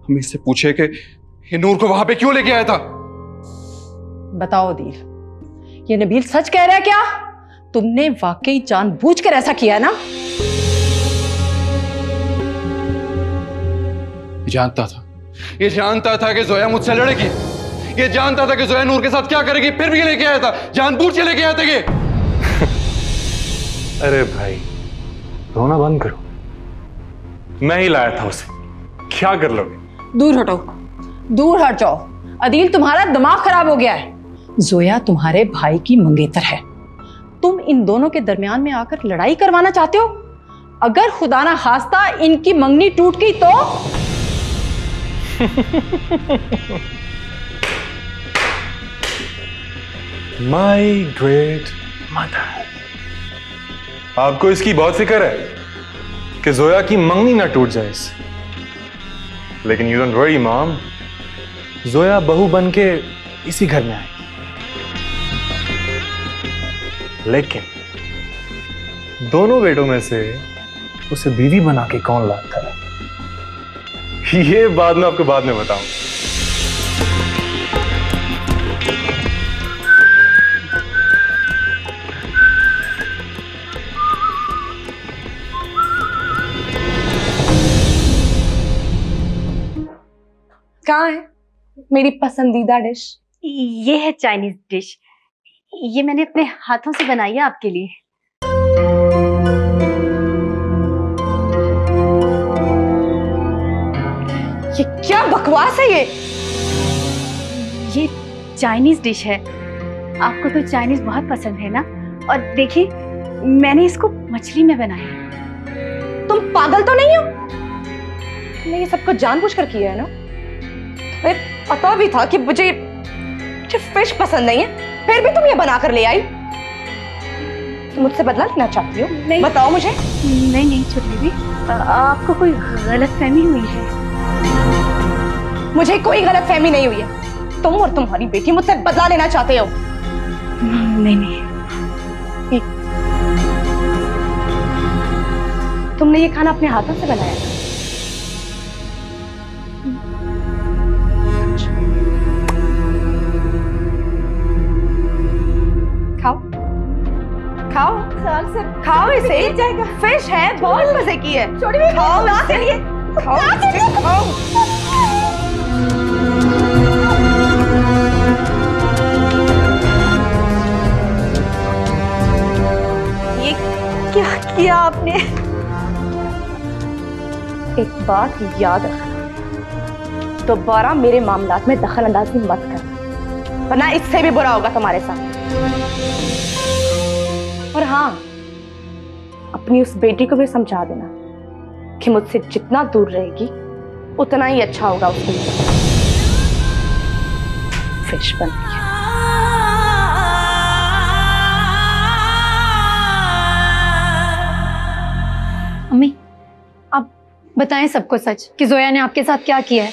हमें इससे पूछे कि ये नूर को वहां पे क्यों लेके आया था। बताओ दीर, ये नबील सच कह रहा है क्या? तुमने वाकई जानबूझकर ऐसा किया ना? जानता था, ये जानता था कि जोया मुझसे लड़ेगी, ये जानता था कि जोया नूर के साथ क्या करेगी, फिर भी लेके आया था, जानबूझ के लेके आया था ये। अरे भाई रोना बंद करो, मैं ही लाया था उसे, क्या कर लोगे? दूर हटो, दूर हट जाओ। अदील तुम्हारा दिमाग खराब हो गया है। जोया तुम्हारे भाई की मंगेतर है, तुम इन दोनों के दरमियान में आकर लड़ाई करवाना चाहते हो। अगर खुदा ना खास्ता इनकी मंगनी टूट गई तो My great mother, आपको इसकी बहुत फिक्र है कि जोया की मंगनी ना टूट जाए इससे। लेकिन you don't worry mom, Zoya बहू बन के इसी घर में आएगी। लेकिन दोनों बेटों में से उसे बीवी बना के कौन लाता है, ये बात मैं आपको बाद में बताऊं। कहाँ है मेरी पसंदीदा डिश? ये है चाइनीज डिश, ये मैंने अपने हाथों से बनाई है आपके लिए। ये क्या बकवास है? ये ये चाइनीज डिश है। आपको तो चाइनीज बहुत पसंद है ना? और देखिए मैंने इसको मछली में बनाया है। तुम पागल तो नहीं हो? तुमने ये सब कुछ जानबूझकर किया है ना? अरे पता भी था कि मुझे मुझे फिश पसंद नहीं है, फिर भी तुम ये बनाकर ले आई। तुम मुझसे बदला लेना चाहती हो? नहीं, बताओ मुझे। नहीं नहीं छोटी दीदी, आपको कोई गलतफहमी हुई है। मुझे कोई गलतफहमी नहीं हुई है। तुम और तुम्हारी बेटी मुझसे बदला लेना चाहते हो। नहीं नहीं, तुमने ये खाना अपने हाथों से बनाया था? खाओ खाओ खाओ, इसे जाएगा। फिश है, बहुत मजे की है। खाओ चलिए, खाओ खाओ। ये क्या किया आपने? एक बात याद रखना, दोबारा मेरे मामलात में दखल अंदाजी मत करना, वरना इससे भी बुरा होगा तुम्हारे साथ। और हाँ, अपनी उस बेटी को भी समझा देना कि मुझसे जितना दूर रहेगी उतना ही अच्छा होगा उसके लिए। फिश बन गया। अम्मी बताएं सबको सच कि जोया ने आपके साथ क्या किया है।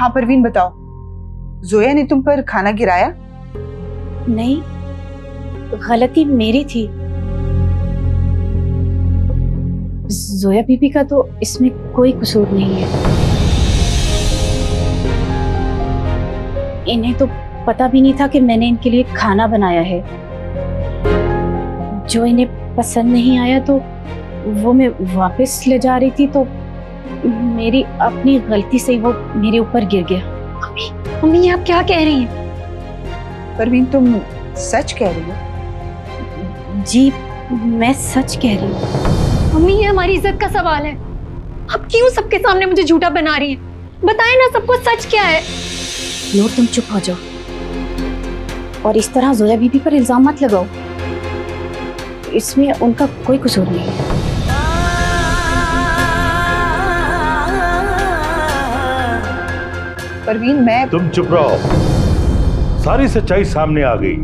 हाँ परवीन बताओ, जोया ने तुम पर खाना गिराया? नहीं, गलती मेरी थी। जोया बीबी का तो इसमें कोई कसूर नहीं है। इन्हें तो पता भी नहीं था कि मैंने इनके लिए खाना बनाया है। जो इन्हें पसंद नहीं आया तो वो मैं वापस ले जा रही थी, तो मेरी अपनी गलती से ही वो मेरे ऊपर गिर गया। मम्मी, मम्मी आप क्या कह रही हैं? परवीन तुम सच कह रही हो? जी मैं सच कह रही हूँ। मम्मी ये हमारी इज्जत का सवाल है, आप क्यों सबके सामने मुझे झूठा बना रही हैं? बताएं ना सबको सच क्या है। नूर तुम चुप हो जाओ और इस तरह जोया बीबी पर इल्जाम मत लगाओ, इसमें उनका कोई कसूर नहीं है। परवीन मैं तुम चुप रहो, सारी सच्चाई सामने आ गई।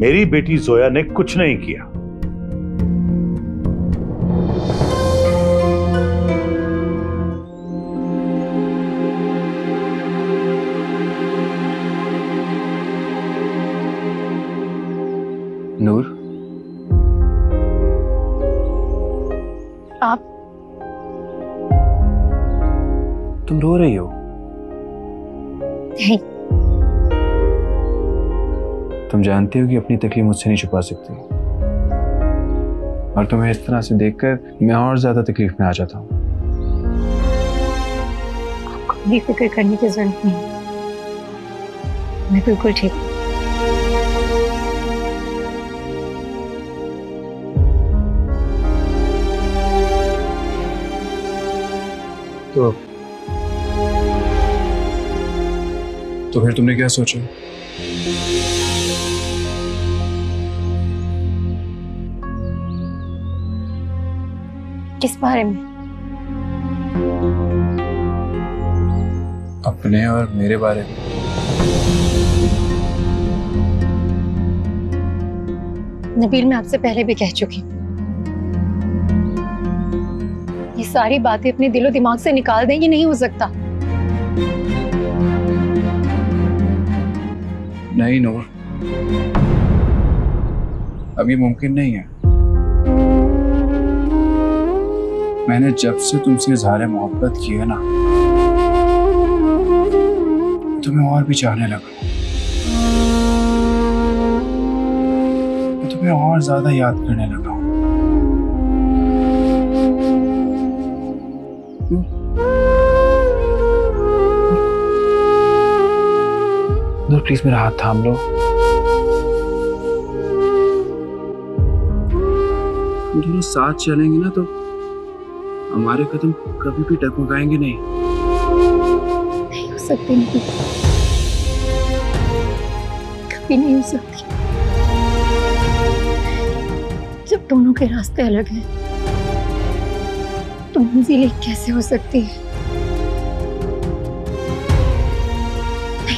मेरी बेटी जोया ने कुछ नहीं किया। नूर आप तुम रो रही हो? नहीं। तुम जानती हो कि अपनी तकलीफ मुझसे नहीं छुपा सकती, और तुम्हें इस तरह से देखकर मैं और ज्यादा तकलीफ में आ जाता हूँ। आपको भी फिक्र करने की जरूरत नहीं, मैं बिल्कुल ठीक हूँ। तो, तो फिर तुमने क्या सोचा? किस बारे में? अपने और मेरे बारे में। नबील मैं आपसे पहले भी कह चुकी हूँ, ये सारी बातें अपने दिलो दिमाग से निकाल दें, ये नहीं हो सकता। नहीं नूर, अब ये मुमकिन नहीं है। मैंने जब से तुमसे इजहार मोहब्बत की है ना, तुम्हें और भी चाहने लगा, तुम्हें और ज्यादा याद करने लगा। नूर प्लीज मेरा हाथ थाम लो। हम दोनों साथ चलेंगे ना तो हमारे कदम कभी भी डगमगाएंगे नहीं। नहीं हो सकते, नहीं कभी नहीं हो सकते। जब दोनों के रास्ते अलग हैं तो मंजिलें कैसे हो सकती है?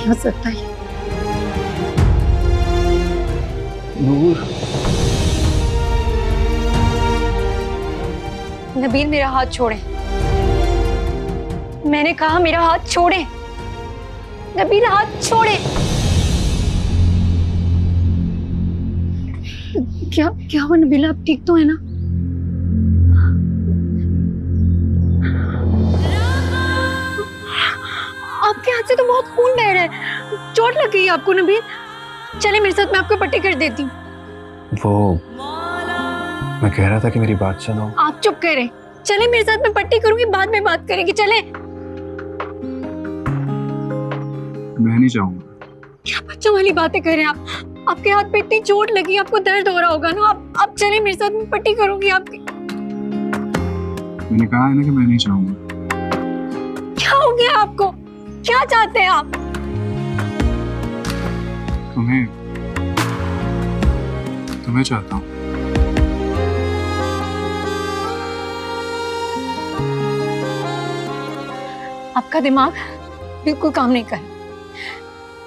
हो सकता है। नूर, नबील मेरा हाथ छोड़े। मैंने कहा मेरा हाथ छोड़े। नबील हाथ छोड़े। क्या क्या हुआ नबील, आप ठीक तो है ना? आपके हाथ से तो बहुत खून बह रहा है, चोट लग गई आपको नबील? चले मेरे साथ, मैं आपको पट्टी कर देती हूँ। वो मैं कह रहा था कि मेरी बात सुनो। आप चुप करें। चले मेरे साथ, मैं पट्टी करूंगी, बाद में बात करेंगे। चले। मैं नहीं जाऊंगा। क्या बच्चों वाली बातें कर रहे हैं आप? आपके हाथ पे इतनी चोट लगी, आपको दर्द हो रहा होगा ना। आप आप चले मेरे साथ, मैं पट्टी करूंगी आपकी। मैंने कहा है ना कि मैं नहीं जाऊंगा। क्या हो गया आपको? क्या चाहते हैं आप? तुम्हें तुम्हें चाहता हूँ। आपका दिमाग बिल्कुल काम नहीं कर।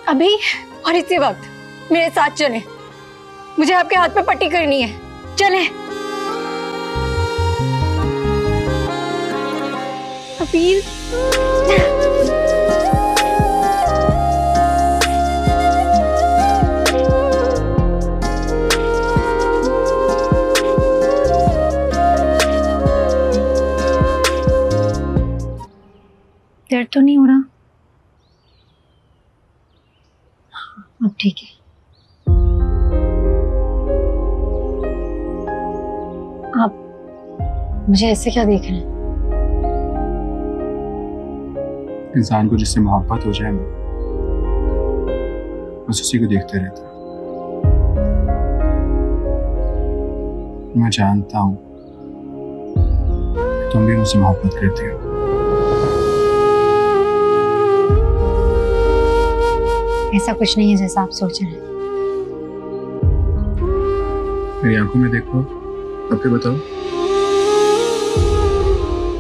अभी और इसी वक्त मेरे साथ चलें, मुझे आपके हाथ पे पट्टी करनी है। चलें। अपील तो नहीं हो रहा अब? ठीक है। आप मुझे ऐसे क्या देख रहे हैं? इंसान को जिससे मोहब्बत हो जाए ना, बस उसी को देखते रहता। मैं जानता हूं तुम भी मुझसे मोहब्बत करते हो। ऐसा कुछ नहीं है जैसा आप सोच रहे हैं। मेरी आंखों में देखो, तब के बताओ।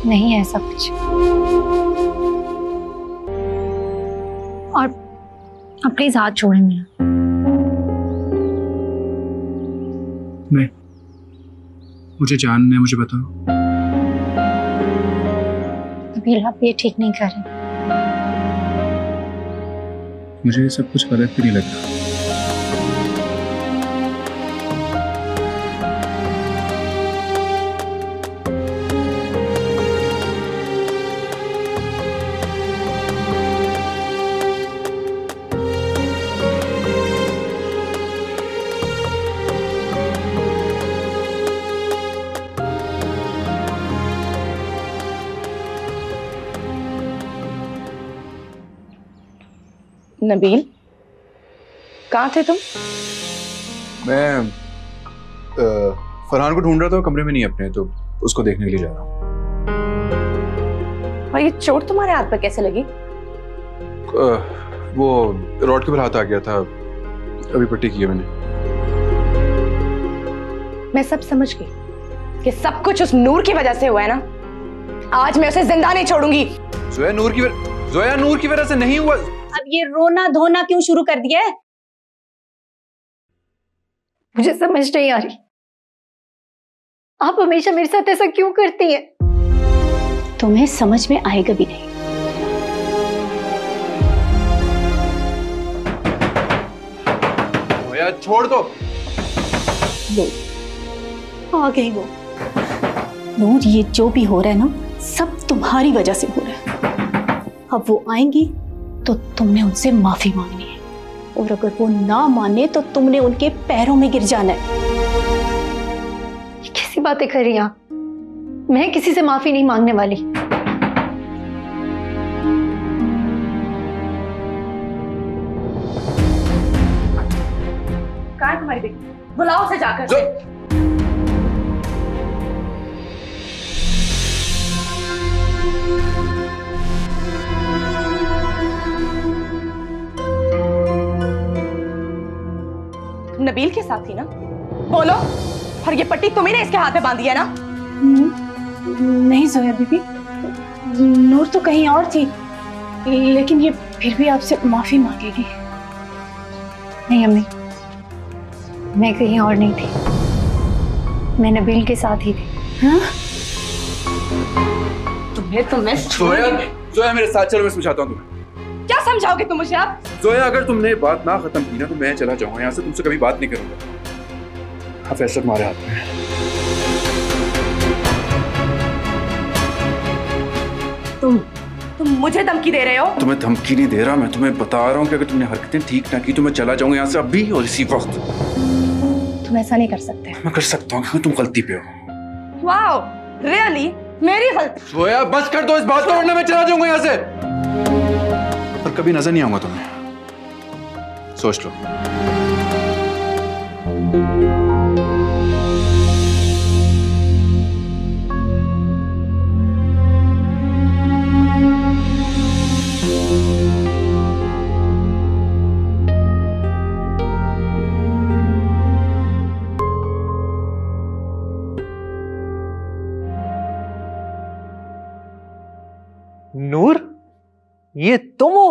नहीं ऐसा कुछ। और आप प्लीज हाथ छोड़ें मेरा। नहीं, मुझे जानना है, मुझे बताओ। नबील आप ये ठीक नहीं कर रहे। मुझे सब कुछ गलत भी नहीं लगता। नबील, कहाँ थे तुम? मैं फरहान को ढूंढ रहा था, कमरे में नहीं अपने, तो उसको देखने के लिए जा रहा हूँ। और ये चोट तुम्हारे हाथ पर कैसे लगी? आ, वो रॉड के ऊपर हाथ आ गया था, अभी पट्टी की है मैंने। मैं सब समझ गई कि सब कुछ उस नूर की वजह से हुआ है ना। आज मैं उसे जिंदा नहीं छोड़ूंगी। जोया नूर की वर... जोया नूर की वजह से नहीं हुआ। अब ये रोना धोना क्यों शुरू कर दिया है? मुझे समझ नहीं आ रही, आप हमेशा मेरे साथ ऐसा क्यों करती हैं? तुम्हें समझ में आएगा भी नहीं। यार छोड़ दो। आ गई वो। नूर, ये जो भी हो रहा है ना, सब तुम्हारी वजह से हो रहा है। अब वो आएंगी तो तुमने उनसे माफी मांगनी है, और अगर वो ना माने तो तुमने उनके पैरों में गिर जाना है। कैसी बातें कर रही हैं आप? मैं किसी से माफी नहीं मांगने वाली। कहाँ तुम्हारी बेटी? बुलाओ उसे जाकर। जो... नबील के साथ थी ना? बोलो। और ये पट्टी तुम्हीं ने इसके हाथ में बांधी है ना? नहीं जोया बीबी, नूर तो कहीं और थी, लेकिन ये फिर भी आपसे माफी मांगेगी। नहीं अम्मी, मैं कहीं और नहीं थी, मैं नबील के साथ ही थी। हाँ? तुम्हें तो मैं जोया, जोया मेरे साथ चलो, मैं समझाता हूँ तुम्हें। क्या समझाओगे तुम मुझे आप? जोया अगर तुमने बात ना खत्म की ना तो मैं चला जाऊंगा यहाँ से, तुमसे कभी बात नहीं करूंगा। हाँ, फैसला तुम्हारे हाथ में है। तुम तुम मुझे धमकी दे रहे हो? तुम्हें धमकी नहीं दे रहा, मैं तुम्हें बता रहा हूँ कि अगर तुमने हरकतें ठीक ना की तो मैं चला जाऊंगा यहाँ से अभी और इसी वक्त। तुम ऐसा नहीं कर सकते। मैं कर सकता हूँ क्योंकि तुम गलती पे हो। वाओ, रियली मेरी गलती? जोया बस कर दो इस बात को, वरना मैं चला जाऊंगा यहाँ से और कभी नजर नहीं आऊंगा तुम्हें। सोच लो। नूर, ये तुम हो?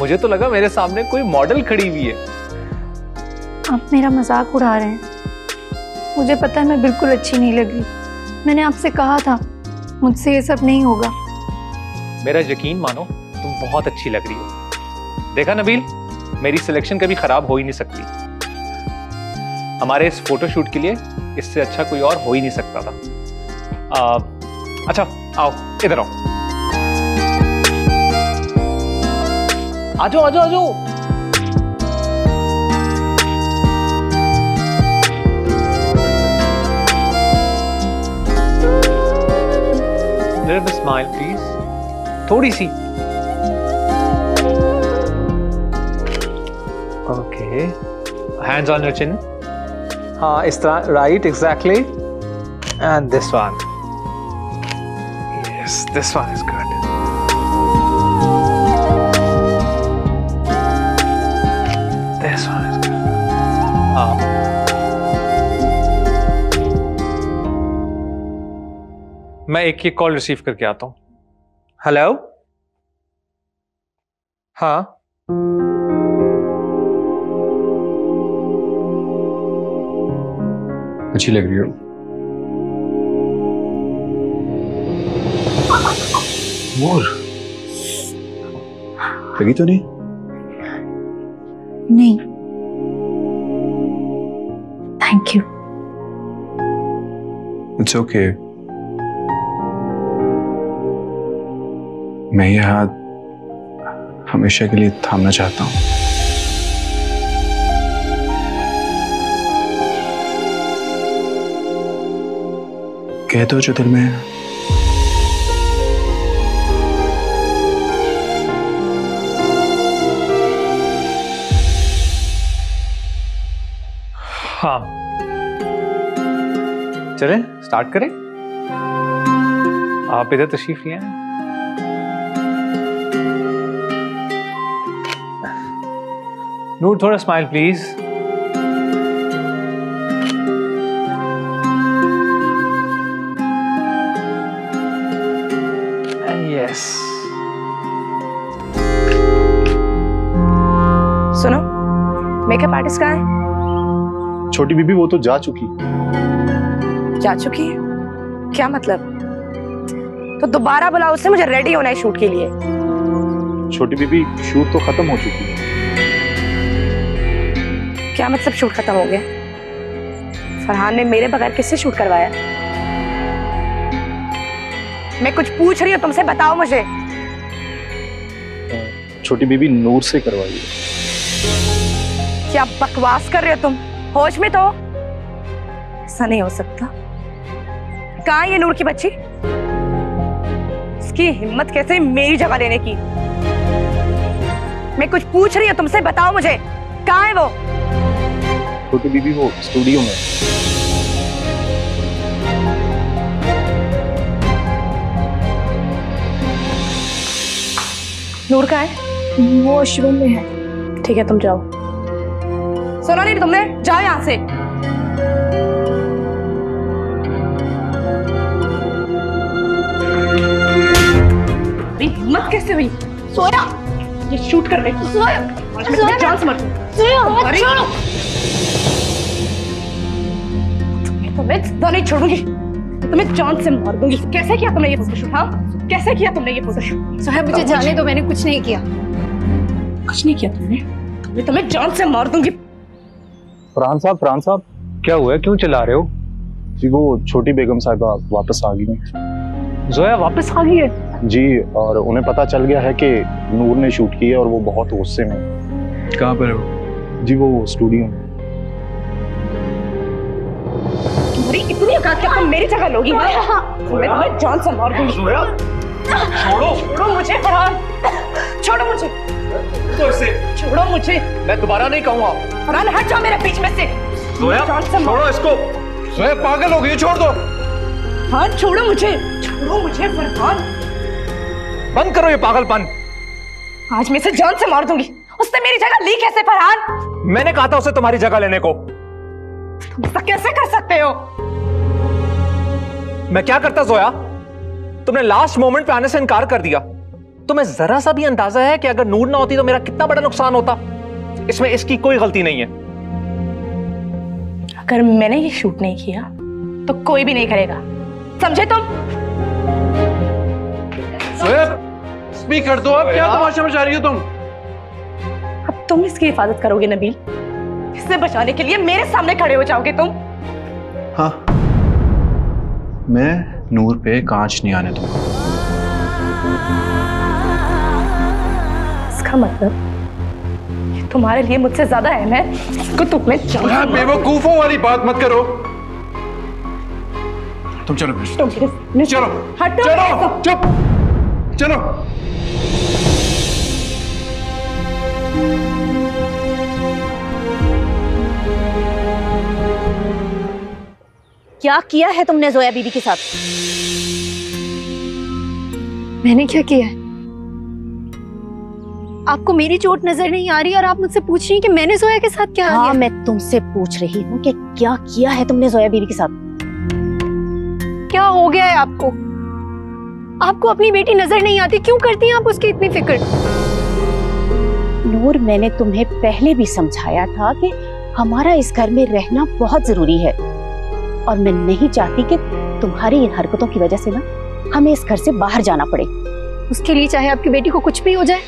मुझे तो लगा मेरे सामने कोई मॉडल खड़ी हुई है। आप मेरा मजाक उड़ा रहे हैं। मुझे पता है मैं बिल्कुल अच्छी नहीं लगी। मैंने आपसे कहा था मुझसे ये सब नहीं होगा। मेरा यकीन मानो, तुम बहुत अच्छी लग रही हो। देखा नबील, मेरी सिलेक्शन कभी खराब हो ही नहीं सकती। हमारे इस फोटोशूट के लिए इससे अच्छा कोई और हो ही नहीं सकता था। आ, अच्छा आओ इधर आओ। आजो आजो आजो। स्माइल प्लीज, थोड़ी सी। Okay, hands on your chin. हाँ इस तरह, right, exactly. And this one, yes this one is good. This one is good. हाँ मैं एक ही कॉल रिसीव करके आता हूँ। हेलो, हाँ अच्छी लग रही हो। मोर लगी तो नहीं? नहीं थैंक यू। It's okay. मैं ये हाथ हमेशा के लिए थामना चाहता हूँ। कह दो जो दिल में है। हाँ चले स्टार्ट करें। आप इधर तशरीफ ले आए। नूर थोड़ा स्माइल प्लीज। सुनो, मेकअप आर्टिस्ट कहाँ है? छोटी बीबी वो तो जा चुकी। जा चुकी? क्या मतलब? तो दोबारा बुलाओ उससे, मुझे रेडी होना है शूट के लिए। छोटी बीबी शूट तो खत्म हो चुकी है। क्या मतलब शूट खत्म हो गया? फरहान ने मेरे बगैर किससे शूट करवाया? मैं कुछ पूछ रही हूँ तुमसे, बताओ मुझे। छोटी बीबी नूर से करवाई है। क्या बकवास कर रहे हो तुम? होश में तो? ऐसा नहीं हो सकता। कहाँ ये नूर की बच्ची? इसकी हिम्मत कैसे मेरी जगह लेने की? मैं कुछ पूछ रही हूँ तुमसे, बताओ मुझे कहाँ है वो? छोटी बीबी वो स्टूडियो में। नूर का है? वॉशरूम में है। ठीक है तुम जाओ। सुना नहीं तुमने, जाओ यहाँ से। हिम्मत कैसे हुई? सोया ये शूट कर दे। सोया आज मैं चांस मर तुम्हें तो मैं जिंदा नहीं छोड़ूंगी, तुम्हें चांस से मार दूंगी। कैसे किया तुमने ये फोटोशूट? हाँ कैसे किया तुमने ये फोटोशूट? सोहेब मुझे जाने दो, मैंने कुछ नहीं किया। कुछ नहीं किया तुमने? मैं तुम्हें जान से मार दूंगी। फरहान साहब, फरहान साहब क्या हुआ है, क्यों चिल्ला रहे हो? जी वो छोटी बेगम साहिबा वापस आ गई है। जोया वापस आ गई है? जी, और उन्हें पता चल गया है कि नूर ने शूट किया और वो बहुत गुस्से में। कहाँ पर है वो? जी वो स्टूडियो में। इतनी औकात क्या तुम मेरी जगह लोगी? मैं तुम्हें जान से मार दूंगी। जोया छोड़ो, छोड़ो मुझे फरहान, छोड़ो मुझे, छोड़ो मुझे। मैं दोबारा नहीं कहूँगा। फरहान हट जाओ मेरे बीच में से। जोया छोड़ो इसको। जोया पागल हो गई, छोड़ दो। हाँ छोड़ो मुझे, छोड़ो मुझे फरहान। बंद करो ये पागलपन। आज मैं इसे जान से मार दूंगी। उसने मेरी जगह ली कैसे फरहान? मैंने कहा था उसे तुम्हारी जगह लेने को। तुम ऐसा कैसे कर सकते हो? मैं क्या करता जोया? तुमने लास्ट मोमेंट पे आने से इनकार कर दिया। तुम्हें जरा सा भी अंदाजा है कि अगर नूर ना होती तो मेरा कितना बड़ा नुकसान होता? इसमें इसकी कोई गलती नहीं है। अगर मैंने ये शूट नहीं किया तो कोई भी नहीं करेगा, समझे तुम? स्पीक कर दो। अब क्या तमाशा मचा रही हो तुम? अब तुम इसकी हिफाजत करोगे नबील? इससे बचाने के लिए मेरे सामने खड़े हो जाओगे तुम? हाँ मैं नूर पे कांच नहीं आने दूंगा। इसका मतलब ये तुम्हारे लिए मुझसे ज्यादा अहम है। इसको तुमने चला बेवकूफों वाली बात मत करो। तुम चलो तुम चलो चलो चुप चलो। क्या किया है तुमने जोया बीबी के साथ? मैंने क्या किया है? आपको मेरी चोट नजर नहीं आ रही और आप मुझसे पूछ रही हैं कि मैंने जोया के साथ क्या? हाँ, मैं तुमसे पूछ रही हूँ कि क्या किया है तुमने जोया बीबी के साथ? क्या हो गया है आपको? आपको अपनी बेटी नजर नहीं आती, क्यों करती हैं आप उसकी इतनी फिक्र? नूर मैंने तुम्हें पहले भी समझाया था कि हमारा इस घर में रहना बहुत जरूरी है और मैं नहीं चाहती कि तुम्हारी इन हरकतों की वजह से ना हमें इस घर से बाहर जाना पड़े। उसके लिए चाहे आपकी बेटी को कुछ भी हो जाए।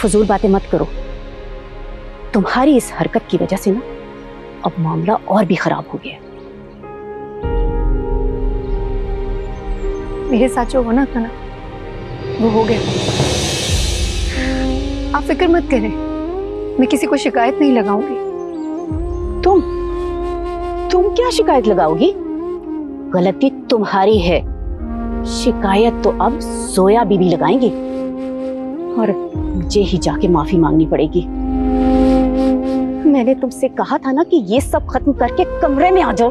फजूल बातें मत करो। तुम्हारी इस हरकत की वजह से ना अब मामला और भी खराब हो गया। मेरे साथ जो होना था ना वो हो गया। आप फिक्र मत करें, मैं किसी को शिकायत नहीं लगाऊंगी। तुम तुम क्या शिकायत लगाओगी? गलती तुम्हारी है, शिकायत तो अब जोया बीबी लगाएंगी और मुझे ही जाके माफी मांगनी पड़ेगी। मैंने तुमसे कहा था ना कि ये सब खत्म करके कमरे में आ जाओ।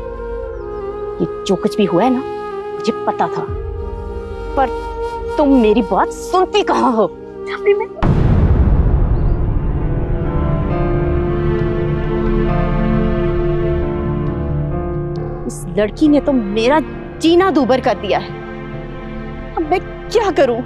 ये जो कुछ भी हुआ है ना मुझे पता था, पर तुम मेरी बात सुनती कहाँ हो? इस लड़की ने तो मेरा जीना दूभर कर दिया है। अब मैं क्या करूं?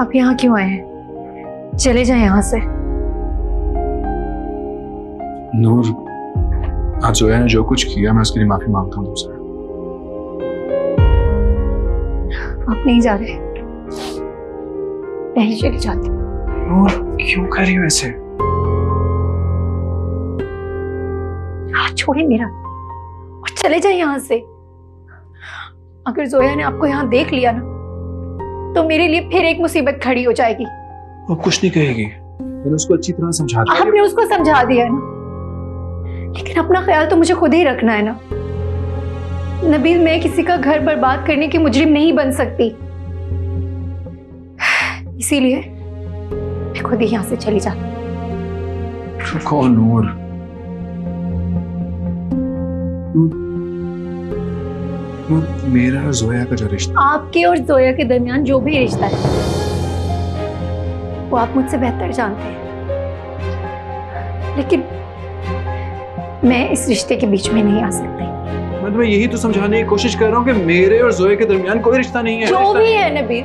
आप यहाँ क्यों आए हैं? चले जाएं यहाँ से। नूर आज जोया ने जो कुछ किया मैं उसके लिए माफी मांगता हूँ तुमसे। आप नहीं जा रहे? नहीं चले जाते। नूर क्यों कर रही हो ऐसे? हाथ छोड़े मेरा और चले जाएं यहाँ से। अगर जोया ने आपको यहाँ देख लिया ना तो मेरे लिए फिर एक मुसीबत खड़ी हो जाएगी। वो कुछ नहीं कहेगी, मैंने उसको अच्छी तरह समझा दिया। आपने उसको समझा दिया है ना, लेकिन अपना ख्याल तो मुझे खुद ही रखना है ना। नबील, मैं किसी का घर बर्बाद करने की मुजरिम नहीं बन सकती, इसीलिए मैं खुद ही यहां से चली जाती। रुको नूर, मेरा और जोया का जो रिश्ता, आपके और जोया के दरमियान जो भी रिश्ता है वो आप मुझसे बेहतर जानते हैं, लेकिन मैं इस रिश्ते के बीच में नहीं आ सकती। मैं तुम्हें यही तो समझाने की कोशिश कर रहा हूँ कि मेरे और जोया के दरमियान कोई रिश्ता नहीं है। जो भी है नबील,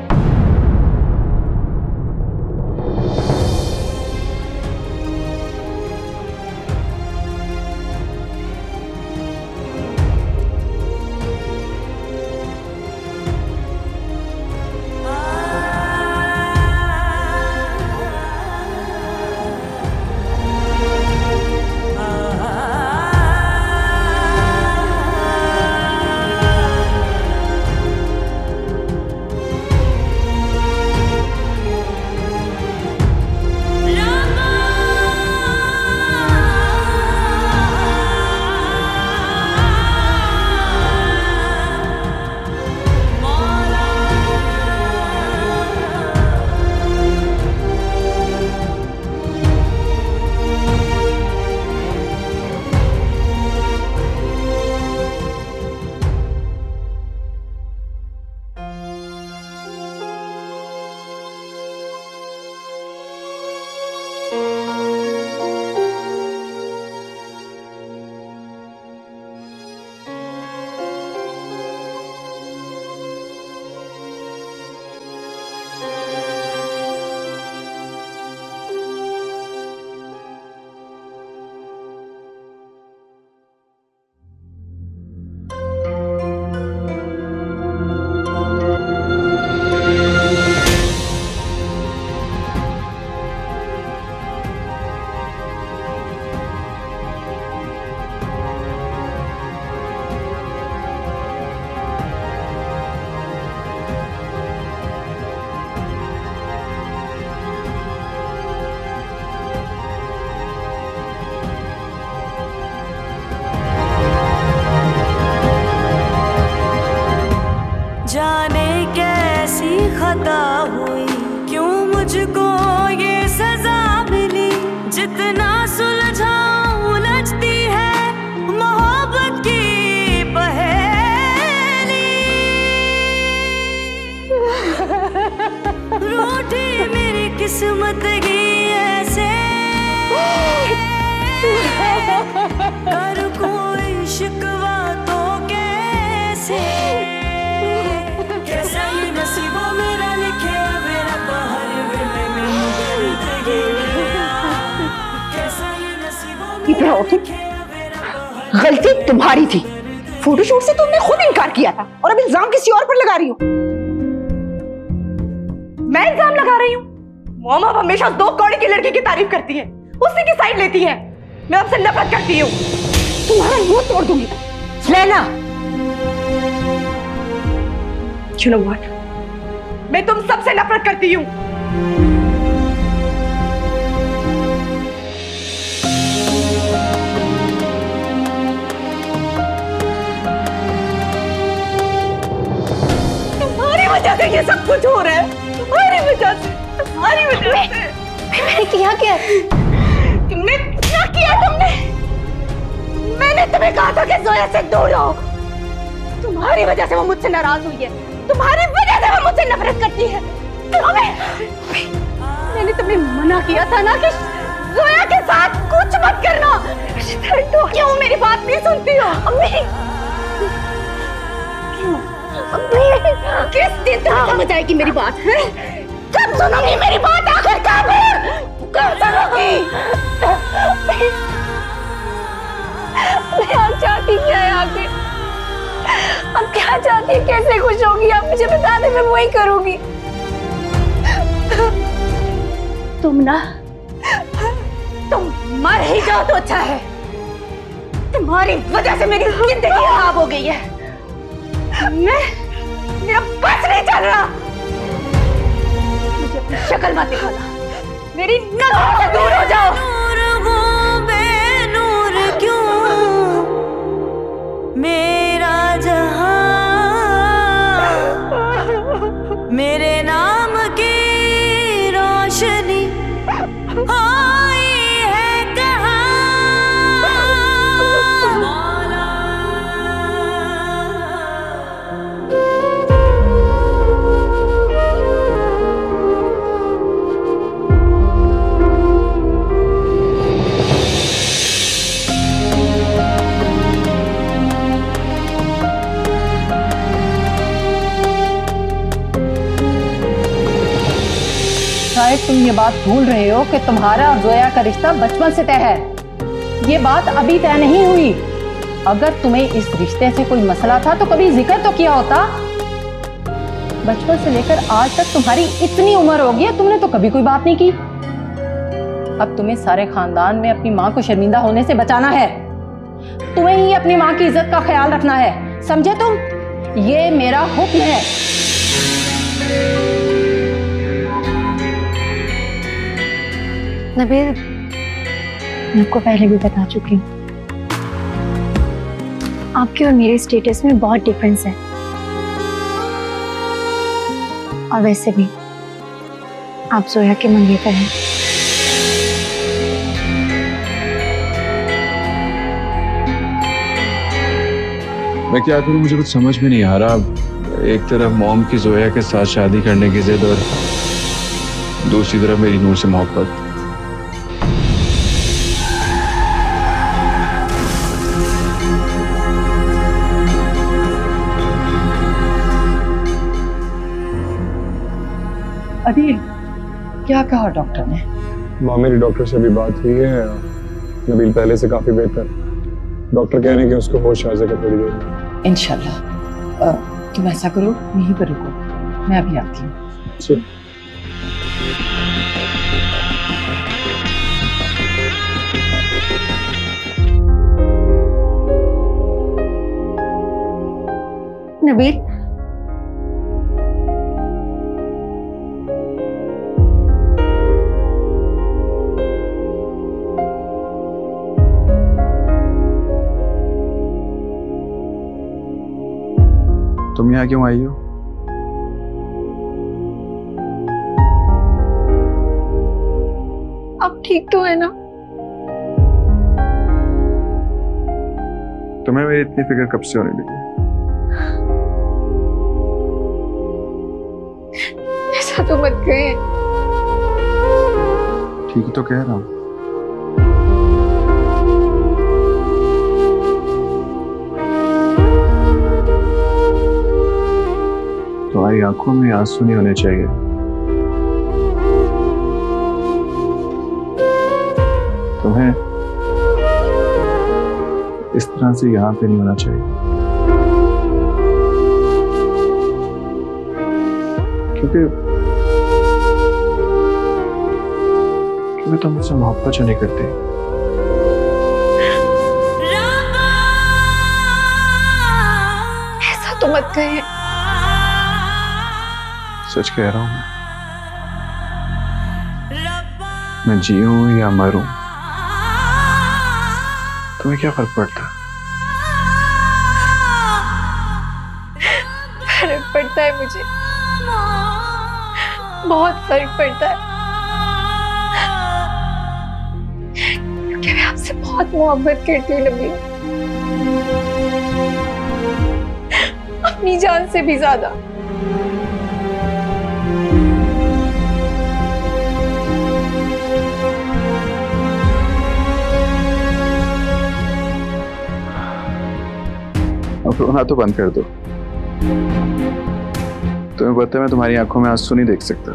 किस्मत ही ऐसे कर कोई शिकवा तो कैसे, कैसा ये नसीबों मेरा लिखे मेरा बाहर में। गलती तुम्हारी थी, फोटोशूट से तुमने खुद इनकार किया था और अब इल्जाम किसी और पर लगा रही हो। मैं इल्जाम लगा रही हूँ? मोम आप हमेशा दो कौड़ी की लड़की की तारीफ करती हैं, उसी की साइड लेती हैं। मैं आपसे नफरत करती हूँ, तुम्हारा मुंह तोड़ दूंगी। लेना, you know what? मैं तुम सबसे नफरत करती हूँ। तुम्हारी वजह से ये सब कुछ हो रहा है, तुम्हारी वजह से। तुम्हारी वजह से मैंने किया क्या? तुमने क्या किया? तुमने मैंने तुम्हें कहा था कि जोया से दूर रहो। तुम्हारी वजह से वो मुझसे नाराज हुई है, तुम्हारी वजह से वो मुझसे नफरत करती है। मैंने तुम्हें मना किया था ना कि जोया के साथ कुछ मत करना। क्यों मेरी बात नहीं सुनती हो? अम्मी क्यों? अम्मी किस दिन तुम बताएगी मेरी बात? है कब सुनोगी मेरी बात? आखिर कब कब सुनोगी? मैं आप चाहती क्या है आखिर? अब क्या चाहती है? कैसे खुश होगी आप मुझे बता दे, मैं वही करूंगी। तुम ना तुम मर ही जाओ तो अच्छा है, तुम्हारी वजह से मेरी जिंदगी खराब हो गई है। मैं मेरा बस नहीं चल रहा। शक्ल मत दिखाना, मेरी नजरों से दूर हो जाओ। नूर वो बेनूर क्यों मेरा जहां। मेरे नाम की रोशनी आई है कहाँ मौला। तुम ये बात भूल रहे हो कि तुम्हारा और जोया का रिश्ता बचपन से तय है, ये बात अभी तय नहीं हुई। अगर तुम्हें इस रिश्ते से कोई मसला था तो कभी जिक्र तो किया होता। बचपन से लेकर आज तक तुम्हारी इतनी उम्र हो गई है, तुमने तो कभी कोई बात नहीं की। अब तुम्हें सारे खानदान में अपनी माँ को शर्मिंदा होने से बचाना है, तुम्हें ही अपनी माँ की इज्जत का ख्याल रखना है, समझे तुम? ये मेरा हुक्म है। नबील, मैं आपको पहले भी बता चुकी हूँ, आपके और मेरे स्टेटस में बहुत डिफरेंस है। और वैसे भी आप जोया के मंगेतर हैं। मैं क्या करूँ, मुझे कुछ समझ में नहीं आ रहा। एक तरफ मॉम की जोया के साथ शादी करने की जिद और दूसरी तरफ मेरी नूर से मोहब्बत। अभी क्या कहा डॉक्टर ने? माँ, मेरी डॉक्टर से भी बात हुई है, नबील पहले से काफी बेहतर। डॉक्टर कह रहे हैं कि उसको होश आ जाएगा थोड़ी देर। इंशाल्लाह। तुम ऐसा करो, यहीं पर रुको, मैं अभी आती हूँ। नबील, तुम यहाँ क्यों आई हो? अब ठीक तो है ना? तुम्हें मेरी इतनी फिक्र कब से होने लगी? ऐसा तो मत कहे। ठीक तो कह रहा हूँ। तुम्हारी आंखों में आंसू नहीं होने चाहिए। तुम्हें इस तरह से यहाँ पे नहीं होना चाहिए, क्योंकि क्योंकि तुम मुझसे मोहब्बत नहीं करते। ऐसा तो मत कहे। सच कह रहा हूं, मैं जीऊं या मरूं तुम्हें क्या फर्क पड़ता? फर्क पड़ता है, मुझे बहुत फर्क पड़ता है, क्योंकि मैं आपसे बहुत मोहब्बत करती हूँ नबील, अपनी जान से भी ज्यादा। रोना तो बंद कर दो, तुम्हें पता है मैं तुम्हारी आंखों में आंसू नहीं देख सकता।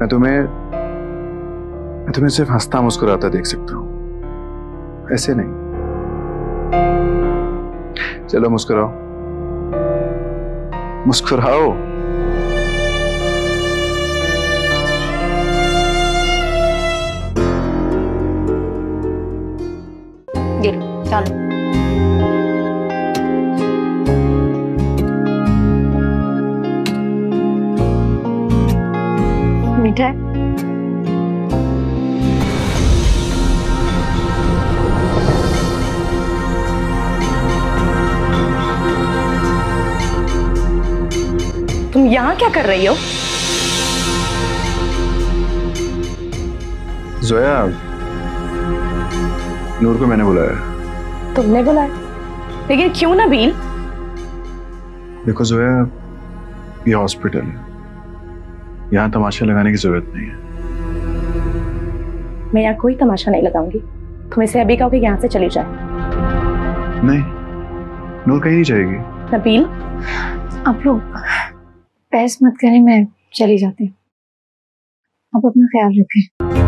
मैं तुम्हें मैं तुम्हें सिर्फ हंसता मुस्कुराता देख सकता हूं, ऐसे नहीं। चलो मुस्कुराओ, मुस्कुराओ। मीठा है? तुम यहाँ क्या कर रही हो? जोया, नूर को मैंने बुलाया। तुमने बुलाया? लेकिन क्यों नबील? देखो जोया, ये हॉस्पिटल है, यहाँ तमाशा लगाने की जरूरत नहीं है। मैं यहाँ कोई तमाशा नहीं लगाऊंगी। तुम्हें से अभी कहो कि यहाँ से चली जाए। नहीं, नूर कहीं नहीं जाएगी। नबील, आप लोग बहस मत करें, मैं चली जाती हूँ। आप अपना ख्याल रखें।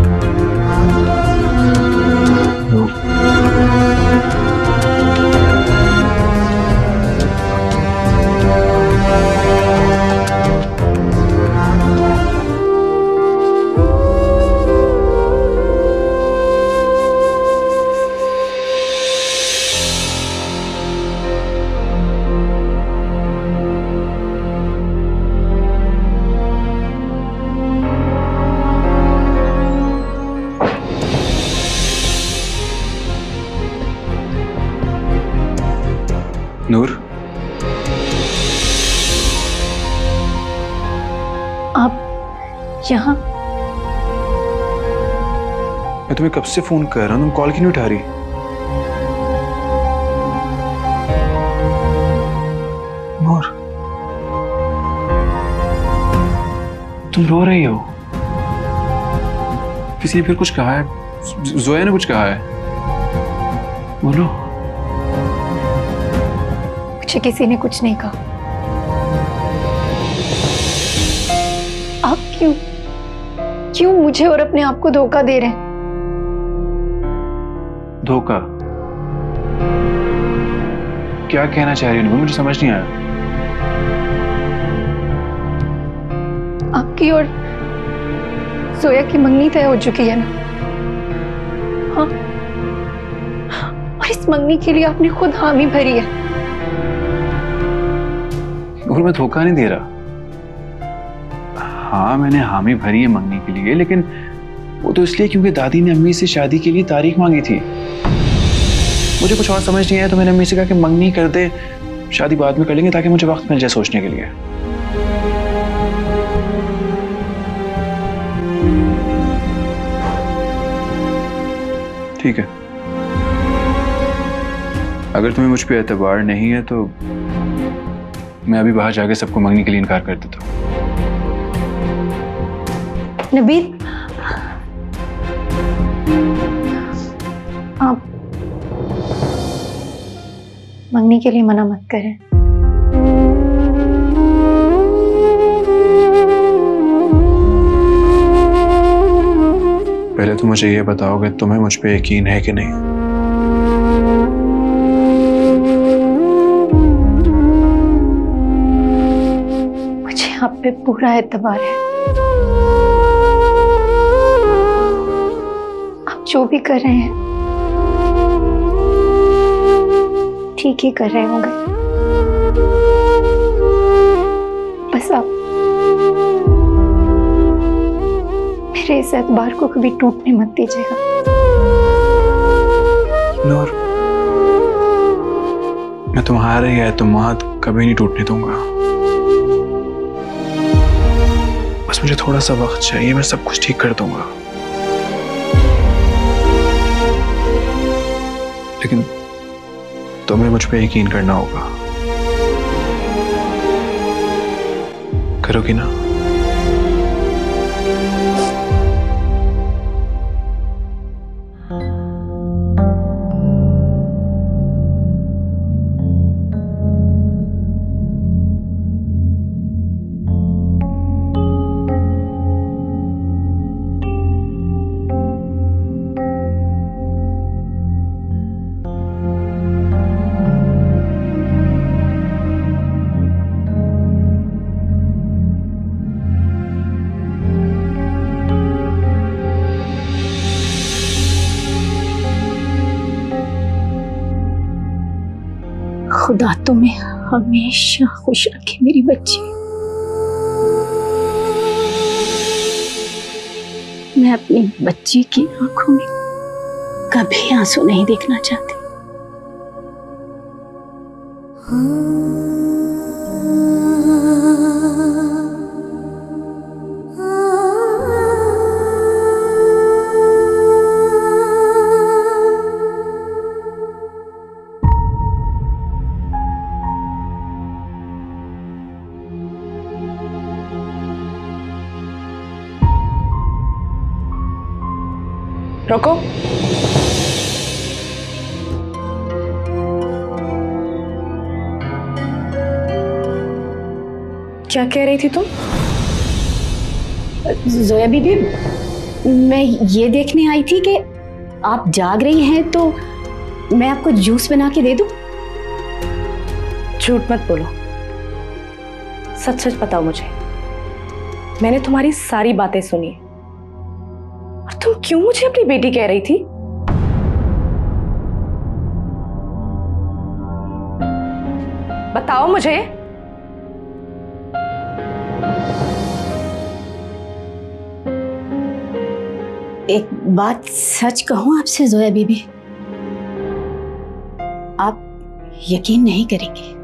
नूर, यहाँ मैं तुम्हें कब से फोन कर रहा हूँ, तुम कॉल क्यों नहीं उठा रही? नूर, तुम रो रही हो। किसी ने फिर कुछ कहा है? जोया ने कुछ कहा है? बोलो। मुझे किसी ने कुछ नहीं कहा। आप क्यों क्यों मुझे और अपने आप को धोखा दे रहे हैं? धोखा क्या कहना चाह रही हो? मुझे समझ नहीं आया। आपकी और जोया की मंगनी तय हो चुकी है ना? हाँ, और इस मंगनी के लिए आपने खुद हामी भरी है। और मैं धोखा नहीं दे रहा। हाँ, मैंने हामी भरी है मांगने के लिए, लेकिन वो तो इसलिए क्योंकि दादी ने अम्मी से शादी के लिए तारीख मांगी थी। मुझे कुछ और समझ नहीं आया तो मैंने अम्मी से कहा कि मंगनी कर दे, शादी बाद में कर लेंगे, ताकि मुझे वक्त मिल जाए सोचने के लिए। ठीक है, अगर तुम्हें मुझ पर एतबार नहीं है तो मैं अभी बाहर जाके सबको मंगनी के लिए इनकार कर देता हूँ। नबील, आप मंगनी के लिए मना मत करें। पहले तो मुझे ये बताओ कि तुम्हें मुझ पे यकीन है कि नहीं। मुझे आप पे पूरा एतबार है। जो भी कर रहे हैं ठीक ही कर रहे होंगे। बस आप मेरे इस एतबार को कभी टूटने मत दीजिएगा। नूर, मैं तुम्हारे ये एतमाद कभी नहीं टूटने दूंगा। बस मुझे थोड़ा सा वक्त चाहिए, मैं सब कुछ ठीक कर दूंगा। लेकिन तुम्हें मुझ पे यकीन करना होगा। करोगी ना? खुदा तुम्हें हमेशा खुश रखे मेरी बच्ची। मैं अपनी बच्ची की आंखों में कभी आंसू नहीं देखना चाहती। हाँ। रोको। क्या कह रही थी तुम? जोया बीबी, मैं ये देखने आई थी कि आप जाग रही हैं तो मैं आपको जूस बना के दे दूं? झूठ मत बोलो, सच सच बताओ मुझे। मैंने तुम्हारी सारी बातें सुनी और तुम क्यों मुझे अपनी बेटी कह रही थी? बताओ मुझे। एक बात सच कहूं आपसे जोया बीबी, आप यकीन नहीं करेंगे।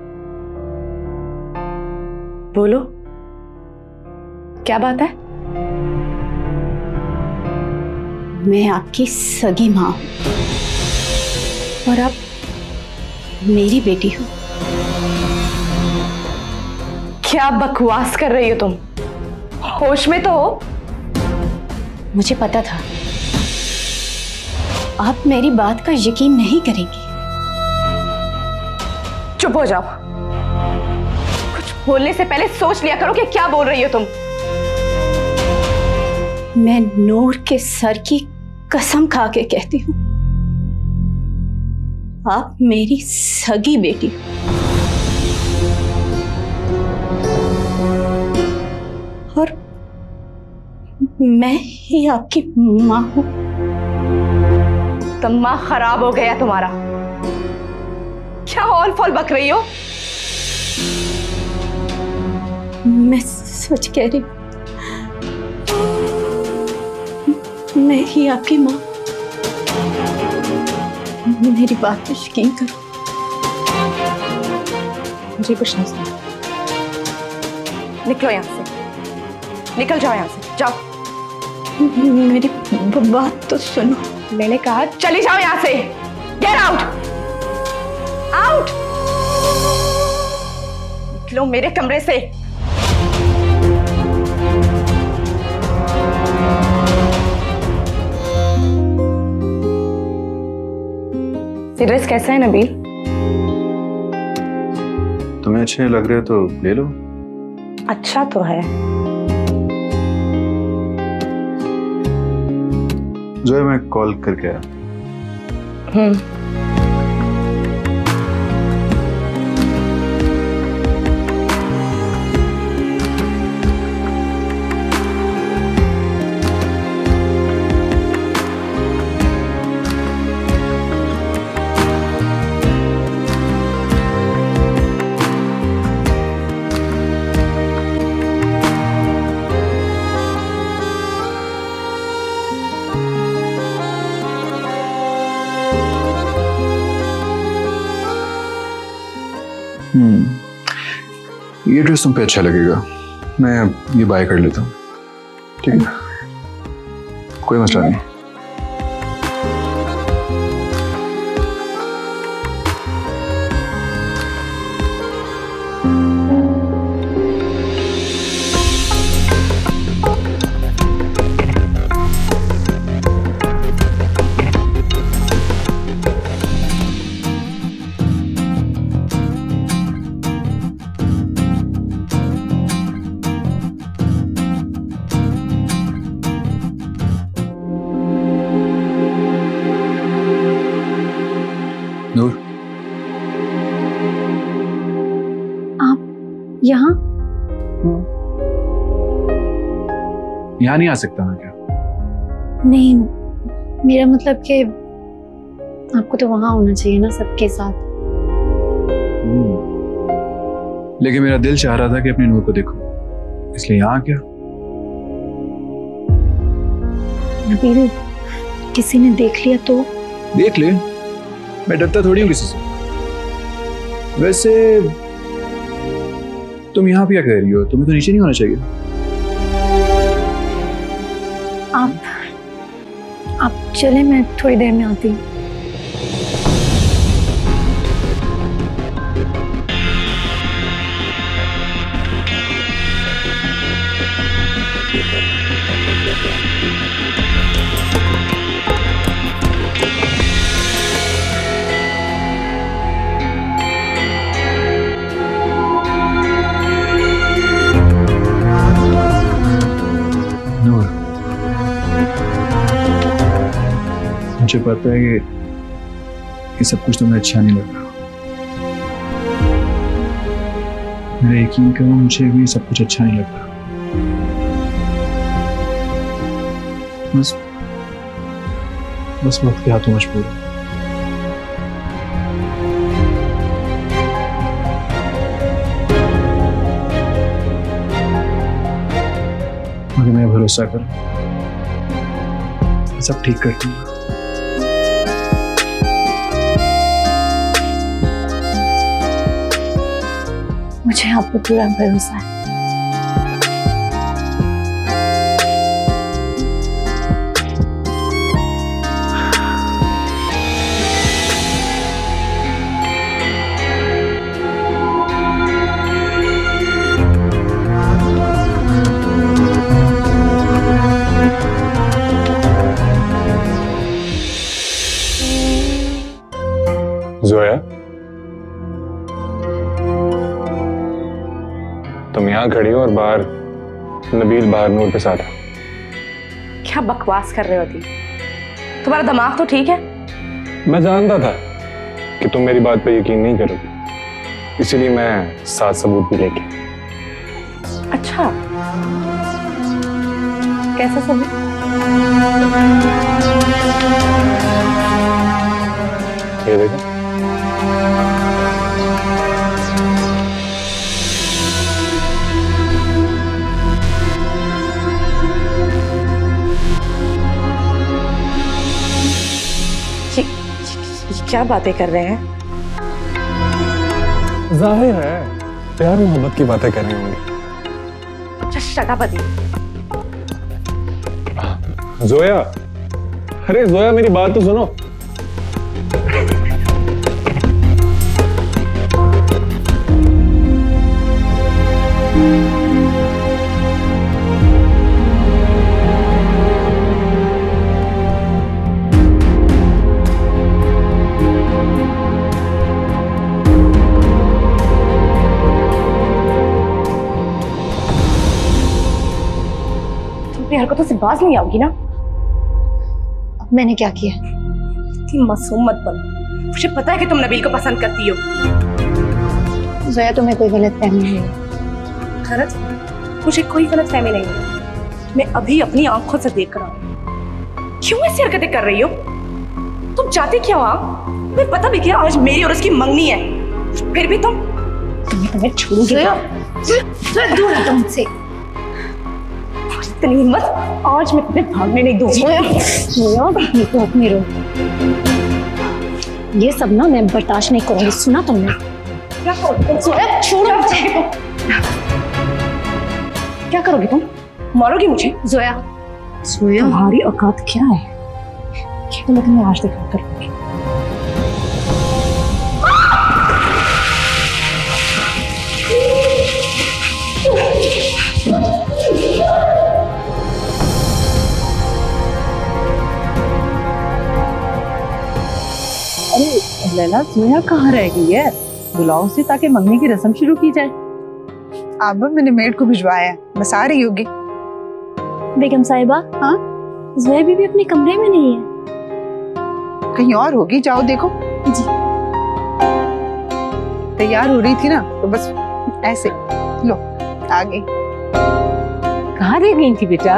बोलो, क्या बात है? मैं आपकी सगी माँ हूं और आप मेरी बेटी हो। क्या बकवास कर रही हो तुम? होश में तो हो। मुझे पता था आप मेरी बात का यकीन नहीं करेंगी। चुप हो जाओ। कुछ बोलने से पहले सोच लिया करो कि क्या बोल रही हो तुम। मैं नूर के सर की कसम खा के कहती हूँ, आप मेरी सगी बेटी हो और मैं ही आपकी माँ हूँ। दिमाग खराब हो गया तुम्हारा? क्या हॉल फॉल बक रही हो? मैं सच कह रही हूँ, मैं ही आपकी माँ। मेरी बात पर यकीन करो। मुझे कुछ नहीं सुना। निकलो यहाँ से, निकल जाओ यहाँ से, जाओ। मेरी बात तो सुनो। मैंने कहा चली जाओ यहाँ से। Get out, out. निकलो मेरे कमरे से। सिगरेट कैसा है नबील? तुम्हें अच्छे लग रहे हो तो ले लो। अच्छा तो है। जो है मैं कॉल करके आया। हम्म। हम्म, ये ड्रेस तुम पे अच्छा लगेगा। मैं ये बाय कर लेता हूँ। ठीक है, कोई मसला नहीं। यहाँ यहाँ नहीं आ सकता मैं? क्या नहीं, मेरा मतलब कि आपको तो वहां होना चाहिए ना सबके साथ। लेकिन मेरा दिल चाह रहा था कि अपनी नूर को देखूं, इसलिए यहाँ। क्या नबील, किसी ने देख लिया तो? देख ले, मैं डरता थोड़ी हूँ किसी से। वैसे तुम यहाँ पे क्या कह रही हो? तुम्हें तो नीचे नहीं होना चाहिए। आप आप चले, मैं थोड़ी देर में आती हूँ। मुझे पता है कि, कि सब कुछ तुम्हें अच्छा नहीं लग रहा। मेरा यकीन करो, मुझे भी सब कुछ अच्छा नहीं लग रहा। बस बस वक्त के हाथों मजबूर है। मगर मैं भरोसा करूँ, सब ठीक कर दूँगा। मुझे आप पर पूरा भरोसा है। जोया, तुम यहाँ खड़ी हो और बाहर नबील बाहर नूर के साथ है। क्या बकवास कर रहे हो दी? तुम्हारा दिमाग तो ठीक है। मैं जानता था कि तुम मेरी बात पे यकीन नहीं करोगी, इसीलिए मैं साथ सबूत भी लेके। अच्छा, कैसा सबूत? ये देखो। क्या बातें कर रहे हैं? जाहिर है प्यार मोहब्बत की बातें कर रहे होंगे। अच्छा शगापति। जोया, अरे जोया मेरी बात तो सुनो। हरकतों से बाज नहीं आओगी ना? अब मैंने क्या किया? इतनी मासूम मत बनो। मुझे पता है कि तुम नबील को पसंद करती हो। जोया तुम्हें कोई गलत फहमी नहीं है। खरच मुझे कोई गलत फहमी नहीं है। मैं अभी अपनी आंखों से देख रहा हूँ। क्यों ऐसी हरकतें कर रही हो? तुम चाहते क्या हो आप? तुम्हें पता भी क्या आज मेरी और उसकी मंगनी है, फिर भी तुम तुम्हें छोड़ूंगी। इतनी हिम्मत! आज मैं तुम्हें भागने नहीं दूंगी। ये तो अपनी रो, ये सब ना मैं बर्दाश्त नहीं करूंगी। सुना तुमने? क्या करोगे तुम? क्या करोगे तुम? मारोगी मुझे? जोया, जोया तुम्हारी औकात क्या है? क्या तो मैं तुम्हें आज दिखा कर दूंगी। लैला, जोया कहाँ रह गई है? बुलाओ उसे ताकि मंगनी की रस्म शुरू की जाए। आबा, मैंने मेड को भिजवाया, बस आ रही होगी। बेगम साहिबा। हाँ? जोया भी, भी अपने कमरे में नहीं है, कहीं और होगी। जाओ देखो। जी। तैयार हो रही थी ना, तो बस ऐसे लो आ गई। कहाँ रह गई थी बेटा?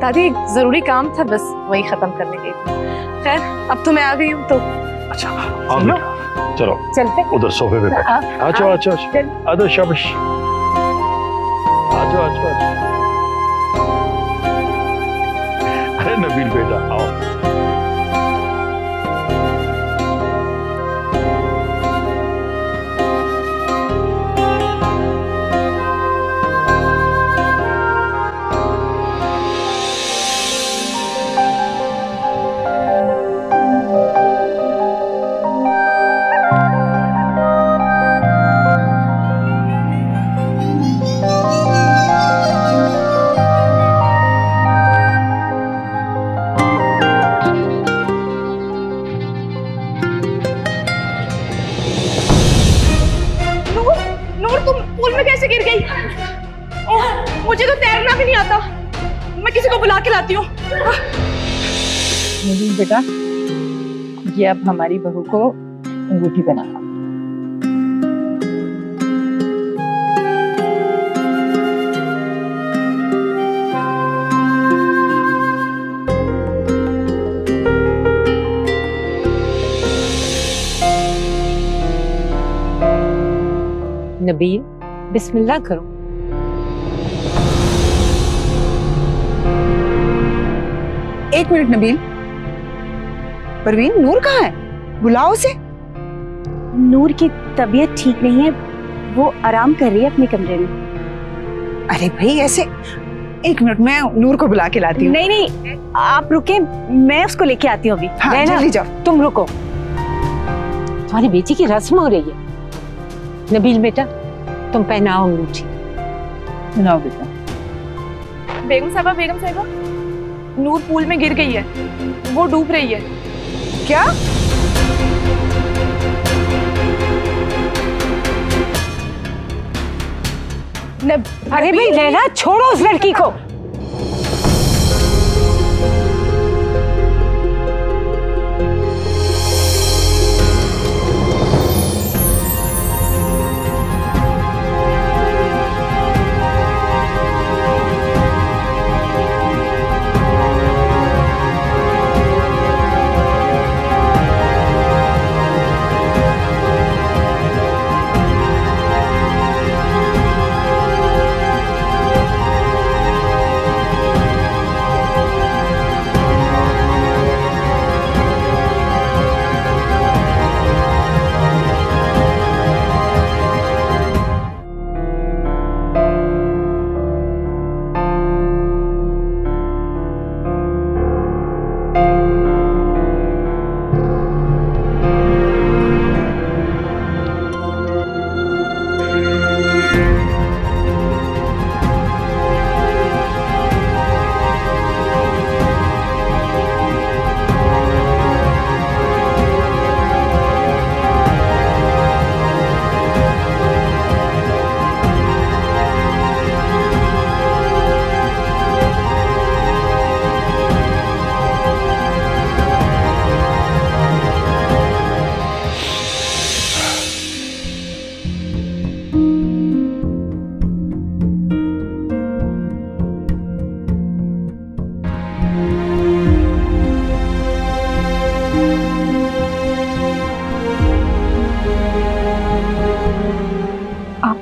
दादी जरूरी काम था, बस वही खत्म करने गई थी। खैर अब तो मैं आ गई हूँ तो। अच्छा आओ बेटा, चलो चलते उधर सोफे पे बैठो। आ जाओ आ जाओ आ जाओ, शाबाश। आ जाओ आ जाओ। अरे नबील बेटा आओ। मुझे तो तैरना भी नहीं आता, मैं किसी को बुला के लाती हूँ। नदीम बेटा, ये अब हमारी बहू को अंगूठी बनाना। नबील, बिस्मिल्लाह करो। एक मिनट नबील, परवीन नूर कहाँ है? बुलाओ उसे। नूर की तबीयत ठीक नहीं है, वो आराम कर रही है अपने कमरे में। अरे भाई ऐसे, एक मिनट मैं नूर को बुला के लाती हूँ। नहीं नहीं, आप रुके, मैं उसको लेके आती हूँ अभी। हाँ, जल्दी जाओ। तुम रुको, तुम्हारी बेटी की रस्म हो रही है। नबील बेटा, तुम पहनाओ अंगूठी। पहनाओ बेटा। बेगम साहबा, बेगम साहबा, नूर पूल में गिर गई है, वो डूब रही है। क्या? नब... अरे भाई लैला, छोड़ो उस लड़की को।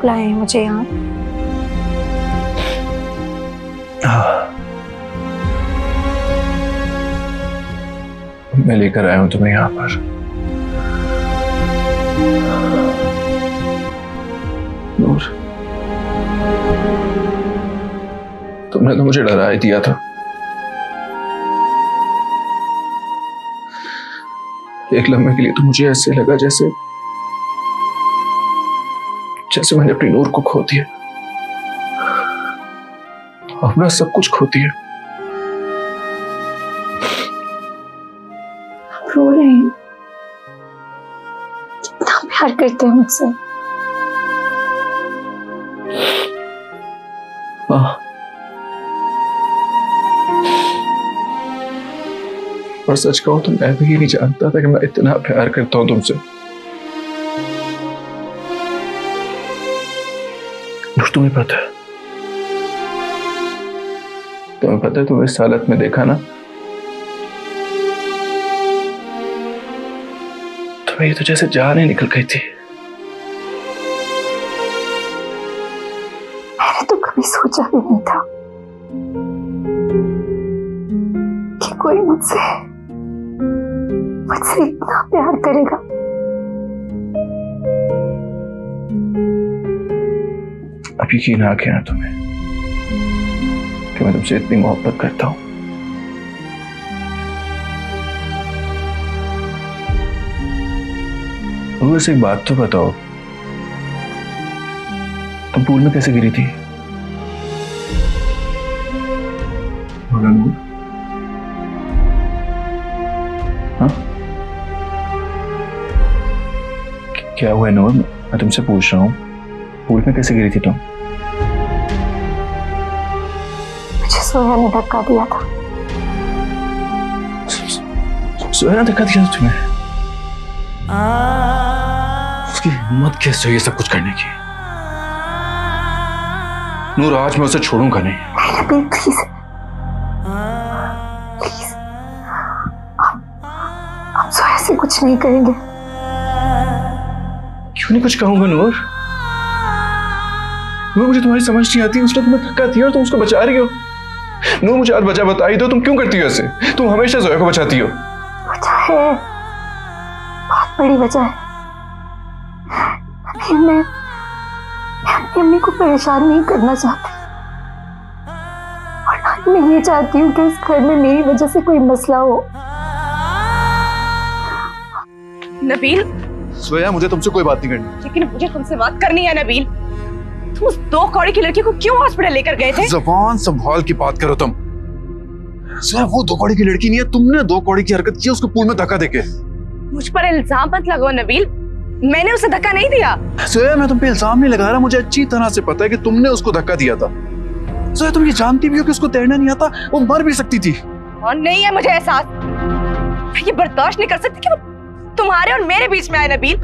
लाए हैं मुझे यहाँ। मैं लेकर आया हूं तुम्हें यहाँ पर। नूर, तुमने तो मुझे डरा ही दिया था। एक लम्हे के लिए तो मुझे ऐसे लगा जैसे जैसे मैंने अपनी नूर को खो दिया, अपना सब कुछ खो दिया। रो रहे हैं, कितना प्यार करते हैं मुझसे। हाँ, और सच कहूं तो मैं भी नहीं जानता था कि मैं इतना प्यार करता हूं तुमसे। तुम्हें पता है, तुम्हें पता है, तुम्हें इस हालत में देखा ना, तुम्हें ये तो जैसे जान ही निकल गई थी। मैंने तो कभी सोचा भी नहीं था कि कोई मुझसे मुझसे इतना प्यार करेगा। अब यकीन आ गया ना तुम्हें कि मैं तुमसे इतनी मोहब्बत करता हूं। वैसे एक बात तो बताओ, तुम पूल में कैसे गिरी थी? हाँ? क्या हुआ नूर? मैं तुमसे पूछ रहा हूं, पूल में कैसे गिरी थी तुम? मुझे सोया ने धक्का दिया था। सोया धक्का दिया तुम्हें। उसकी हिम्मत कैसे हुई ये सब कुछ करने की? नूर, आज मैं उसे छोड़ूंगा नहीं। नहीं, प्लीज प्लीज, हम हम सोया से कुछ नहीं करेंगे। क्यों नहीं कुछ कहूंगा नूर? नूर, मुझे तुम्हारी समझ नहीं आती। उसने तुम्हें धक्का दिया और तुम उसको बचा रही हो। नूर, मुझे आज वजह बता ही दो, तुम क्यों करती हो ऐसे? तुम हमेशा जोया को बचाती हो। वजह है, बहुत बड़ी वजह है। अभी मैं अपनी मम्मी को परेशान नहीं करना चाहती और ना ही मैं ये चाहती हूँ कि इस घर में मेरी वजह से कोई मसला हो। नबील, सोया, मुझे तुमसे कोई बात नहीं करनी। लेकिन मुझे तुमसे बात करनी है नबील। तुम उस दो कौड़ी की लड़की को क्यों हॉस्पिटल लेकर गए थे? ज़बान संभाल के बात करो तुम। सोया, वो दो कौड़ी की लड़की नहीं है। तुमने दो कौड़ी की हरकत की, उसको पूल में धक्का देके। मुझ पर इल्जाम मत लगाओ नबील, मैंने उसे धक्का नहीं दिया। सोया, मैं तुम पे इल्जाम नहीं लगा रहा। मुझे अच्छी तरह से पता है कि तुमने उसको धक्का दिया था। सोया, तुम ये जानती भी हो कि उसको तैरना नहीं आता, वो मर भी सकती थी। और नहीं है मुझे एहसास, मैं ये बर्दाश्त नहीं कर सकती कि वो तुम्हारे और मेरे बीच में आए नबील।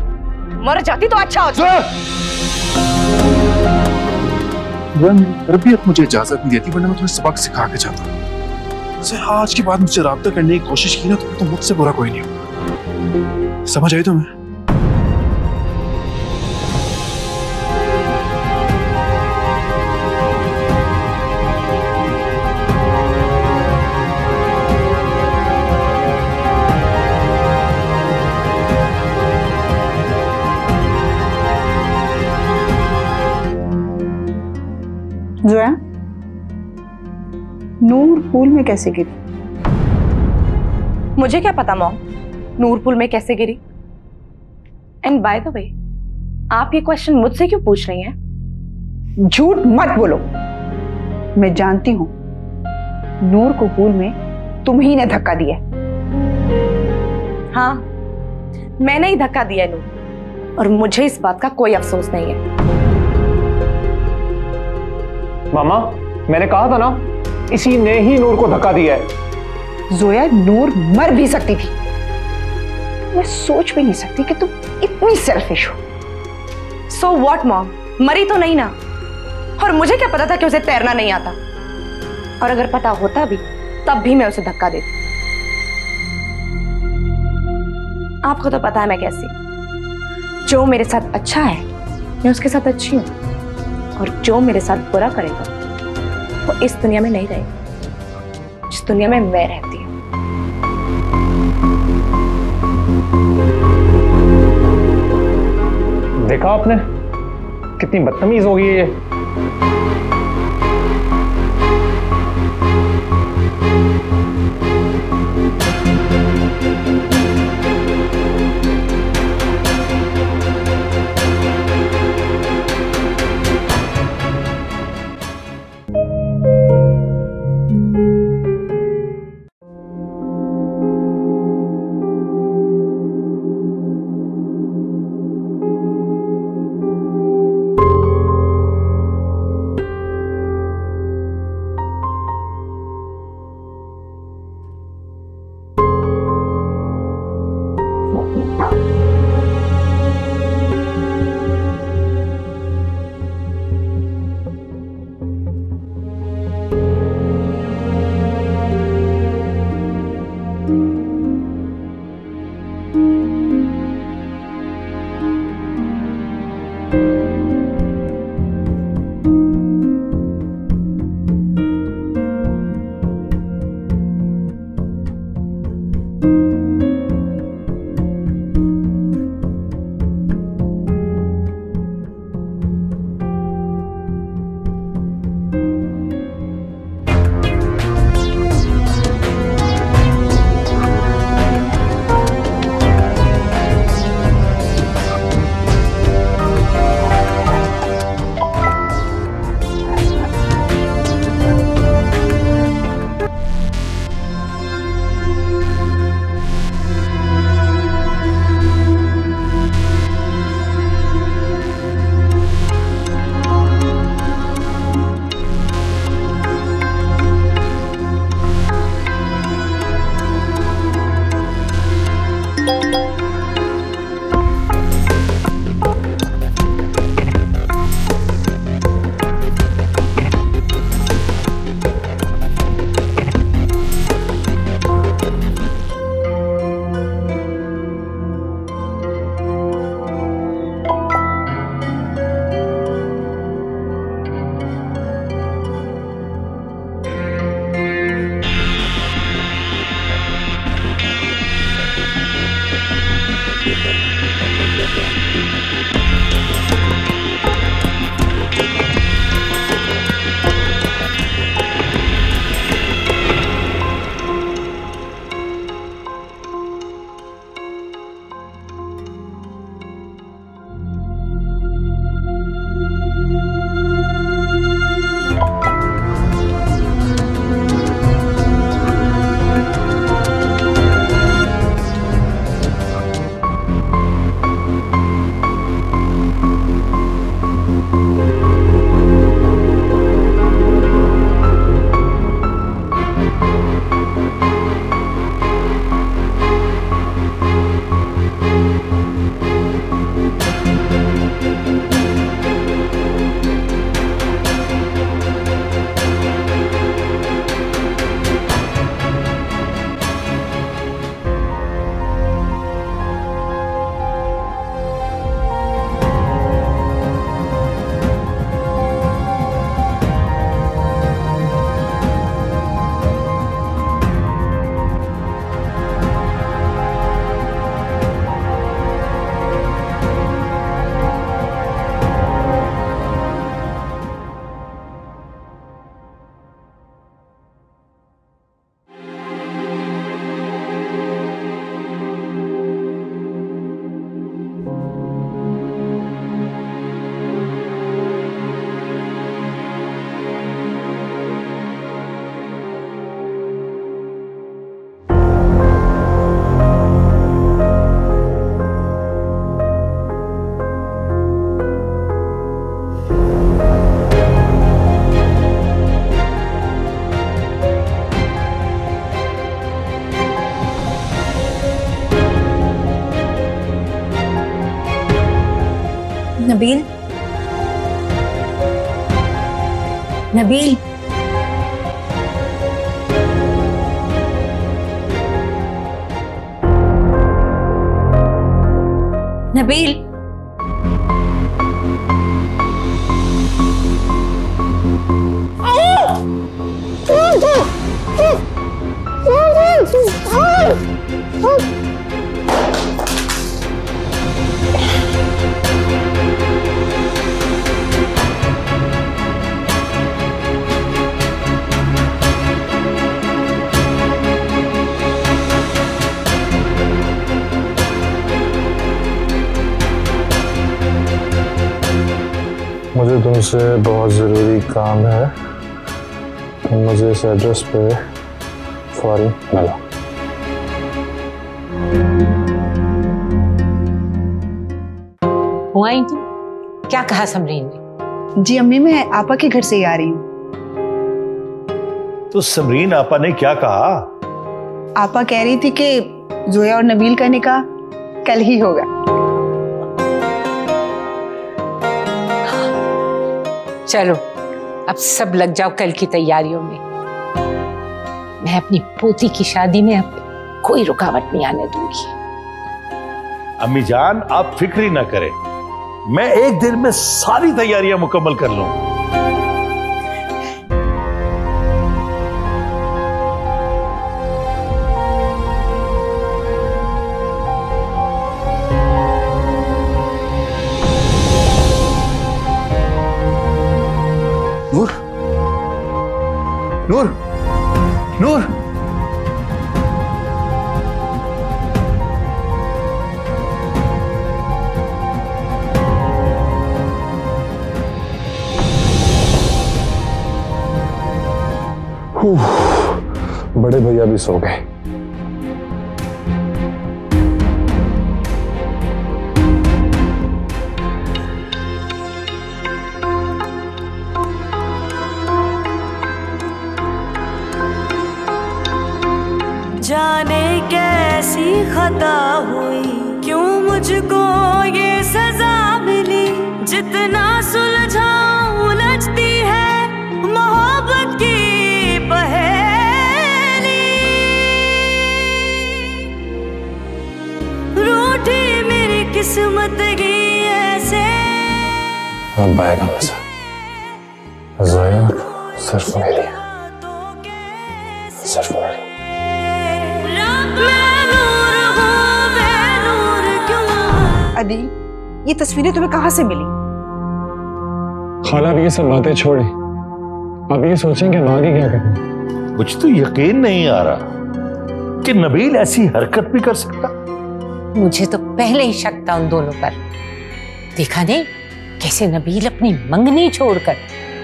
मर जाती तो अच्छा होता। रबियत मुझे इजाजत नहीं देती, वरना मैं तुम्हें सबक सिखा के जाता। सोया, आज के बाद मुझसे रब्ता करने की कोशिश की ना तो मुझसे बुरा कोई नहीं होगा। समझ आई तुम्हें? जोया, नूर पूल में कैसे गिरी? मुझे क्या पता मॉम, नूर पूल में कैसे गिरी। एंड बाय द वे, आप ये क्वेश्चन मुझसे क्यों पूछ रही हैं? झूठ मत बोलो, मैं जानती हूं नूर को पूल में तुम ही ने धक्का दिया। हाँ, मैंने ही धक्का दिया नूर, और मुझे इस बात का कोई अफसोस नहीं है। मामा, मैंने कहा था ना, इसी ने ही नूर को धक्का दिया है। जोया, नूर मर भी सकती थी। मैं सोच भी नहीं सकती कि तुम इतनी सेल्फिश हो। So what mom, मरी तो नहीं ना, और मुझे क्या पता था कि उसे तैरना नहीं आता। और अगर पता होता भी, तब भी मैं उसे धक्का देती। आपको तो पता है मैं कैसी। जो मेरे साथ अच्छा है, मैं उसके साथ अच्छी हूँ, और जो मेरे साथ बुरा करेगा वो इस दुनिया में नहीं रहेगा जिस दुनिया में मैं रहती हूँ। देखा आपने कितनी बदतमीज हो गई है ये। नबील नबील नबील मुझे तुमसे बहुत ज़रूरी काम है, तुम मुझे इस एड्रेस पे फौरन मिलो। हुआ आंटी, क्या कहा समरीन ने? जी अम्मी, मैं आपा के घर से ही आ रही हूँ। तो समरीन आपा ने क्या कहा? आपा कह रही थी कि जोया और नबील का निकाह कल ही होगा। चलो अब सब लग जाओ कल की तैयारियों में। मैं अपनी पोती की शादी में अब कोई रुकावट नहीं आने दूंगी। अम्मी जान, आप फिक्री ना करें, मैं एक दिन में सारी तैयारियां मुकम्मल कर लूंगी। नूर, नूर, नूर, बड़े भैया भी सो गए। जाने कैसी खता हुई, क्यों मुझको ये सजा मिली। जितना सुलझा उलझती है मोहब्बत की पहेली। रूठी मेरी किस्मत की ऐसे। अब आएगा मज़ा, ज़ाया सिर्फ मेरे लिए, सिर्फ मेरे लिए। अदी, ये तस्वीरें तुम्हें कहाँ से मिली? खाला, अब ये सब बातें छोड़े, अब ये सोचें कि आगे क्या करें। मुझे तो यकीन नहीं आ रहा कि नबील ऐसी हरकत भी कर सकता। मुझे तो पहले ही शक था उन दोनों पर। देखा नहीं कैसे नबील अपनी मंगनी छोड़कर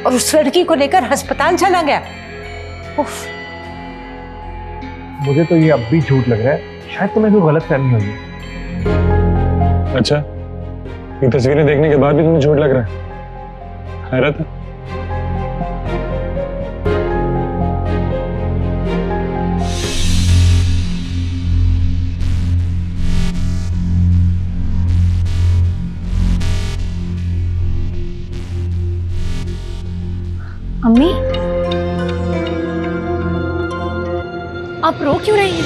और उस लड़की को लेकर अस्पताल चला गया। उफ। मुझे तो ये अब भी झूठ लग रहा है, शायद तुम्हें कोई गलतफहमी होगी। अच्छा, ये तस्वीरें देखने के बाद भी तुम्हें झूठ लग रहा है? हैरत है। अम्मी, आप रो क्यों रही हैं?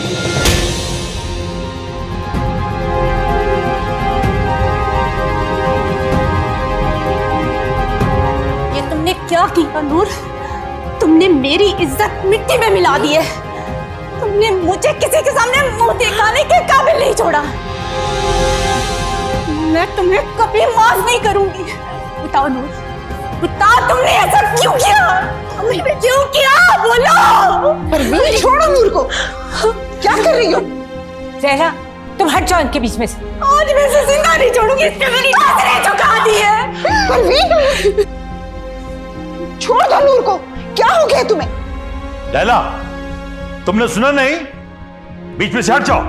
ये तुमने क्या किया नूर? तुमने मेरी इज्जत मिट्टी में मिला दी है। तुमने मुझे किसी के सामने मुंह दिखाने के काबिल नहीं छोड़ा। मैं तुम्हें कभी माफ नहीं करूंगी। बताओ नूर, बताओ तुमने ऐसा क्यों किया? क्यों किया बोलो? परवीन, छोड़ो नूर को, क्या कर रही हो? जहरा, तुम हट जाओ इनके बीच में से। आज मैं इसे जिंदा नहीं छोड़ूंगी। इसने मेरी नसें चुका दी है। परवीन, छोड़ दो नूर को, क्या हो गया तुम्हें? लैला, तुमने सुना नहीं? बीच में से हट जाओ।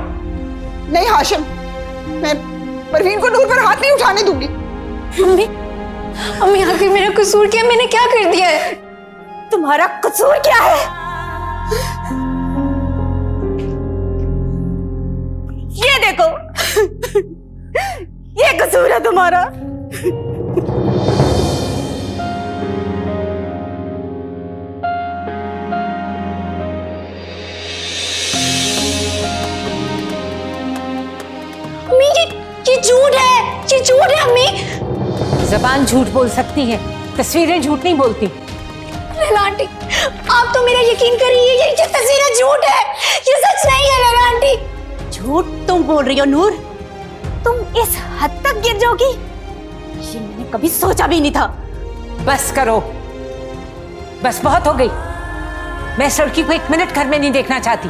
नहीं हाशिम, मैं परवीन को नूर पर हाथ नहीं उठाने दूंगी। मम्मी, अम्मी आखिर मेरा कसूर क्या? मैंने क्या कर दिया है? तुम्हारा कसूर क्या है? ये देखो, ये कसूर है तुम्हारा। जबान झूठ बोल सकती है, तस्वीरें झूठ नहीं बोलती। लैला आंटी, आप तो मेरा यकीन करिए, ये ये तस्वीरें झूठ है, ये सच नहीं है। लैला आंटी, झूठ तुम बोल रही हो। नूर, तुम इस हद तक गिर जाओगी, ये मैंने कभी सोचा भी नहीं था। बस करो, बस बहुत हो गई। मैं इस लड़की को एक मिनट घर में नहीं देखना चाहती।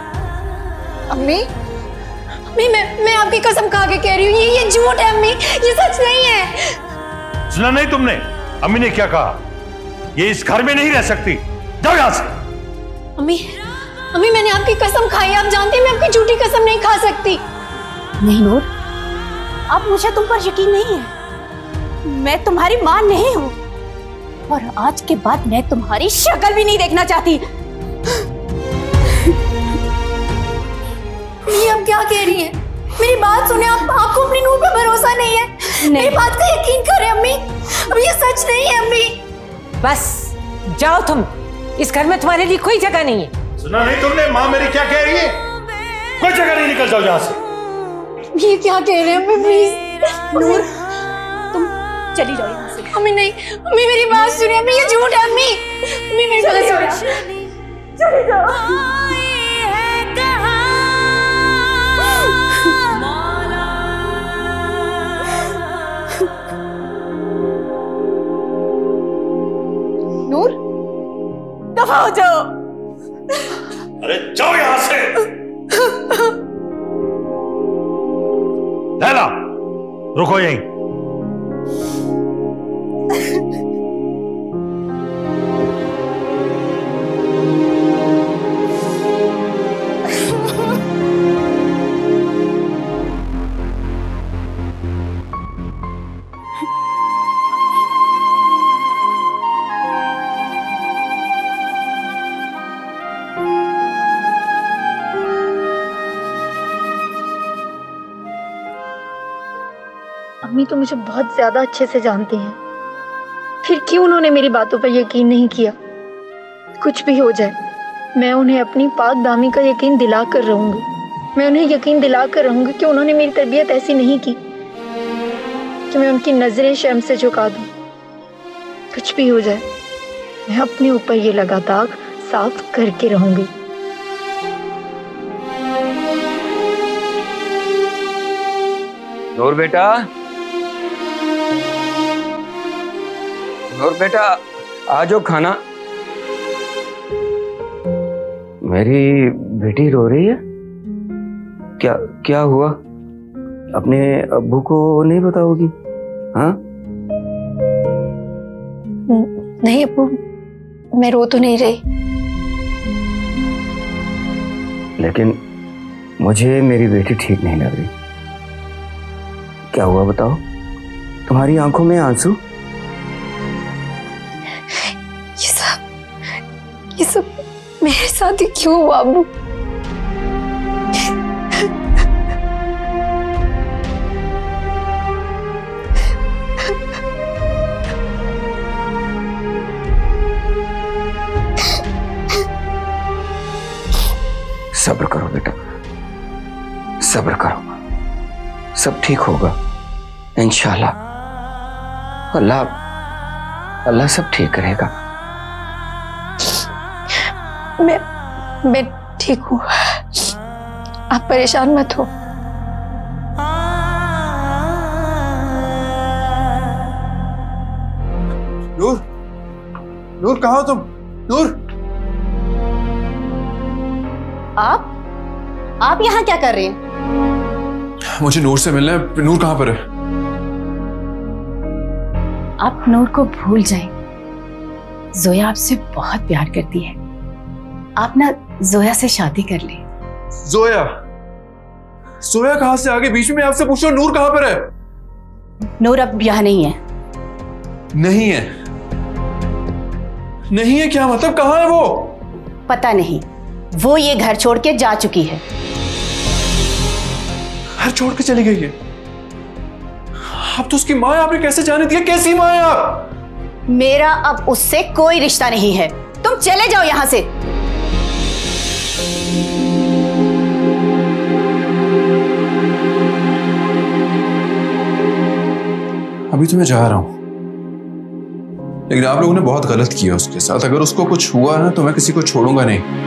अम्मी, अम्मी मैं मैं आपकी कसम खा के कह रही हूँ, ये ये झूठ है अम्मी, ये सच नहीं है। सुना नहीं तुमने अम्मी ने क्या कहा? ये इस घर में नहीं रह सकती, जाओ यहाँ से। अम्मी, अम्मी मैंने आपकी कसम खाई, आप जानती हैं मैं आपकी झूठी कसम नहीं खा सकती। नहीं नूर, अब मुझे तुम पर यकीन नहीं है। मैं तुम्हारी माँ नहीं हूँ और आज के बाद मैं तुम्हारी शक्ल भी नहीं देखना चाहती। ये अब क्या कह रही हैं? मेरी बात सुने आप, आपको अपनी नूर पर भरोसा नहीं है? नहीं। मेरी बात का यकीन करें अम्मी, अब ये सच नहीं है अम्मी। बस जाओ तुम, इस घर में तुम्हारे लिए कोई जगह नहीं है। सुना नहीं तुमने माँ मेरी क्या कह रही है? कोई जगह नहीं, निकल जाओ यहाँ से। ये क्या कह रहे हैं अम्मी? प्लीज नूर, तुम चली जाओ यहाँ से। अम्मी नहीं, अम्मी मेरी बात सुनिए अम्मी, ये झूठ है अम्मी। अम्मी मेरी बात सुनिए, चली जाओ। हो जाओ, अरे जाओ यहां से। लैला, रुको यहीं। तो मुझे बहुत ज्यादा अच्छे से जानती हैं, फिर क्यों उन्होंने मेरी बातों पर यकीन नहीं किया? कुछ भी हो जाए, मैं उन्हें अपनी पाक दामी का यकीन दिला कर रहूंगी। मैं उन्हें यकीन दिला कर रहूंगी कि उन्होंने मेरी तरबियत ऐसी नहीं की कि मैं उनकी नजरें शर्म से झुका दूं। कुछ भी हो जाए, मैं अपने ऊपर ये लगातार साफ करके रहूंगी। नूर बेटा, और बेटा आ जाओ खाना। मेरी बेटी रो रही है, क्या क्या हुआ? अपने अब्बू को नहीं बताओगी? हाँ नहीं अब्बू, मैं रो तो नहीं रही, लेकिन मुझे मेरी बेटी ठीक नहीं लग रही। क्या हुआ बताओ? तुम्हारी आंखों में आंसू? ये सब मेरे साथ ही क्यों हुआ अब्बू? सब्र करो बेटा, सब्र करो, सब ठीक होगा इंशाल्लाह। अल्लाह अल्लाह सब ठीक करेगा। मैं मैं ठीक हूँ, आप परेशान मत हो। नूर, नूर कहाँ हो तुम? नूर, आप आप यहाँ क्या कर रहे हैं? मुझे नूर से मिलना है। नूर कहाँ पर है? आप नूर को भूल जाएं, जोया आपसे बहुत प्यार करती है। आप ना जोया से शादी कर ले। जोया, जोया कहाँ से आगे? बीच में आपसे पूछो नूर कहाँ पर है? नूर अब यहाँ नहीं है। नहीं है? नहीं है क्या मतलब? कहाँ है वो? पता नहीं, वो ये घर छोड़ के जा चुकी है। घर छोड़ के चली गई है? आप तो उसकी माँ है, आपने कैसे जाने दिया? कैसी माँ है आप? मेरा अब उससे कोई रिश्ता नहीं है, तुम चले जाओ यहाँ से। अभी तो मैं जा रहा हूं, लेकिन आप लोगों ने बहुत गलत किया उसके साथ। अगर उसको कुछ हुआ ना तो मैं किसी को छोड़ूंगा नहीं।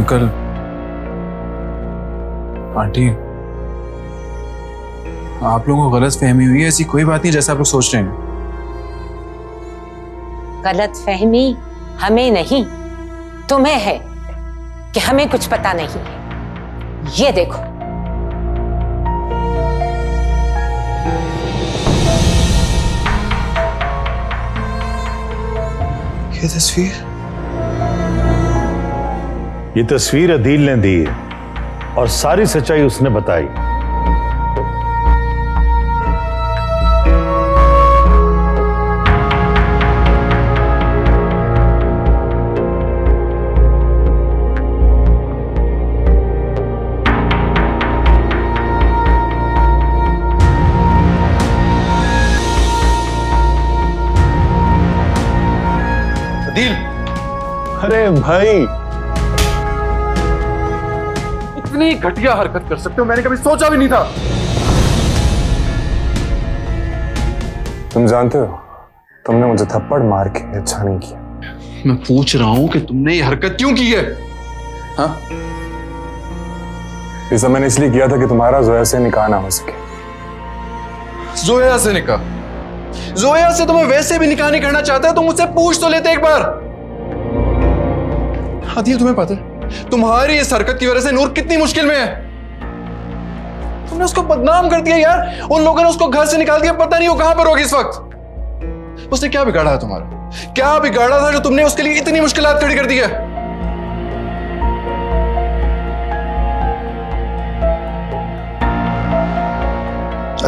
अंकल, आंटी, आप लोगों को गलत फहमी हुई है, ऐसी कोई बात नहीं जैसा आप लोग सोच रहे हैं। गलत फहमी हमें नहीं, तुम्हें है कि हमें कुछ पता नहीं है। ये देखो, ये तस्वीर ये तस्वीर अदील ने दी है और सारी सच्चाई उसने बताई। अदील, अरे भाई, इतनी घटिया हरकत कर सकते हो, मैंने कभी सोचा भी नहीं था। तुम जानते हो, तुमने मुझे थप्पड़ मार के अच्छा नहीं किया। मैं पूछ रहा हूं कि तुमने ये हरकत क्यों की है? हा? ये सब मैंने इसलिए किया था कि तुम्हारा जोया से निकाह ना हो सके। जोया से निकाह? जोया से तुम्हें वैसे भी निकाह नहीं करना चाहता है, तुम मुझसे पूछ तो लेते एक बार। आदिल, तुम्हें पता है तुम्हारी इस हरकत की वजह से नूर कितनी मुश्किल में है। तुमने उसको बदनाम कर दिया यार, उन लोगों ने उसको घर से निकाल दिया, पता नहीं वो कहां पर होगी इस वक्त। उसने क्या बिगाड़ा है तुम्हारा, क्या बिगाड़ा था जो तुमने उसके लिए इतनी मुश्किलात खड़ी कर दी है?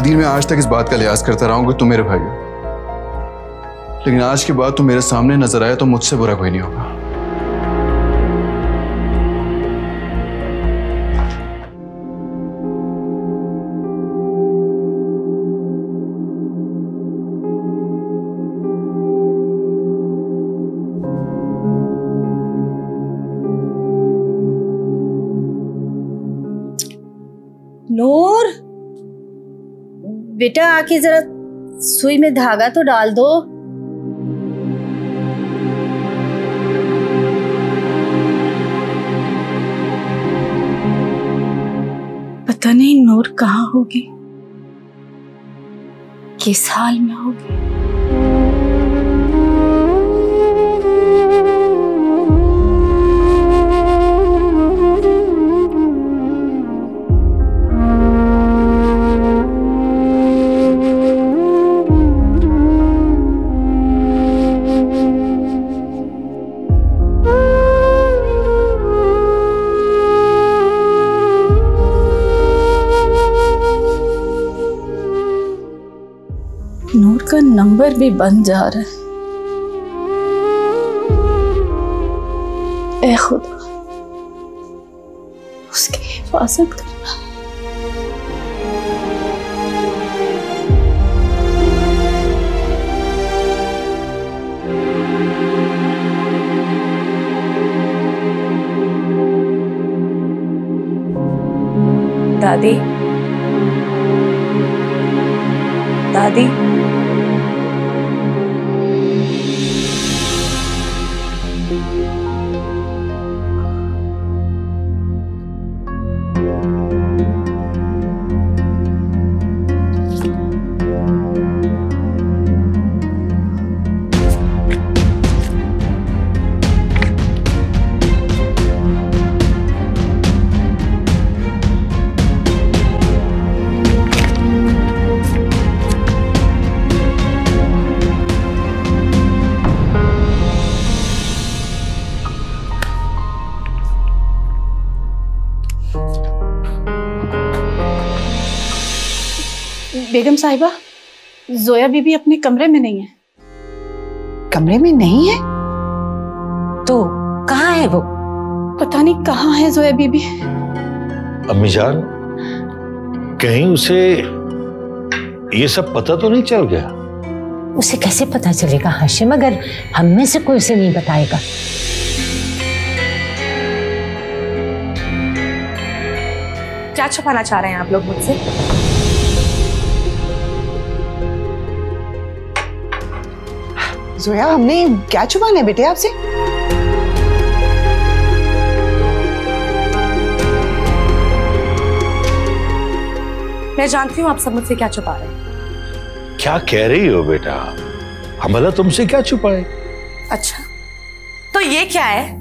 अदील, मैं आज तक इस बात का लिहाज करता रहा हूं कि तुम मेरे भाई हो, लेकिन आज के बाद तुम मेरे सामने नजर आए तो मुझसे बुरा कोई नहीं होगा। नूर बेटा, आके जरा सुई में धागा तो डाल दो। पता नहीं नूर कहाँ होगी, किस हाल में होगी। नूर का नंबर भी बन जा रहा है। ऐ खुदा, उसकी हिफाजत करना। दादी, दादी, बेगम साहिबा, जोया बीबी अपने कमरे में नहीं है। कमरे में नहीं है तो कहाँ है वो? पता नहीं कहाँ है जोया बीबी। अम्मी जान, कहीं उसे ये सब पता तो नहीं चल गया? उसे कैसे पता चलेगा हाशिम, अगर हम में से कोई उसे नहीं बताएगा। क्या छुपाना चाह रहे हैं आप लोग मुझसे? जोया, हमने क्या छुपाना है बेटे आपसे? मैं जानती हूँ आप सब मुझसे क्या छुपा रहे हैं। क्या कह रही हो बेटा, हमला तुमसे क्या छुपाए? अच्छा, तो ये क्या है?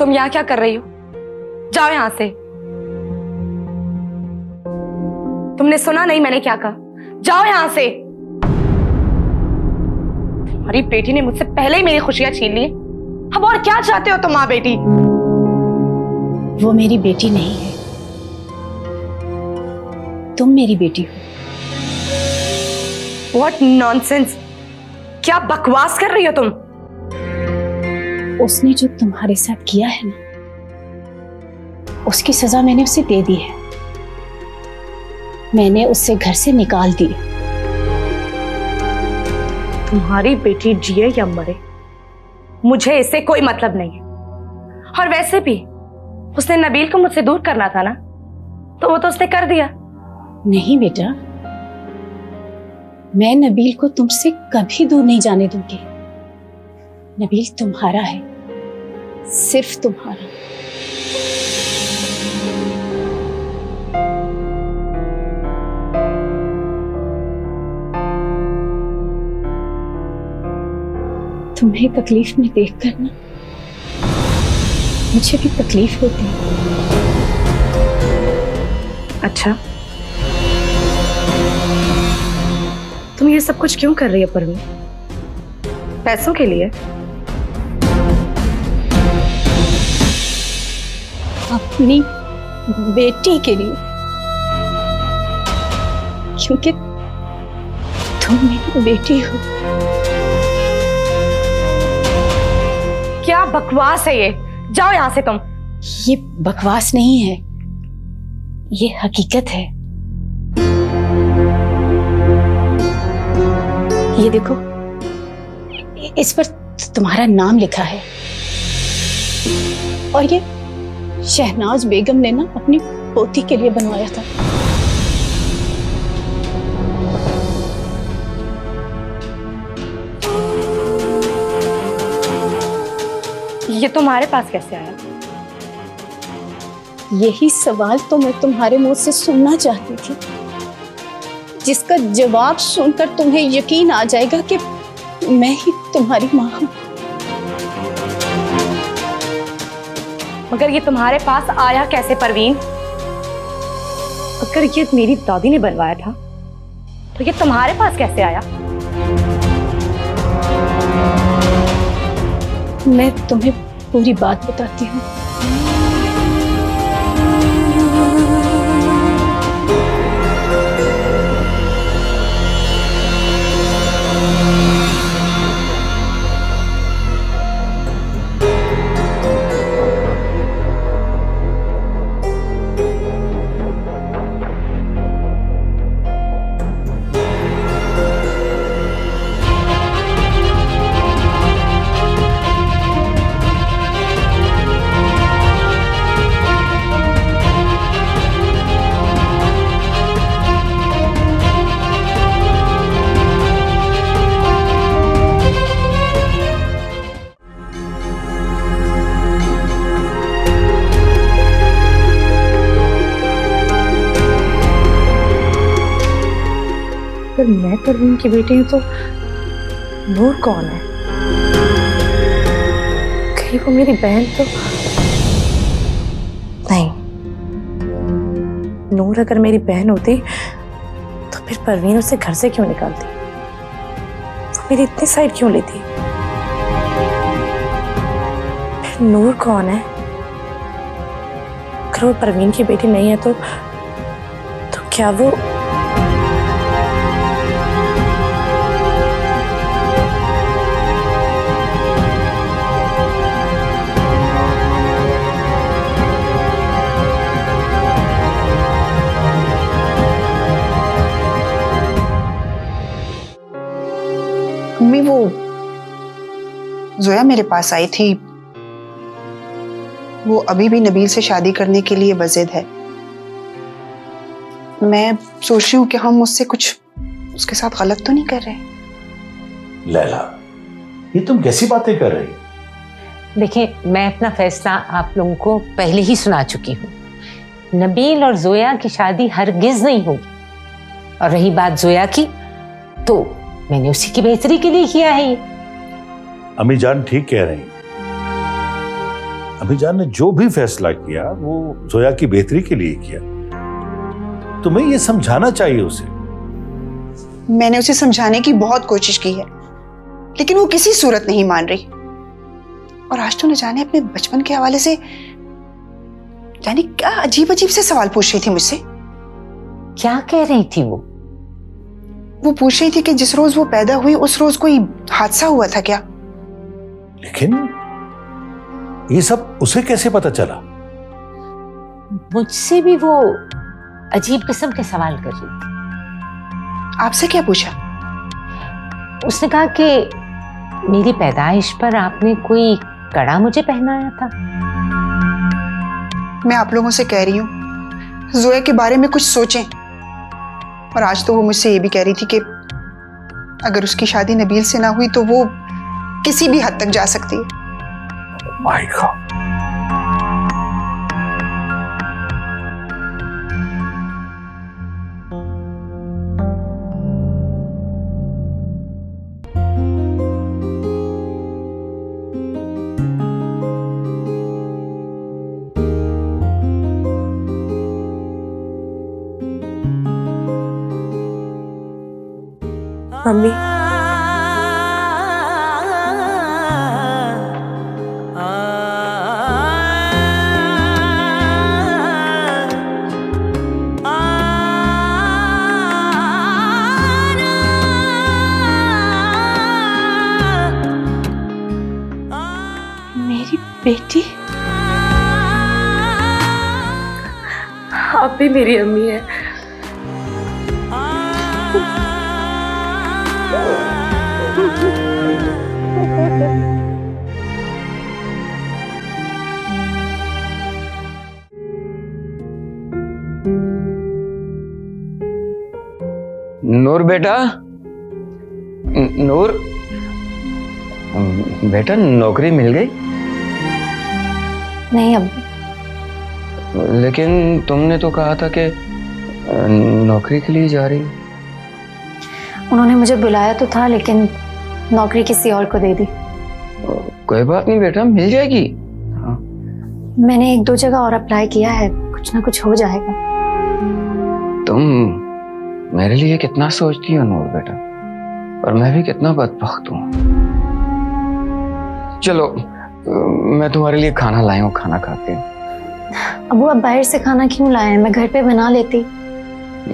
तुम यहाँ क्या कर रही हो? जाओ यहाँ से। तुमने सुना नहीं मैंने क्या कहा? जाओ यहाँ से। तुम्हारी बेटी ने मुझसे पहले ही मेरी खुशियां छीन ली। अब और क्या चाहते हो तुम माँ बेटी? वो मेरी बेटी नहीं है, तुम मेरी बेटी हो। What nonsense! क्या बकवास कर रही हो तुम? उसने जो तुम्हारे साथ किया है ना, उसकी सजा मैंने उसे दे दी है। मैंने उससे घर से निकाल दी। तुम्हारी बेटी जिए या मरे, मुझे इससे कोई मतलब नहीं है। और वैसे भी उसने नबील को मुझसे दूर करना था ना, तो वो तो उसने कर दिया। नहीं बेटा, मैं नबील को तुमसे कभी दूर नहीं जाने दूंगी। नबील तुम्हारा है, सिर्फ तुम्हारा। तुम्हें तकलीफ में देखकर ना मुझे भी तकलीफ होती है। अच्छा, तुम ये सब कुछ क्यों कर रही हो परवीन? पैसों के लिए? अपनी बेटी के लिए, क्योंकि तुम मेरी बेटी हो। क्या बकवास है ये? जाओ यहां से तुम। ये बकवास नहीं है, ये हकीकत है। ये देखो, इस पर तुम्हारा नाम लिखा है, और ये शहनाज बेगम ने ना अपनी पोती के लिए बनवाया था। ये तुम्हारे पास कैसे आया? यही सवाल तो मैं तुम्हारे मुंह से सुनना चाहती थी, जिसका जवाब सुनकर तुम्हें यकीन आ जाएगा कि मैं ही तुम्हारी माँ हूँ। मगर ये तुम्हारे पास आया कैसे परवीन? अगर ये मेरी दादी ने बनवाया था, तो ये तुम्हारे पास कैसे आया? मैं तुम्हें पूरी बात बताती हूँ। अगर मैं परवीन की बेटी हूँ तो नूर कौन है? कहीं वो मेरी बहन तो नहीं। नूर अगर मेरी बहन होती तो फिर परवीन उसे घर से क्यों निकालती? वो मेरी इतनी साइड क्यों लेती? फिर नूर कौन है? अगर वो परवीन की बेटी नहीं है तो तो क्या वो मम्मी वो जोया मेरे पास आई थी, वो अभी भी नबील से शादी करने के लिए वजिद है। मैं सोच रही हूँ कि हम उससे कुछ उसके साथ गलत तो नहीं कर रहे। लैला, ये तुम कैसी बातें कर रही हो? देखिए, मैं अपना फैसला आप लोगों को पहले ही सुना चुकी हूँ। नबील और जोया की शादी हरगिज नहीं होगी। और रही बात जोया की, तो मैंने उसी की बेहतरी के लिए किया है। अम्मी जान ठीक कह रही। अम्मी जान ने जो भी फैसला किया वो जोया की बेहतरी के लिए किया। तुम्हें ये समझाना चाहिए उसे। मैंने उसे समझाने की बहुत कोशिश की है, लेकिन वो किसी सूरत नहीं मान रही। और आज तो न जाने अपने बचपन के हवाले से जाने क्या अजीब अजीब से सवाल पूछ रही थी मुझसे। क्या कह रही थी वो? वो पूछ रही थी कि जिस रोज वो पैदा हुई उस रोज कोई हादसा हुआ था क्या? लेकिन ये सब उसे कैसे पता चला? मुझसे भी वो अजीब किस्म के सवाल कर रही थी। आपसे क्या पूछा? उसने कहा कि मेरी पैदाइश पर आपने कोई कड़ा मुझे पहनाया था। मैं आप लोगों से कह रही हूँ जोया के बारे में कुछ सोचें। और आज तो वो मुझसे ये भी कह रही थी कि अगर उसकी शादी नबील से ना हुई तो वो किसी भी हद तक जा सकती है। My God. मम्मी, मेरी बेटी आप भी मेरी अम्मी है। नूर बेटा, नूर बेटा, नौकरी मिल गई? नहीं अब्बू। लेकिन तुमने तो कहा था कि नौकरी के लिए जा रही। उन्होंने मुझे बुलाया तो था, लेकिन नौकरी किसी और को दे दी। कोई बात नहीं बेटा, मिल जाएगी। हाँ। मैंने एक दो जगह और अप्लाई किया है, कुछ ना कुछ हो जाएगा। तुम मेरे लिए कितना सोचती हो नूर बेटा, और मैं भी कितना बदबख्त हूँ। चलो, मैं तुम्हारे लिए खाना लाई हूँ, खाना खाते हैं। अबू, अब बाहर से खाना क्यों लाए हैं? मैं घर पे बना लेती।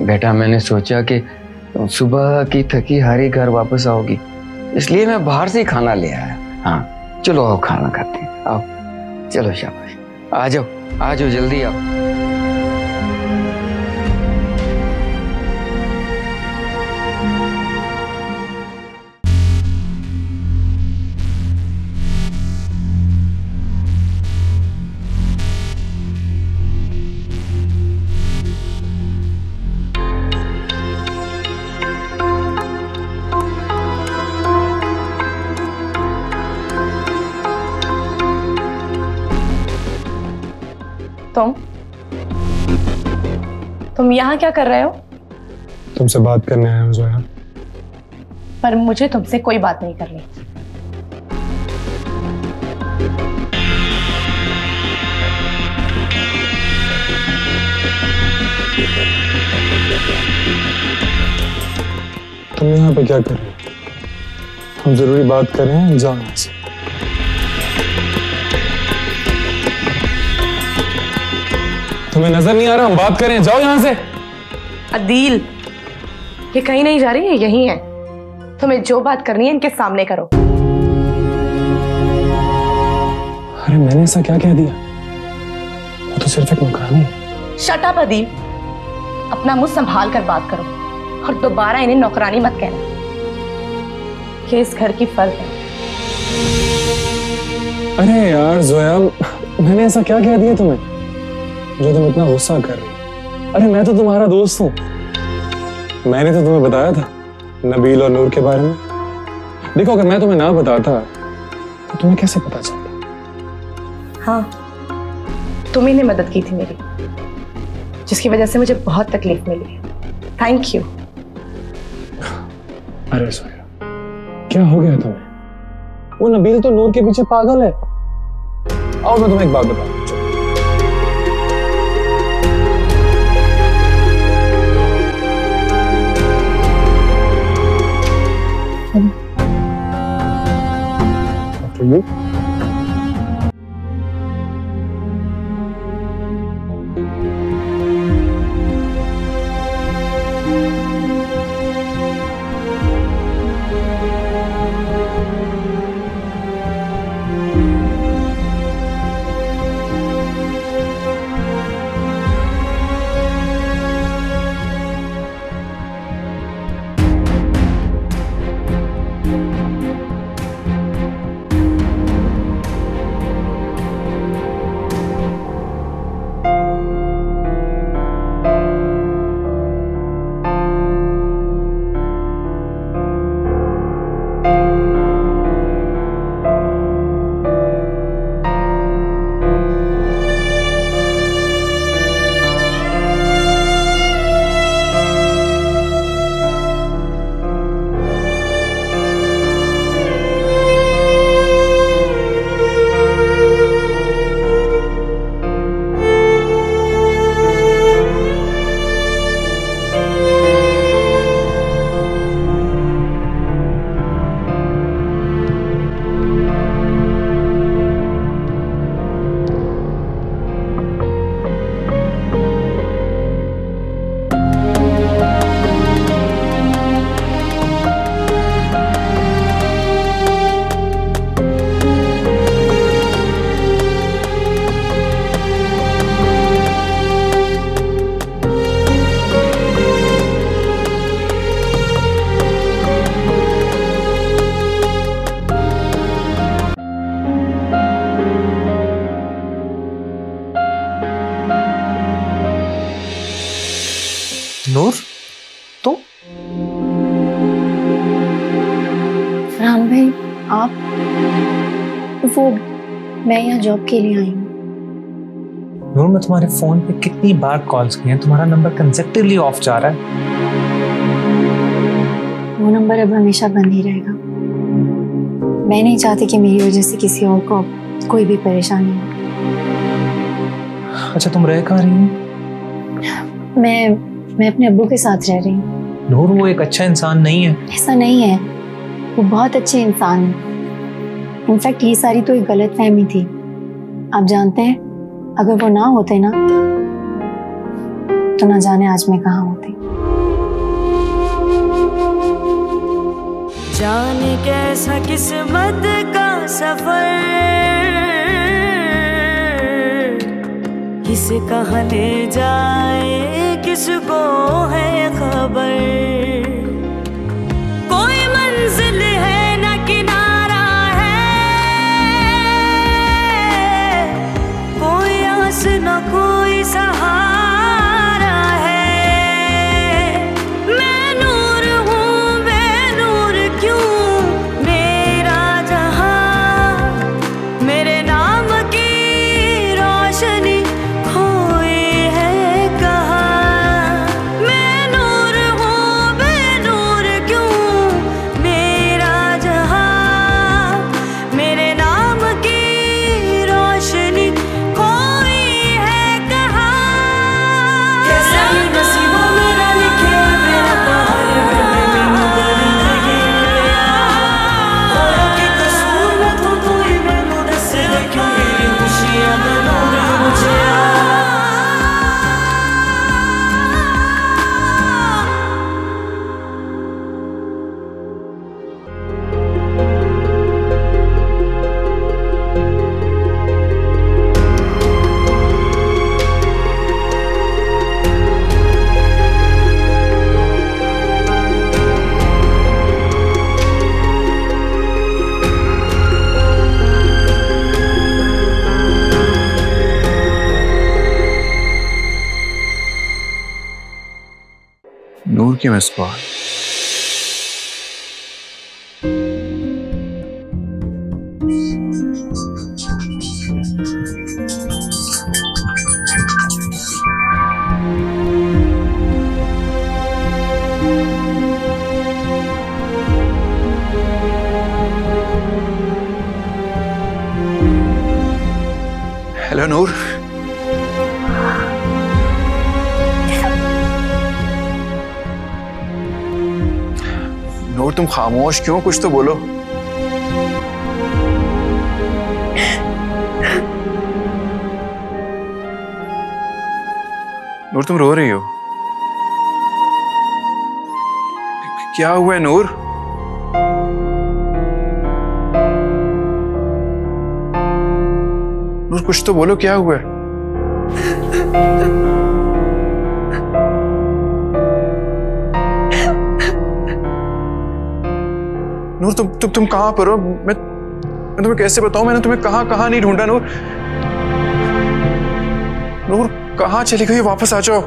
बेटा, मैंने सोचा कि सुबह की थकी हारी घर वापस आओगी, इसलिए मैं बाहर से ही खाना ले आया। हाँ चलो आओ, खाना खाते हैं। आओ, चलो शाबाश, आ जाओ आ जाओ, जल्दी आओ। तुम तुम यहाँ क्या कर रहे हो? तुमसे बात करने आया हूँ जोया। पर मुझे तुमसे कोई बात नहीं करनी। तुम यहाँ पे क्या कर रहे हो? हम जरूरी बात कर रहे हैं, जाओ यहाँ से। तुम्हें नजर नहीं आ रहा हम बात कर रहे हैं, जाओ यहाँ से। अदील, ये कहीं नहीं जा रही है, यहीं है। तुम्हें जो बात करनी है इनके सामने करो। अरे मैंने ऐसा क्या कह दिया? वो तो सिर्फ एक मकान है। शट अप अदील, अपना मुंह संभाल कर बात करो और दोबारा इन्हें नौकरानी मत कहना। ये इस घर की फर्ज है। अरे यार जोया, मैंने ऐसा क्या कह दिया तुम्हें जो तुम इतना गुस्सा कर रही? अरे मैं तो तुम्हारा दोस्त हूँ, मैंने तो तुम्हें बताया था नबील और नूर के बारे में। देखो अगर मैं तुम्हें ना बताता तो तुम्हें कैसे पता चलता? हाँ, तुम ही ने मदद की थी मेरी, जिसकी वजह से मुझे बहुत तकलीफ मिली। Thank you. अरे सोया, क्या हो गया तुम्हें? वो नबील तो नूर के पीछे पागल है। और मैं तुम्हें एक बात बताऊं, मैं यहाँ जॉब के लिए आई हूँ। नूर, मैं तुम्हारे फोन पे कितनी बार कॉल्स की हैं, तुम्हारा नंबर कंसेप्टिवली ऑफ जा रहा है। वो नंबर अब हमेशा बंद ही रहेगा। मैं नहीं चाहती कि मेरी वजह से किसी और को कोई भी परेशानी हो। अच्छा, तुम रह कहाँ रही हो? मैं मैं अपने अब्बू के साथ रह रही हूँ। नूर, वो एक अच्छा इंसान नहीं है। ऐसा नहीं है, वो बहुत अच्छे इंसान है। इनफैक्ट ये सारी तो एक गलत फहमी थी। आप जानते हैं, अगर वो ना होते ना तो ना जाने आज मैं कहाँ होती। जाने कैसा किस्मत का सफर, किस कहाँ ले जाए किसको है खबर। कोई मंजिल है ना किनारा, न कोई सहारा है। मैं नूर हूँ, मैं नूर क्यों मेरा जहाँ, मेरे नाम की रोशनी खोई है कहाँ। मैं नूर हूँ, मैं दूर की मुस्कान। हेलो नूर, नूर तुम खामोश क्यों? कुछ तो बोलो। नूर तुम रो रही हो, क्या हुआ है नूर? नूर कुछ तो बोलो, क्या हुआ है? नूर तुम तुम तुम कहाँ पर हो? मैं मैं तुम्हें कैसे बताऊँ, मैंने तुम्हें कहाँ कहाँ नहीं ढूंढा। नूर नूर कहाँ चली गई? वापस आ जाओ।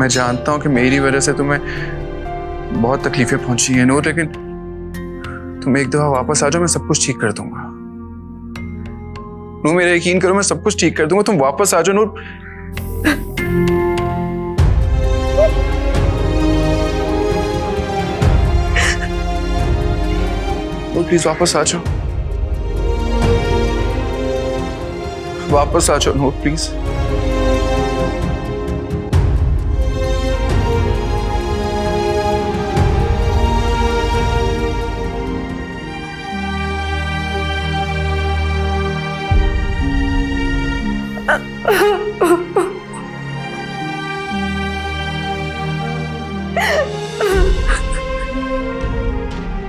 मैं जानता हूँ कि मेरी वजह से तुम्हें बहुत तकलीफें पहुंची हैं नूर, लेकिन तुम एक दफा वापस आ जाओ, मैं सब कुछ ठीक कर दूंगा। नूर मेरा यकीन करो, मैं सब कुछ ठीक कर दूंगा, तुम वापस आ जाओ नूर। नूर प्लीज वापस आ जाओ, वापस आ जाओ नूर प्लीज।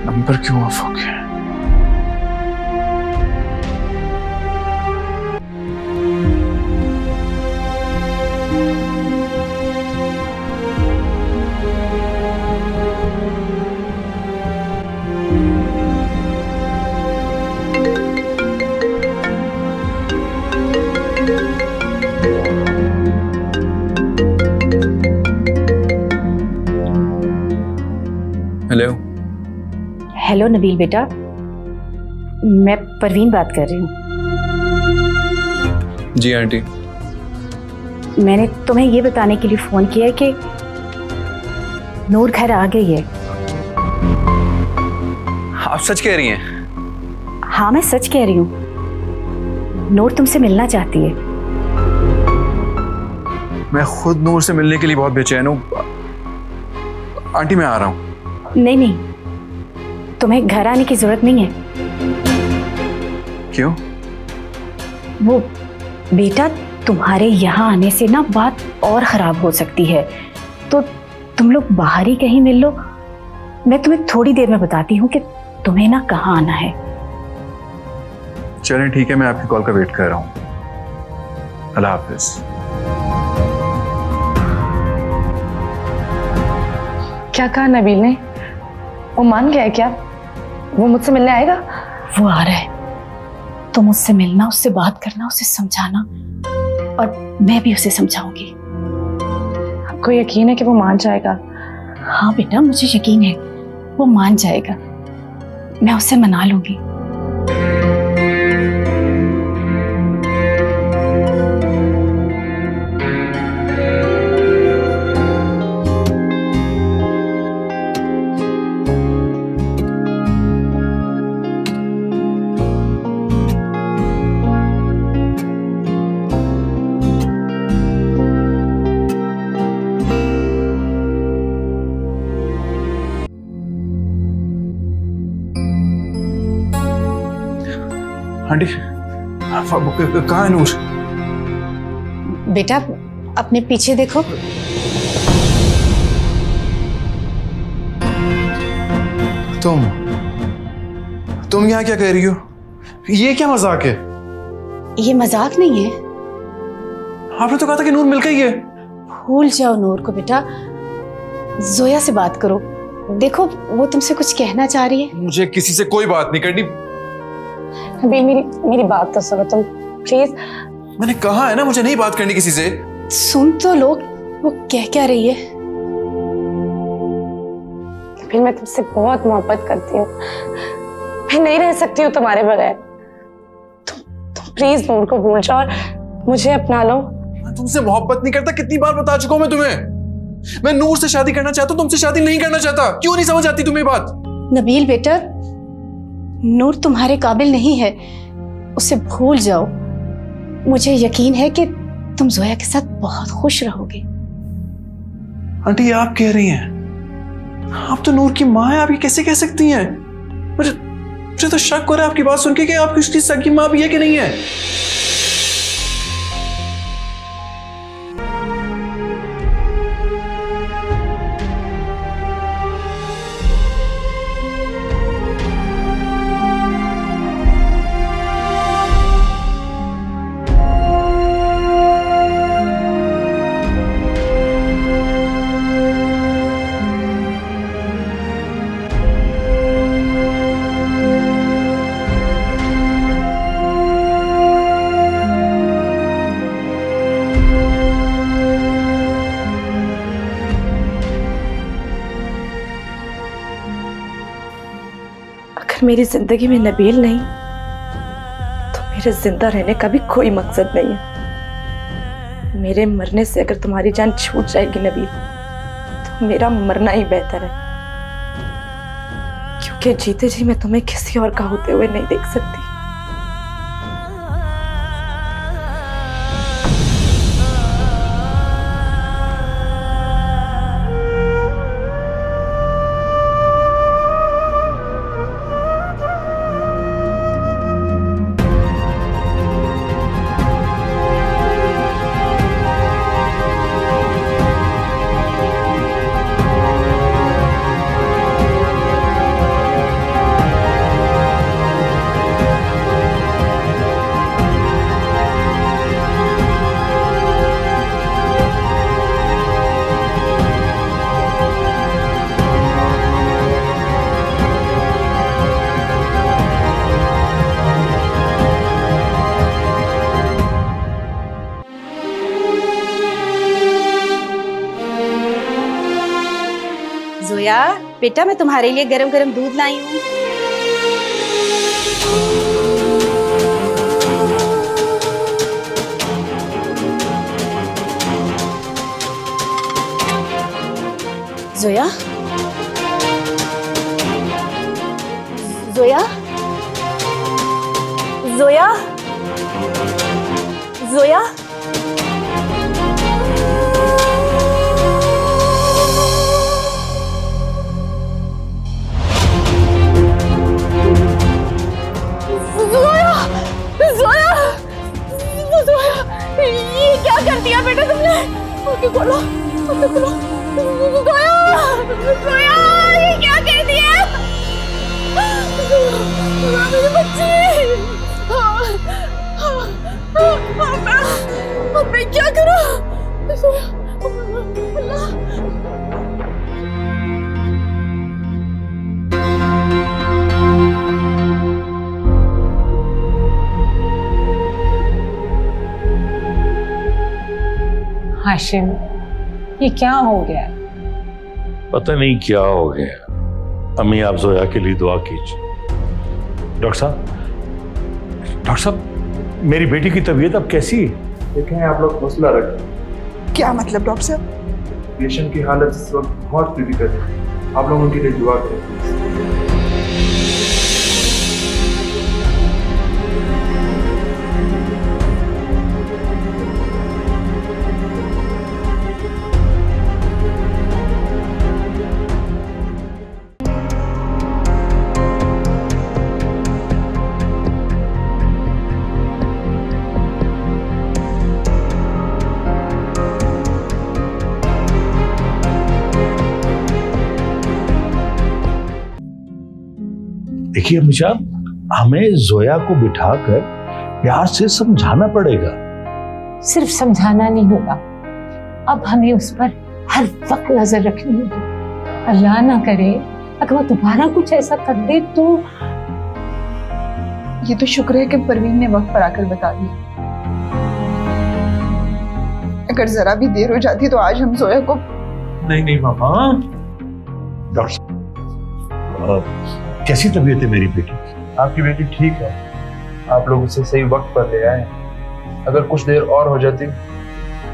नंबर क्यों ऑफ हो गया? हेलो हेलो नबील बेटा, मैं परवीन बात कर रही हूँ। जी आंटी, मैंने तुम्हें ये बताने के लिए फोन किया है कि नूर घर आ गई है। आप सच कह रही हैं? हाँ मैं सच कह रही हूँ, नूर तुमसे मिलना चाहती है। मैं खुद नूर से मिलने के लिए बहुत बेचैन हूँ आंटी, मैं आ रहा हूँ। नहीं नहीं, तुम्हें घर आने की जरूरत नहीं है। क्यों? वो बेटा तुम्हारे यहाँ आने से ना बात और खराब हो सकती है, तो तुम लोग बाहर ही कहीं मिल लो। मैं तुम्हें थोड़ी देर में बताती हूँ कि तुम्हें ना कहाँ आना है। चलें ठीक है, मैं आपकी कॉल का वेट कर रहा हूँ। अल्लाह हाफिज। क्या कहा नबील ने? वो मान गया है क्या? वो मुझसे मिलने आएगा? वो आ रहा है, तुम उससे मिलना, उससे बात करना, उसे समझाना, और मैं भी उसे समझाऊंगी। आपको यकीन है कि वो मान जाएगा? हाँ बेटा मुझे यकीन है वो मान जाएगा, मैं उसे मना लूंगी। आंटी कहाँ है नूर? बेटा अपने पीछे देखो। तुम तुम यहाँ क्या कह रही हो? ये क्या मजाक है? ये मजाक नहीं है, आपने तो कहा था कि नूर मिल गई है। भूल जाओ नूर को बेटा, जोया से बात करो, देखो वो तुमसे कुछ कहना चाह रही है। मुझे किसी से कोई बात नहीं करनी। अभी मेरी मेरी बात तो सुनो तुम प्लीज। मैंने कहा है ना मुझे नहीं बात करनी किसी से। सुन तो लोग वो कह क्या रही है। फिर मैं तुमसे बहुत मोहब्बत करती हूँ, मैं नहीं रह सकती हूँ तुम्हारे बगैर। तुम तुम प्लीज नूर को भूल जाओ और मुझे अपना लो। मैं तुमसे मोहब्बत नहीं करता, कितनी बार बता चुका हूँ मैं तुम्हें। मैं नूर से शादी करना चाहता हूँ, तुमसे शादी नहीं करना चाहता। क्यों नहीं समझ आती तुम्हें बात? नबील बेटा, नूर तुम्हारे काबिल नहीं है, उसे भूल जाओ। मुझे यकीन है कि तुम जोया के साथ बहुत खुश रहोगे। आंटी आप कह रही हैं, आप तो नूर की माँ है, आप ये कैसे कह सकती हैं? मुझे मुझे तो शक हो रहा है आपकी बात सुन के कि आपकी उसकी सगी माँ भी है कि नहीं है। मेरी जिंदगी में नबील नहीं तो मेरे जिंदा रहने का भी कोई मकसद नहीं है। मेरे मरने से अगर तुम्हारी जान छूट जाएगी नबील, तो मेरा मरना ही बेहतर है, क्योंकि जीते जी मैं तुम्हें किसी और का होते हुए नहीं देख सकती। बेटा मैं तुम्हारे लिए गरम गरम दूध लाई हूँ। जोया, जोया, जोया, जोया, कर दिया बेटा तुमने। ओके खोलो, ओके खोलो। जोया, जोया ये क्या कर दिया? जोया मेरी बच्ची, अब मैं क्या करूं? जोया, अल्लाह हाशिम, ये क्या हो गया? पता नहीं क्या हो गया। अम्मी आप जोया के लिए दुआ कीजिए। डॉक्टर साहब, डॉक्टर साहब मेरी बेटी की तबीयत अब कैसी है? देखें आप लोग हौसला रखें। क्या मतलब डॉक्टर साहब? पेशेंट की हालत इस वक्त बहुत क्रिटिकल है, आप लोग उनके लिए दुआ करें। देखिए मुझा, हमें जोया को बिठाकर प्यार से समझाना पड़ेगा। सिर्फ समझाना नहीं होगा, अब हमें उस पर हर वक्त नजर रखनी होगी। अल्लाह ना करे अगर वो दोबारा कुछ ऐसा कर दे तो। ये तो शुक्र है कि परवीन ने वक्त पर आकर बता दिया, अगर जरा भी देर हो जाती तो आज हम जोया को। नहीं नहीं मामा, डॉक्टर कैसी तबीयत है मेरी बेटी? आपकी बेटी ठीक है, आप लोग उसे सही वक्त पर ले आए। अगर कुछ देर और हो जाती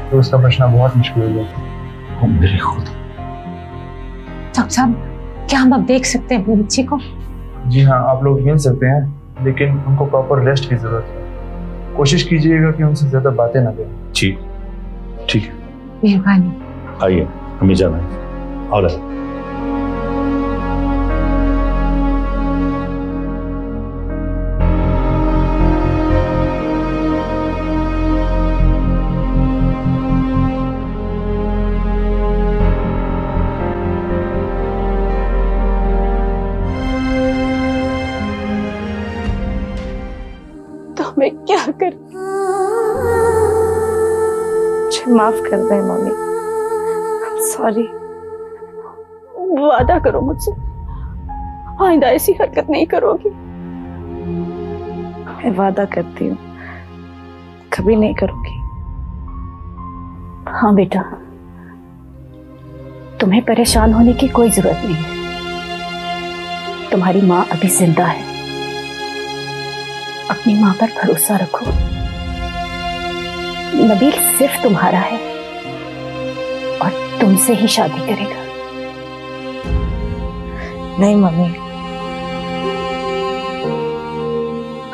तो उसका बचना बहुत मुश्किल हो जाता। मेरे खुद डॉक्टर साहब, क्या हम अब देख सकते हैं अपनी बच्ची को? जी हाँ, आप लोग गिन सकते हैं, लेकिन उनको प्रॉपर रेस्ट की जरूरत है। कोशिश कीजिएगा कि उनसे ज्यादा बातें ना करें। जी ठीक है, मेहरबानी। आइए, हमें जाना है। और क्या कर, मुझे माफ कर दे मम्मी, सॉरी। वादा करो मुझसे आइंदा ऐसी हरकत नहीं करोगी। मैं वादा करती हूँ कभी नहीं करूंगी। हाँ बेटा, तुम्हें परेशान होने की कोई जरूरत नहीं है। तुम्हारी माँ अभी जिंदा है, अपनी माँ पर भरोसा रखो। नबील सिर्फ तुम्हारा है और तुमसे ही शादी करेगा। नहीं मम्मी,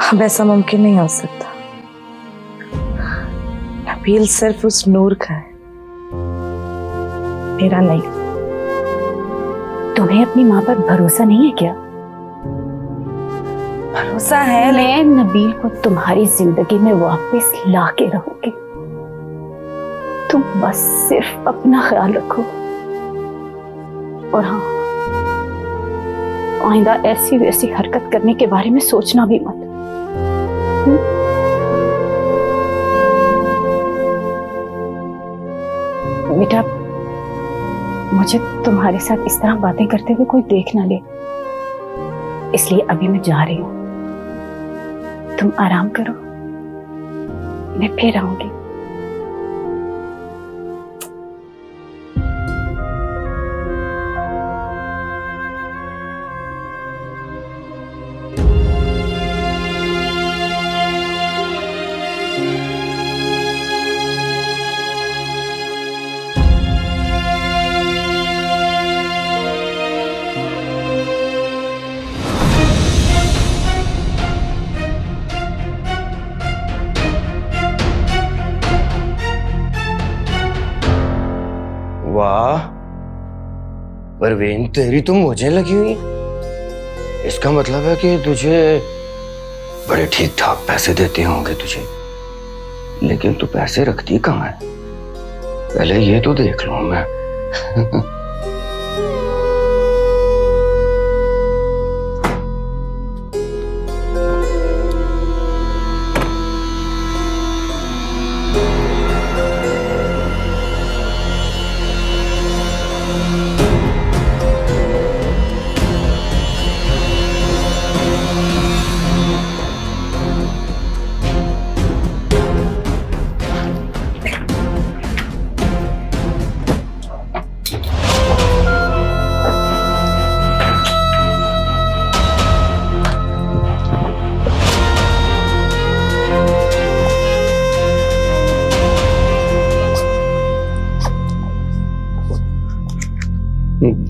अब ऐसा मुमकिन नहीं हो सकता। नबील सिर्फ उस नूर का है, मेरा नहीं। तुम्हें अपनी माँ पर भरोसा नहीं है क्या? भरोसा है। मैं नबील को तुम्हारी जिंदगी में वापस ला के रहोगी। तुम बस सिर्फ अपना ख्याल रखो, और हाँ, आइंदा ऐसी वैसी हरकत करने के बारे में सोचना भी मत। बेटा, मुझे तुम्हारे साथ इस तरह बातें करते हुए कोई देख ना ले, इसलिए अभी मैं जा रही हूँ। तुम आराम करो, मैं फिर आऊंगी। परवीन, तेरी तो मुझे लगी हुई। इसका मतलब है कि तुझे बड़े ठीक ठाक पैसे देते होंगे तुझे, लेकिन तू पैसे रखती कहाँ है? पहले ये तो देख लूं मैं।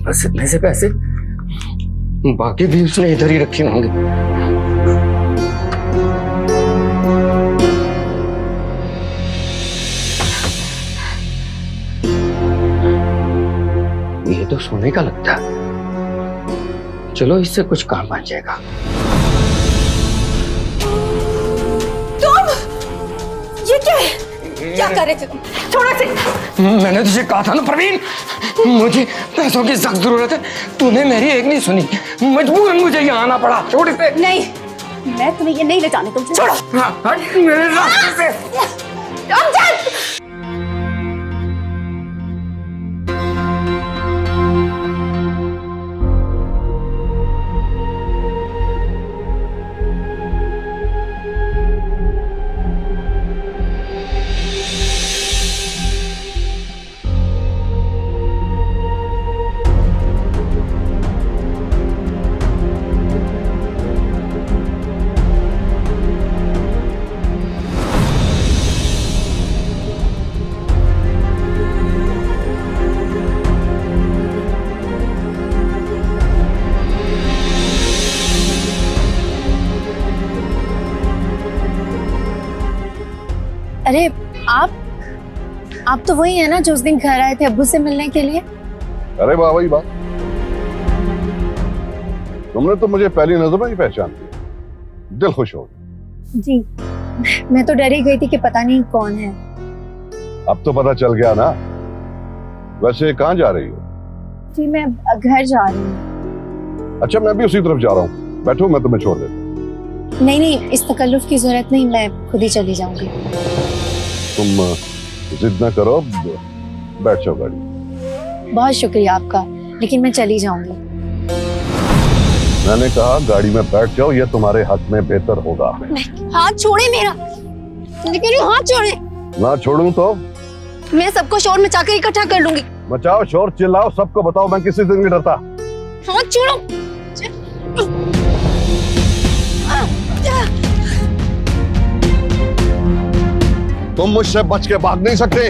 बस इतने से पैसे, बाकी भी उसने इधर ही रखे होंगे। ये तो सोने का लगता है, चलो इससे कुछ काम आ जाएगा। तुम ये क्या है? क्या कर रहे थे तुम? छोड़ो इसे। मैंने तुझे कहा था ना परवीन, मुझे पैसों की सख्त जरूरत है। तूने मेरी एक नहीं सुनी, मजबूरन मुझे यहाँ आना पड़ा। छोड़ इसे। नहीं, मैं तुम्हें ये नहीं ले जाने दूंगी। छोड़ो। हाँ, हट मेरे रास्ते से। अरे आप आप तो वही है ना जो उस दिन घर आए थे अब्बू से मिलने के लिए। अरे वाह, वही बात, तुमने तो मुझे पहली नजर में ही पहचान लिया। दिल खुश हो गया। जी, मैं तो डर ही गई थी कि पता नहीं कौन है। अब तो पता चल गया ना। वैसे कहाँ जा रही हो? जी, मैं घर जा रही हूँ। अच्छा, मैं भी उसी तरफ जा रहा हूँ, बैठो, मैं तुम्हें छोड़ देता हूँ। नहीं नहीं, इस तकल्लुफ की जरूरत नहीं, मैं खुद ही चली जाऊंगी। तुम जिद ना करो, बैठ जाओ गाड़ी। बहुत शुक्रिया आपका, लेकिन मैं चली जाऊंगी। मैंने कहा गाड़ी में बैठ जाओ, यह तुम्हारे हाथ में बेहतर होगा। हाथ छोड़े मेरा, लेकिन हाथ छोड़े। ना छोड़ूं तो? मैं सबको शोर मचाकर इकट्ठा कर लूंगी। मचाओ शोर, चिल्लाओ, सबको बताओ, मैं किसी दिन नहीं डरता। हाथ छोड़ो। तुम मुझसे बच के भाग नहीं सकते।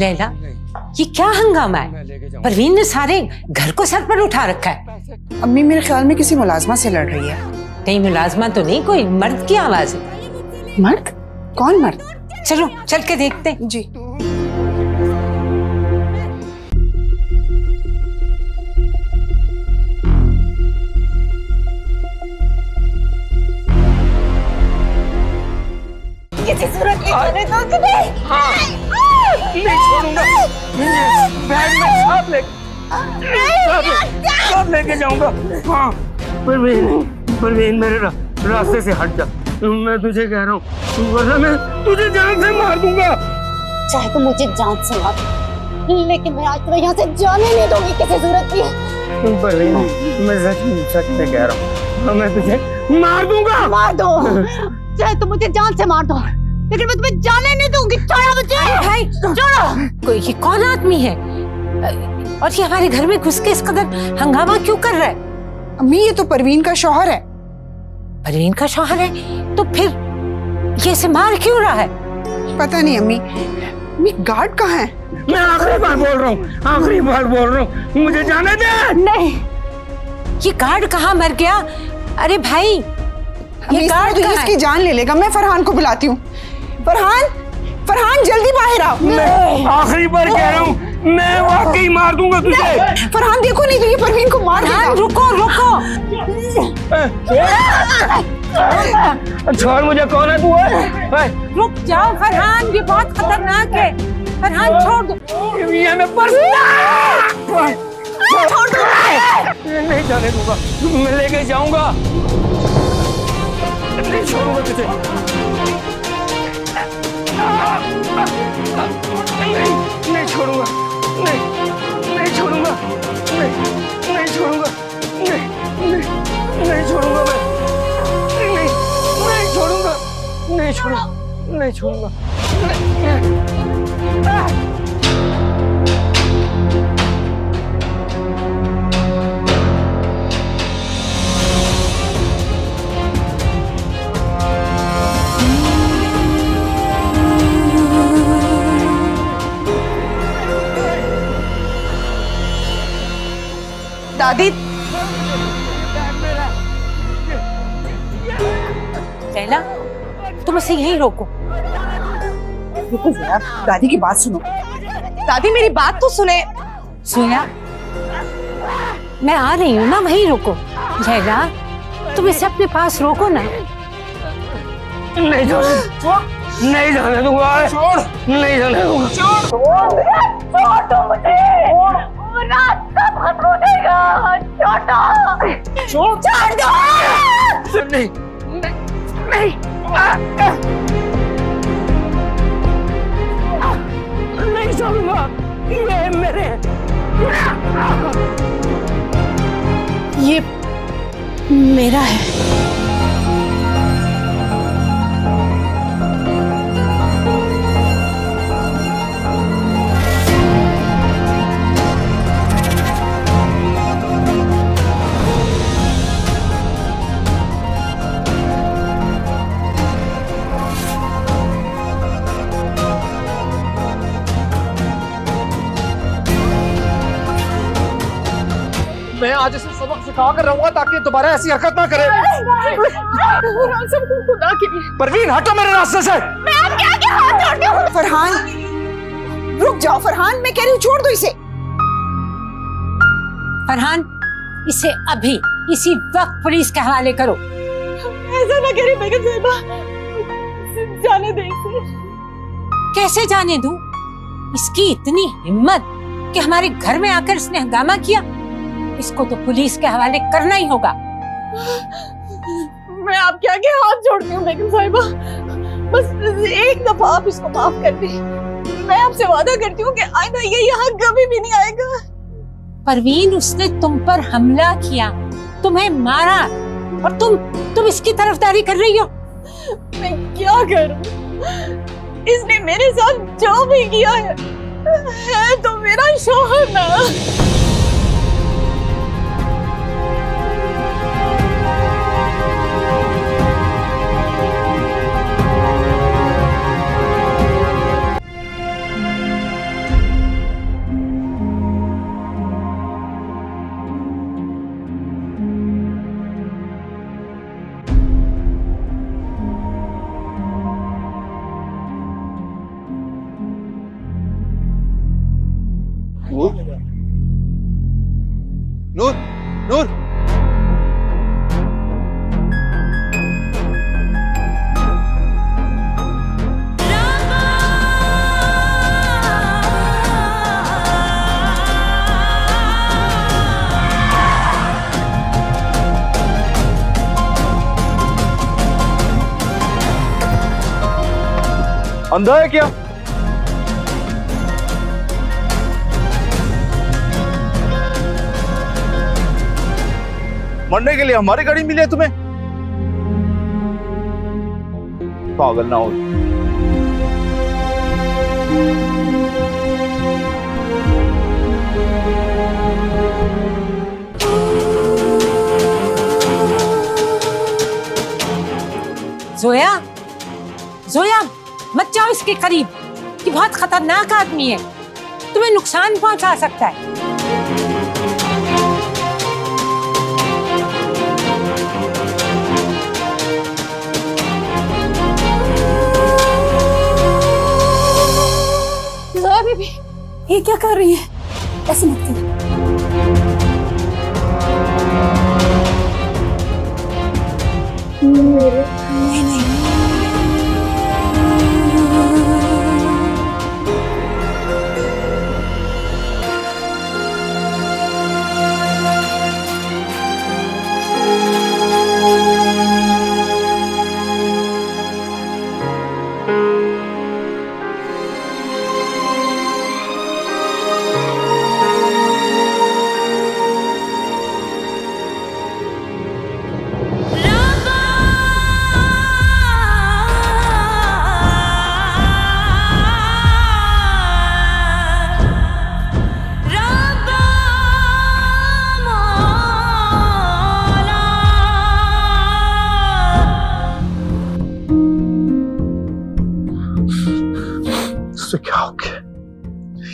लैला, ये क्या हंगामा है? परवीन ने सारे घर को सर पर उठा रखा है। अम्मी, मेरे ख्याल में किसी मुलाजमा से लड़ रही है। नहीं, मुलाजमा तो नहीं, कोई मर्द की आवाज है। मर्द? कौन मर्द? चलो चल के देखते हैं। जी। किसी सूरत में करने तो तुम्हें। हाँ। नहीं छोड़ूंगा, बैग में साथ ले, साथ लेके जाऊंगा। हाँ, परवीन, परवीन मेरे रा, रास्ते से हट जा। मैं तुझे कह रहा हूँ, वरना मैं तुझे जान से मार दूंगा। चाहे तो मुझे जान से मार, लेकिन मैं आज तुम्हें यहाँ से जाने नहीं दूंगी किसी सूरत में। परवीन, मैं सच में सच में कह रहा हूँ, मैं तुझे मार दूंगा। मार दो, चाहे तो मुझे जान से मार दो, लेकिन मैं तुम्हें जाने नहीं दूंगी। छोड़ो मुझे। हाय, छोड़ो। कोई ये कौन आदमी है और ये हमारे घर में घुस के इस कदर हंगामा क्यों कर रहा है? अम्मी, ये तो परवीन का शौहर है। परवीन का शौहर है तो फिर ये इसे मार क्यों रहा है? पता नहीं अम्मी। अम्मी, गार्ड कहाँ है? मैं आखिरी बार बोल रहा हूँ, आखिरी बार बोल रहा हूँ, मुझे जाने दे। नहीं, ये गार्ड कहाँ मर गया? अरे भाई, ये गार्ड इसकी जान ले लेगा। मैं फरहान को बुलाती हूँ। फरहान, फरहान जल्दी बाहर आओ। मैं आखिरी बार कह रहा हूँ, मैं वाकई मार दूंगा तुझे। फरहान देखो, नहीं तो ये परवीन को मार देगा। रुको रुको, छोड़ मुझे। कौन है तू? रुक जाओ फरहान, ये बहुत खतरनाक है। फरहान छोड़ दो। ये मैं छोड़ दो, नहीं जाने दूंगा, मैं लेके जाऊंगा, नहीं छोड़ूंगा तुझे, नहीं नहीं छोड़ूंगा, नहीं नहीं छोड़ूंगा, नहीं नहीं छोड़ूंगा, नहीं नहीं नहीं छोड़ूंगा, मैं नहीं नहीं छोड़ूंगा, नहीं छोड़ूंगा, नहीं छोड़ूंगा। दादी, लैला, तुम उसे यहीं रोको। रुको जरा, दादी की बात सुनो। दादी मेरी बात तो सुने। सुनिया, मैं आ रही हूँ ना, वहीं रोको। लैला, तुम इसे अपने पास रोको ना। नहीं जाने दूंगा, नहीं जाने दूंगा, नहीं जाने दूंगा। छोड़ दो मुझे, पूरा सब खत्म हो जाएगा। छोटा, छोड़ दो। नहीं नहीं नहीं छोड़ूंगा, ये मेरे। ये मेरा है। मैं आज इसे सबक सिखा कर रहूंगा ताकि दोबारा ऐसी हरकत ना करे। खुदा के लिए परवीन हटो मेरे रास्ते से। मैं आपके आगे हाथ जोड़ती हूं। फरहान रुक जाओ। फरहान मैं कह रही हूँ छोड़ दो इसे। फरहान इसे अभी इसी वक्त पुलिस के हवाले करो। ऐसा ना करें बेगम साहिबा, जाने दे इसे। कैसे जाने दूं? इसकी इतनी हिम्मत कि हमारे घर में आकर इसने हंगामा किया, इसको तो पुलिस के हवाले करना ही होगा। मैं आपके आगे हाथ जोड़ती हूँ बेगम साहिबा, बस एक दफा आप इसको माफ कर दें। मैं आपसे वादा करती हूँ कि आइंदा ये यहाँ कभी भी नहीं आएगा। परवीन उसने तुम पर हमला किया, तुम्हें मारा और तुम तुम इसकी तरफदारी कर रही हो। मैं क्या करूं? इसने मेरे साथ जो भी किया है, है तो मेरा शौहर ना। नूर, नूर, अंधा है क्या? मरने के लिए हमारी गाड़ी मिली है तुम्हें? पागल ना हो। जोया, जोया मत जाओ इसके करीब कि बहुत खतरनाक आदमी है, तुम्हें नुकसान पहुंचा सकता है। ये क्या कर रही है? ऐसे मत कर। नहीं नहीं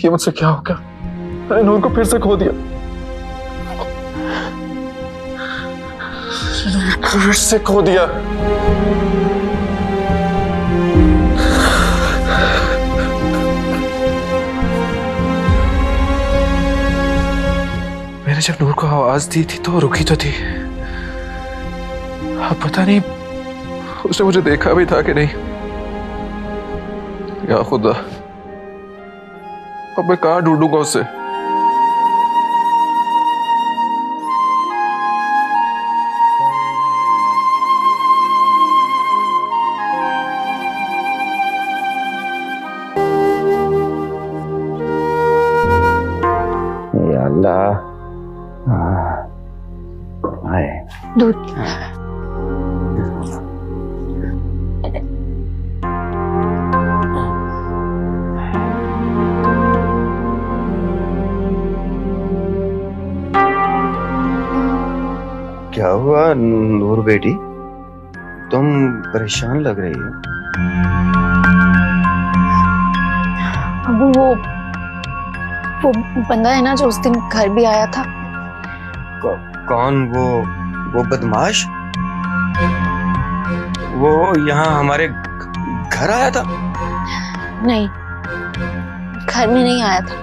ये मुझसे क्या होगा? मैंने नूर को फिर से खो दिया, फिर से खो दिया। मैंने जब नूर को आवाज दी थी तो रुकी तो थी, अब पता नहीं उसने मुझे देखा भी था कि नहीं। या खुदा, अब मैं कहाँ ढूंढूंगा उसे? या अल्लाह, हाय दूध क्या हुआ नूर बेटी, तुम परेशान लग रही हो। वो वो बंदा है ना जो उस दिन घर भी आया था, कौन? वो वो बदमाश वो यहाँ हमारे घर आया था? नहीं, घर में नहीं आया था।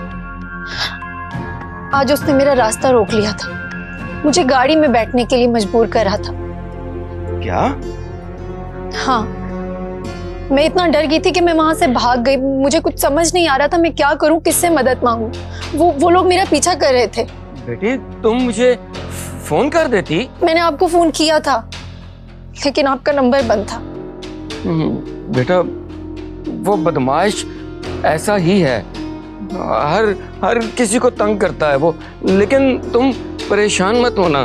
आज उसने मेरा रास्ता रोक लिया था, मुझे गाड़ी में बैठने के लिए मजबूर कर रहा था। क्या? हाँ, मैं इतना डर गई थी कि मैं वहां से भाग गई। मुझे कुछ समझ नहीं आ रहा था मैं क्या करूं, किससे मदद मांगूं। वो वो लोग मेरा पीछा कर रहे थे। बेटी, तुम मुझे फोन कर देती। मैंने आपको फोन किया था लेकिन आपका नंबर बंद था। बेटा, वो बदमाश ऐसा ही है, हर हर किसी को तंग करता है वो। लेकिन तुम परेशान मत होना,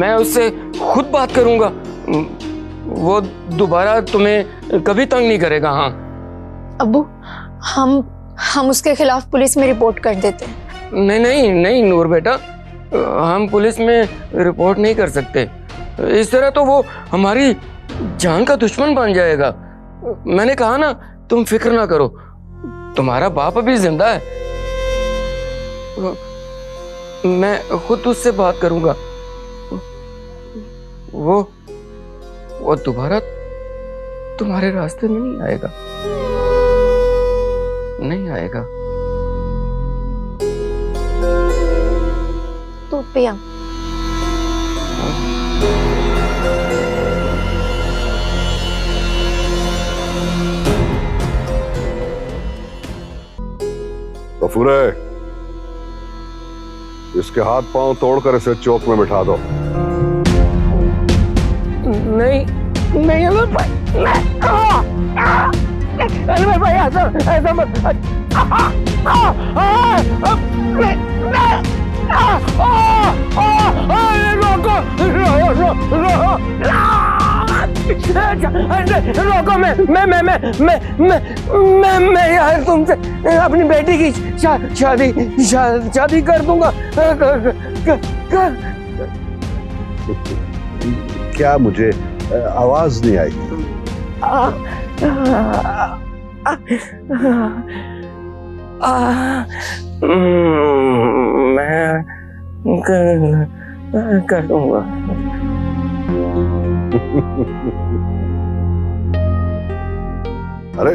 मैं उससे खुद बात करूंगा। वो दोबारा तुम्हें कभी तंग नहीं करेगा। हाँ अब्बू, हम हम उसके खिलाफ पुलिस में रिपोर्ट कर देते हैं। नहीं नहीं नहीं नूर बेटा, हम पुलिस में रिपोर्ट नहीं कर सकते। इस तरह तो वो हमारी जान का दुश्मन बन जाएगा। मैंने कहा ना, तुम फिक्र ना करो, तुम्हारा बाप अभी जिंदा है। मैं खुद उससे बात करूंगा। वो वो दोबारा तुम्हारे रास्ते में नहीं आएगा, नहीं आएगा। तो पिया गफूरे, इसके हाथ पांव तोड़कर इसे चौक में बिठा दो। नहीं नहीं अनवर भाई, अनवर भाई ऐसा ऐसा मत। रोको, मैं मैं मैं मैं मैं मैं मैं यार तुमसे अपनी बेटी की शादी शादी कर दूंगा। क्या मुझे आवाज नहीं आई? मैं कर, कर दूंगा। अरे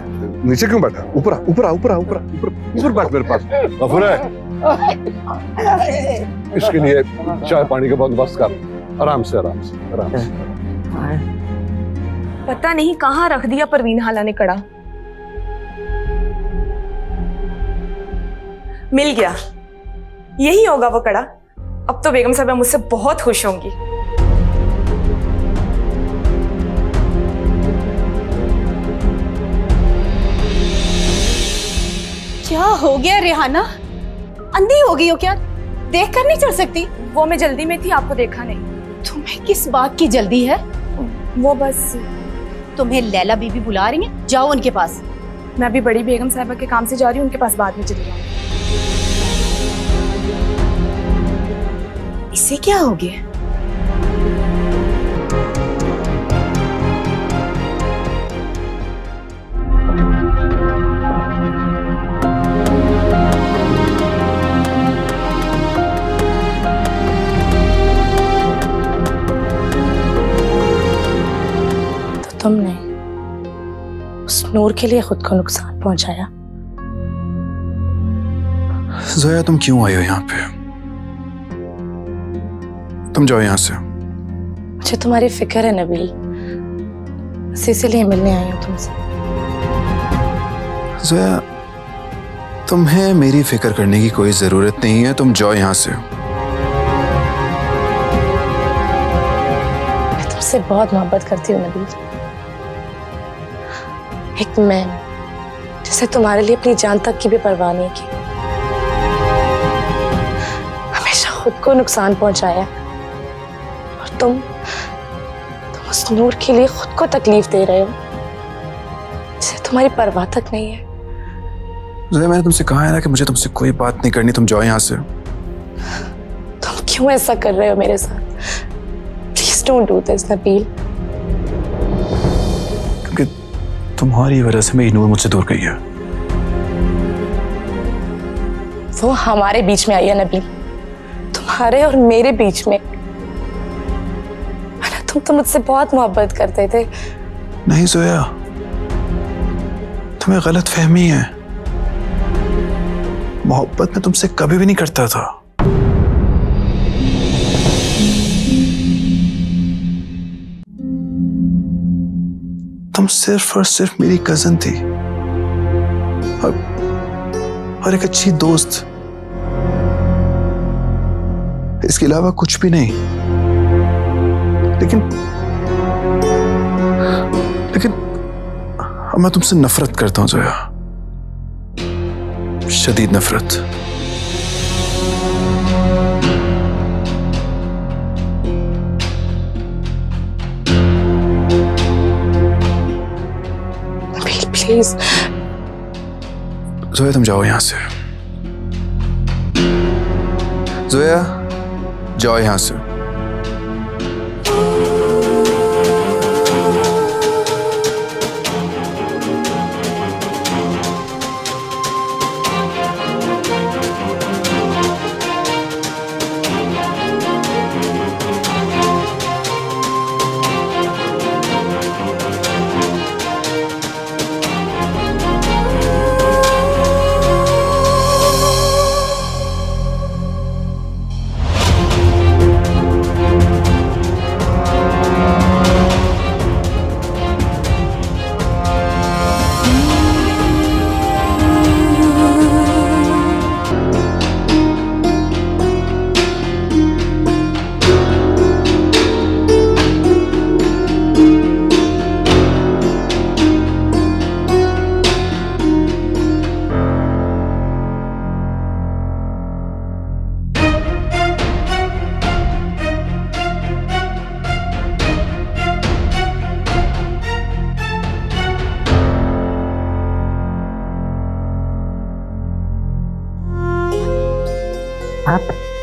नीचे क्यों बैठा? ऊपर ऊपर ऊपर ऊपर ऊपर ऊपर बैठ मेरे पास। गफूर, इसके लिए चाय पानी का बंदोबस्त कर। आराम से आराम से आराम से। पता नहीं कहाँ रख दिया परवीन हाला ने कड़ा। मिल गया, यही होगा वो कड़ा। अब तो बेगम साहब मुझसे बहुत खुश होंगी। क्या हो गया रेहाना, अंधी हो गई हो क्या? देख कर नहीं चल सकती? वो मैं जल्दी में थी, आपको देखा नहीं। तुम्हें किस बात की जल्दी है? वो बस तुम्हें लैला बीबी बुला रही हैं, जाओ उनके पास। मैं अभी बड़ी बेगम साहिबा के काम से जा रही हूँ, उनके पास बाद में चली जाऊंगी। इसे क्या हो गया? तुमने उस नूर के लिए खुद को नुकसान पहुंचाया। ज़ोया, तुम क्यों आई हो यहाँ पे? तुम जाओ यहाँ से। मुझे तुम्हारी फिक्र है नबील, बस इसीलिए मिलने आई हूँ तुमसे। ज़ोया, तुम्हें मेरी फिक्र करने की कोई जरूरत नहीं है, तुम जाओ यहाँ से। मैं तुमसे बहुत मोहब्बत करती हूँ नबील। एक मैं जैसे तुम्हारे लिए अपनी जान तक की भी परवाह नहीं की, हमेशा खुद को नुकसान पहुंचाया, और तुम तुम उस नूर के लिए खुद को तकलीफ दे रहे हो जिसे तुम्हारी परवाह तक नहीं है। ज़ोया, मैंने तुमसे कहा है ना कि मुझे तुमसे कोई बात नहीं करनी, तुम जाओ यहाँ से। तुम क्यों ऐसा कर रहे हो मेरे साथ? Please don't do this Nabeel. तुम्हारी वजह से मेरी नूर मुझसे दूर गई है। वो हमारे बीच में आई है नबील, तुम तुम्हारे और मेरे बीच में। अरे तुम तो मुझसे बहुत मोहब्बत करते थे। नहीं जोया, तुम्हें गलत फहमी है। मोहब्बत में तुमसे कभी भी नहीं करता था। तुम सिर्फ और सिर्फ मेरी कजन थी और, और एक अच्छी दोस्त, इसके अलावा कुछ भी नहीं। लेकिन लेकिन अब मैं तुमसे नफरत करता हूं जोया, शदीद नफरत। प्लीज जोया तुम जाओ यहां से। जोया जाओ यहां से।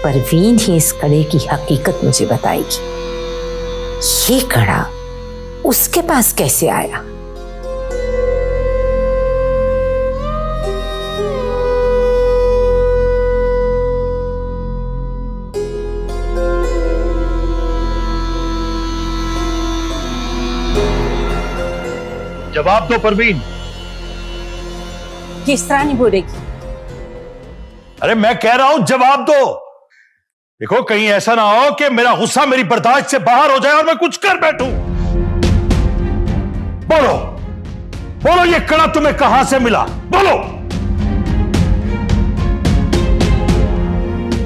परवीन ही इस कड़े की हकीकत मुझे बताएगी। ये कड़ा उसके पास कैसे आया? जवाब दो परवीन। किस तरह नहीं बोलेगी? अरे मैं कह रहा हूं जवाब दो। देखो कहीं ऐसा ना हो कि मेरा गुस्सा मेरी बर्दाश्त से बाहर हो जाए और मैं कुछ कर बैठूं। बोलो बोलो ये कड़ा तुम्हें कहां से मिला? बोलो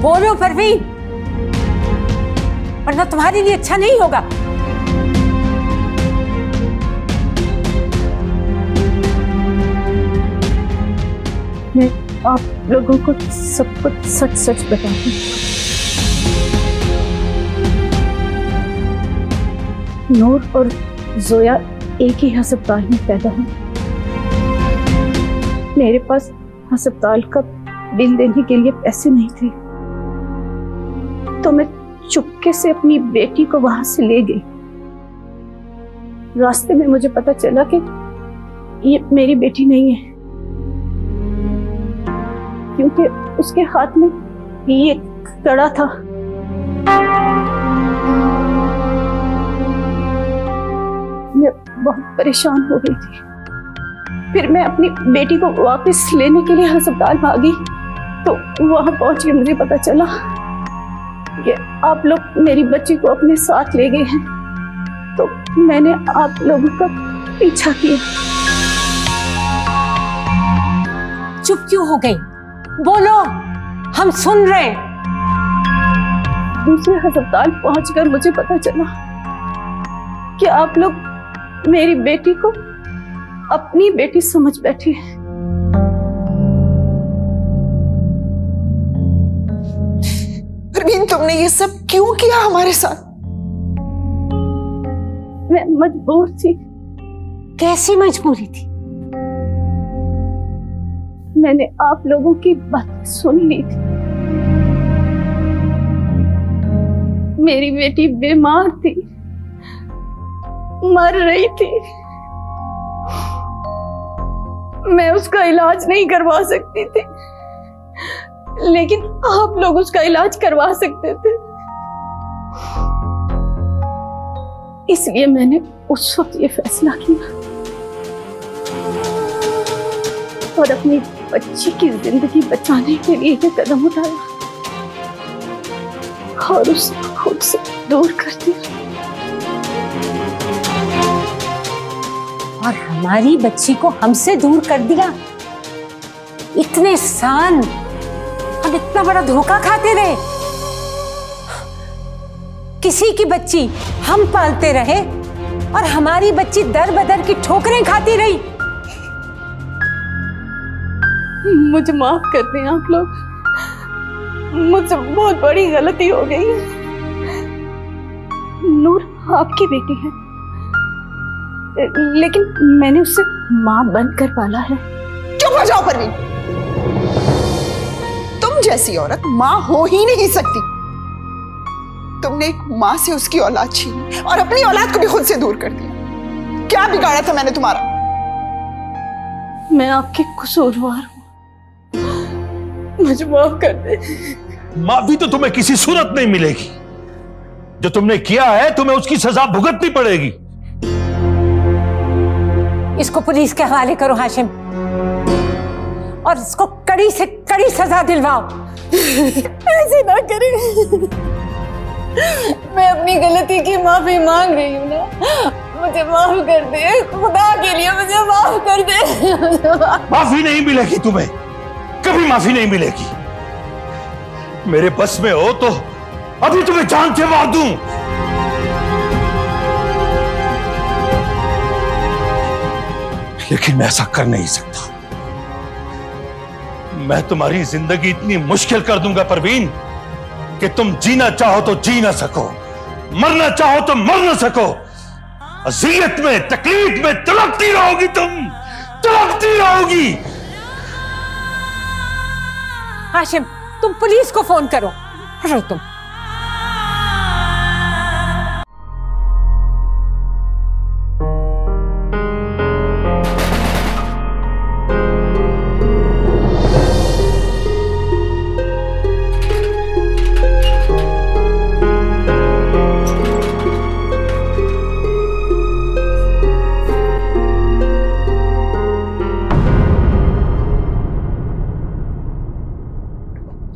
बोलो परवीन, वरना तुम्हारे लिए अच्छा नहीं होगा। मैं आप लोगों को सब कुछ सच सच बताऊं। नूर और जोया एक ही अस्पताल में पैदा हुए। मेरे पास अस्पताल का बिल देने के लिए पैसे नहीं थे, तो मैं चुपके से अपनी बेटी को वहां से ले गई। रास्ते में मुझे पता चला कि ये मेरी बेटी नहीं है, क्योंकि उसके हाथ में ये कड़ा था। मैं बहुत परेशान हो गई थी। फिर मैं अपनी बेटी को वापस लेने के लिए अस्पताल भागी, तो वहां पहुंच के मुझे पता चला कि आप लोग मेरी बच्ची को अपने साथ ले गए हैं, तो मैंने आप लोगों का पीछा किया। चुप क्यों हो गई? बोलो, हम सुन रहे हैं। दूसरे अस्पताल पहुंचकर मुझे पता चला कि आप लोग मेरी बेटी को अपनी बेटी समझ बैठी है। परवीन तुमने ये सब क्यों किया हमारे साथ? मैं मजबूर थी। कैसी मजबूरी थी? मैंने आप लोगों की बात सुन ली थी। मेरी बेटी बीमार थी, मर रही थी। मैं उसका इलाज नहीं करवा सकती थी। लेकिन आप लोग उसका इलाज करवा सकते थे, इसलिए मैंने उस वक्त ये फैसला किया और अपनी बच्ची की जिंदगी बचाने के लिए ये कदम उठाया और उसे खुद से दूर कर दिया। और हमारी बच्ची को हमसे दूर कर दिया। इतने साल हम इतना बड़ा धोखा खाते रहे, किसी की बच्ची हम पालते रहे और हमारी बच्ची दर बदर की ठोकरें खाती रही। मुझे माफ कर दें आप लोग, मुझसे बहुत बड़ी गलती हो गई है। नूर आपकी बेटी है लेकिन मैंने उससे मां बनकर पाला है। चुप हो जाओ परवीन, तुम जैसी औरत मां हो ही नहीं सकती। तुमने एक मां से उसकी औलाद छीनी और अपनी औलाद को भी खुद से दूर कर दिया। क्या बिगाड़ा था मैंने तुम्हारा? मैं आपकी कसूरवार हूं, मुझे माफ कर दे। माफी तो तुम्हें किसी सूरत नहीं मिलेगी। जो तुमने किया है तुम्हें उसकी सजा भुगतनी पड़ेगी। इसको पुलिस के हवाले करो हाशिम, और इसको कड़ी से कड़ी सजा दिलवाओ। ऐसे ना करें, मैं अपनी गलती की माफी मांग रही हूँ ना, मुझे माफ कर दे, खुदा के लिए मुझे माफ कर दे। माफी नहीं मिलेगी तुम्हें, कभी माफी नहीं मिलेगी। मेरे बस में हो तो अभी तुम्हें जान से मार दूं। लेकिन मैं ऐसा कर नहीं सकता। मैं तुम्हारी जिंदगी इतनी मुश्किल कर दूंगा परवीन कि तुम जीना चाहो तो जी ना सको, मरना चाहो तो मर ना सको। अज़ियत में, तकलीफ में तड़पती रहोगी, तुम तड़पती रहोगी। हाशिम तुम पुलिस को फोन करो। करो तुम।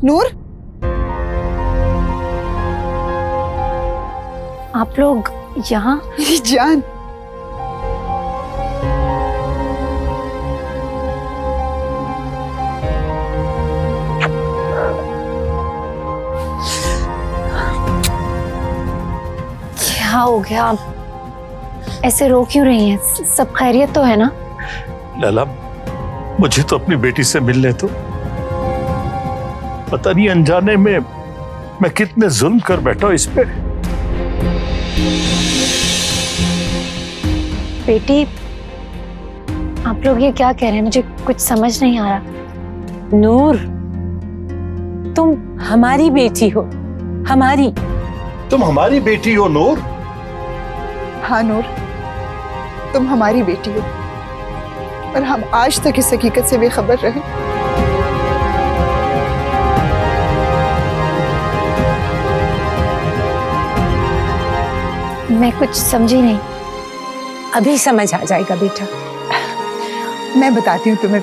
नूर, आप लोग यहाँ? मेरी जान, क्या हो गया? आप ऐसे रो क्यों रही हैं? सब खैरियत तो है ना? लाला, मुझे तो अपनी बेटी से मिलने तो पता नहीं अनजाने में मैं कितने जुल्म कर बैठा इस पे। बेटी, आप लोग ये क्या कह रहे हैं? मुझे कुछ समझ नहीं आ रहा। नूर, तुम हमारी बेटी हो, हमारी। तुम हमारी बेटी हो नूर? हाँ नूर, तुम हमारी बेटी हो और हम आज तक इस हकीकत से बेखबर रहे। मैं कुछ समझी नहीं। अभी समझ आ जाएगा बेटा, मैं बताती हूँ तुम्हें।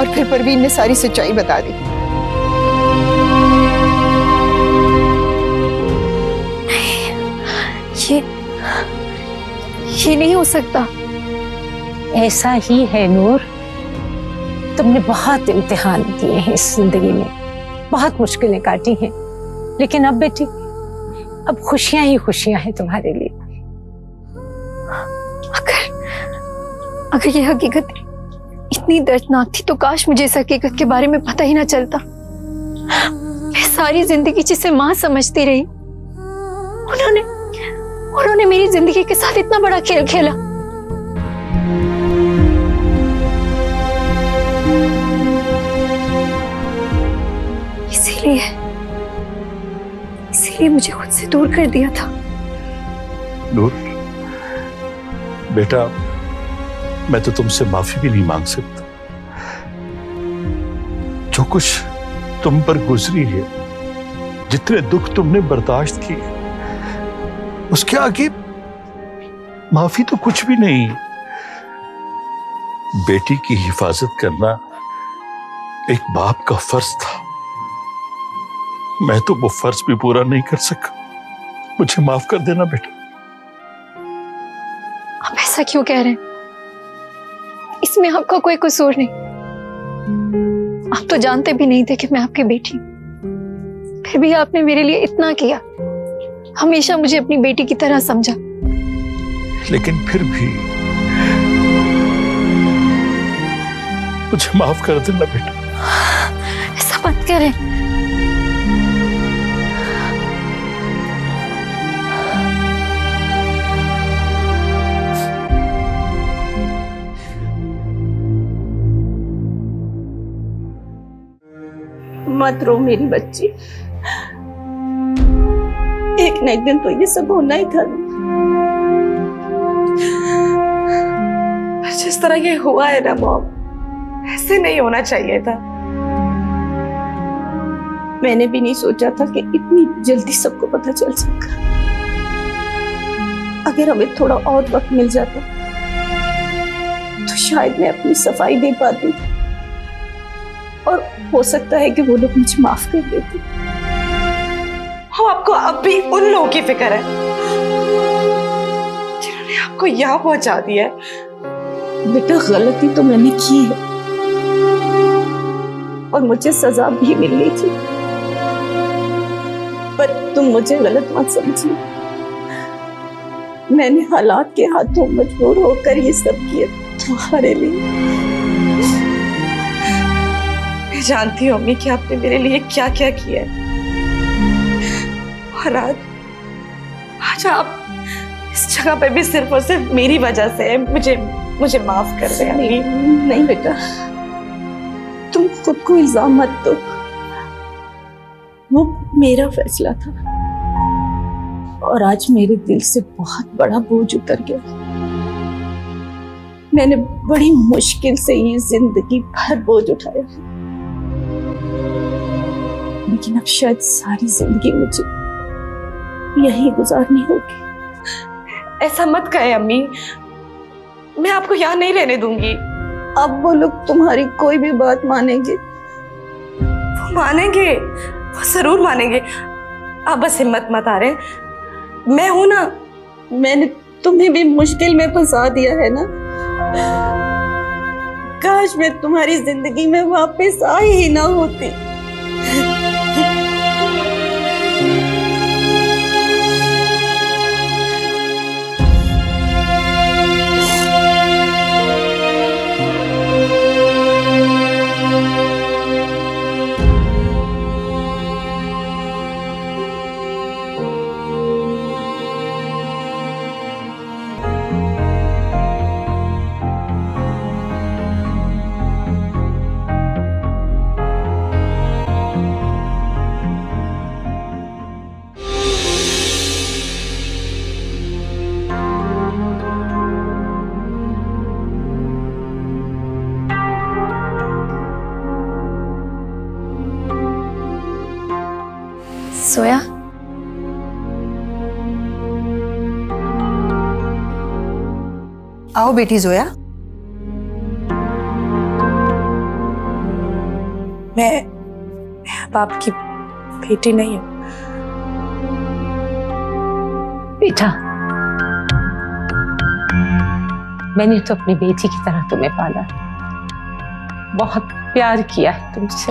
और फिर परवीन ने सारी सच्चाई बता दी। ये ये नहीं हो सकता। ऐसा ही है नूर, तुमने बहुत इम्तिहान दिए हैं इस जिंदगी में, बहुत मुश्किलें काटी हैं, लेकिन अब बेटी अब खुशियां ही खुशियां हैं तुम्हारे लिए। अगर अगर ये हकीकत इतनी दर्दनाक थी तो काश मुझे इस हकीकत के बारे में पता ही ना चलता। मैं सारी जिंदगी जिसे माँ समझती रही, उन्होंने उन्होंने मेरी जिंदगी के साथ इतना बड़ा खेल खेला। इसीलिए इसीलिए मुझे खुद से दूर कर दिया था। दूर? बेटा, मैं तो तुमसे माफी भी नहीं मांग सकता। जो कुछ तुम पर गुजरी है, जितने दुख तुमने बर्दाश्त किए, उसके आगे माफी तो कुछ भी नहीं। बेटी की हिफाजत करना एक बाप का फर्ज था। मैं तो वो फर्ज भी पूरा नहीं कर सका। मुझे माफ कर देना बेटा। आप ऐसा क्यों कह रहे हैं? इसमें आपका कोई कसूर नहीं। आप तो जानते भी नहीं थे कि मैं आपकी बेटी, फिर भी आपने मेरे लिए इतना किया, हमेशा मुझे अपनी बेटी की तरह समझा। लेकिन फिर भी मुझे माफ कर देना बेटा। ऐसा मत करें। मत रो मेरी बच्ची, एक ना एक दिन तो ये सब होना ही था। जिस तरह ये हुआ है ना मॉम, ऐसे नहीं होना चाहिए था। मैंने भी नहीं सोचा था कि इतनी जल्दी सबको पता चल सका। अगर हमें थोड़ा और वक्त मिल जाता तो शायद मैं अपनी सफाई दे पाती और हो सकता है कि वो लोग मुझे माफ कर देते। आपको अब भी उन लोगों की फिक्र है जिन्होंने आपको यहाँ पहुंचा दिया है। बेटा, गलती तो मैंने की है और मुझे सजा भी मिलनी थी, पर तुम मुझे गलत मत समझो। मैंने हालात के हाथों मजबूर होकर ये सब किया तुम्हारे लिए। मैं जानती हूँ अम्मी कि आपने मेरे लिए क्या क्या किया है। आज आज आप इस जगह पे भी सिर्फ और सिर्फ मेरी वजह से, मुझे मुझे माफ कर दे। नहीं, नहीं बेटा, तुम खुद को इल्जाम मत दो। वो मेरा फैसला था और आज मेरे दिल से बहुत बड़ा बोझ उतर गया। मैंने बड़ी मुश्किल से ये जिंदगी भर बोझ उठाया, लेकिन अब शायद सारी जिंदगी मुझे यही गुजारनी होगी। ऐसा मत कहे अम्मी, मैं आपको यहाँ नहीं रहने दूंगी। अब वो लोग तुम्हारी कोई भी बात मानेंगे। वो मानेंगे, वो जरूर मानेंगे। आप बस हिम्मत मत हारें, मैं हूं ना। मैंने तुम्हें भी मुश्किल में फंसा दिया है ना। काश मैं तुम्हारी जिंदगी में वापस आई ही ना होती। सोया? आओ बेटी जोया। मैं अब आपकी बेटी नहीं हूं। बेटा, मैंने तो अपनी बेटी की तरह तुम्हें पाला, बहुत प्यार किया है तुमसे।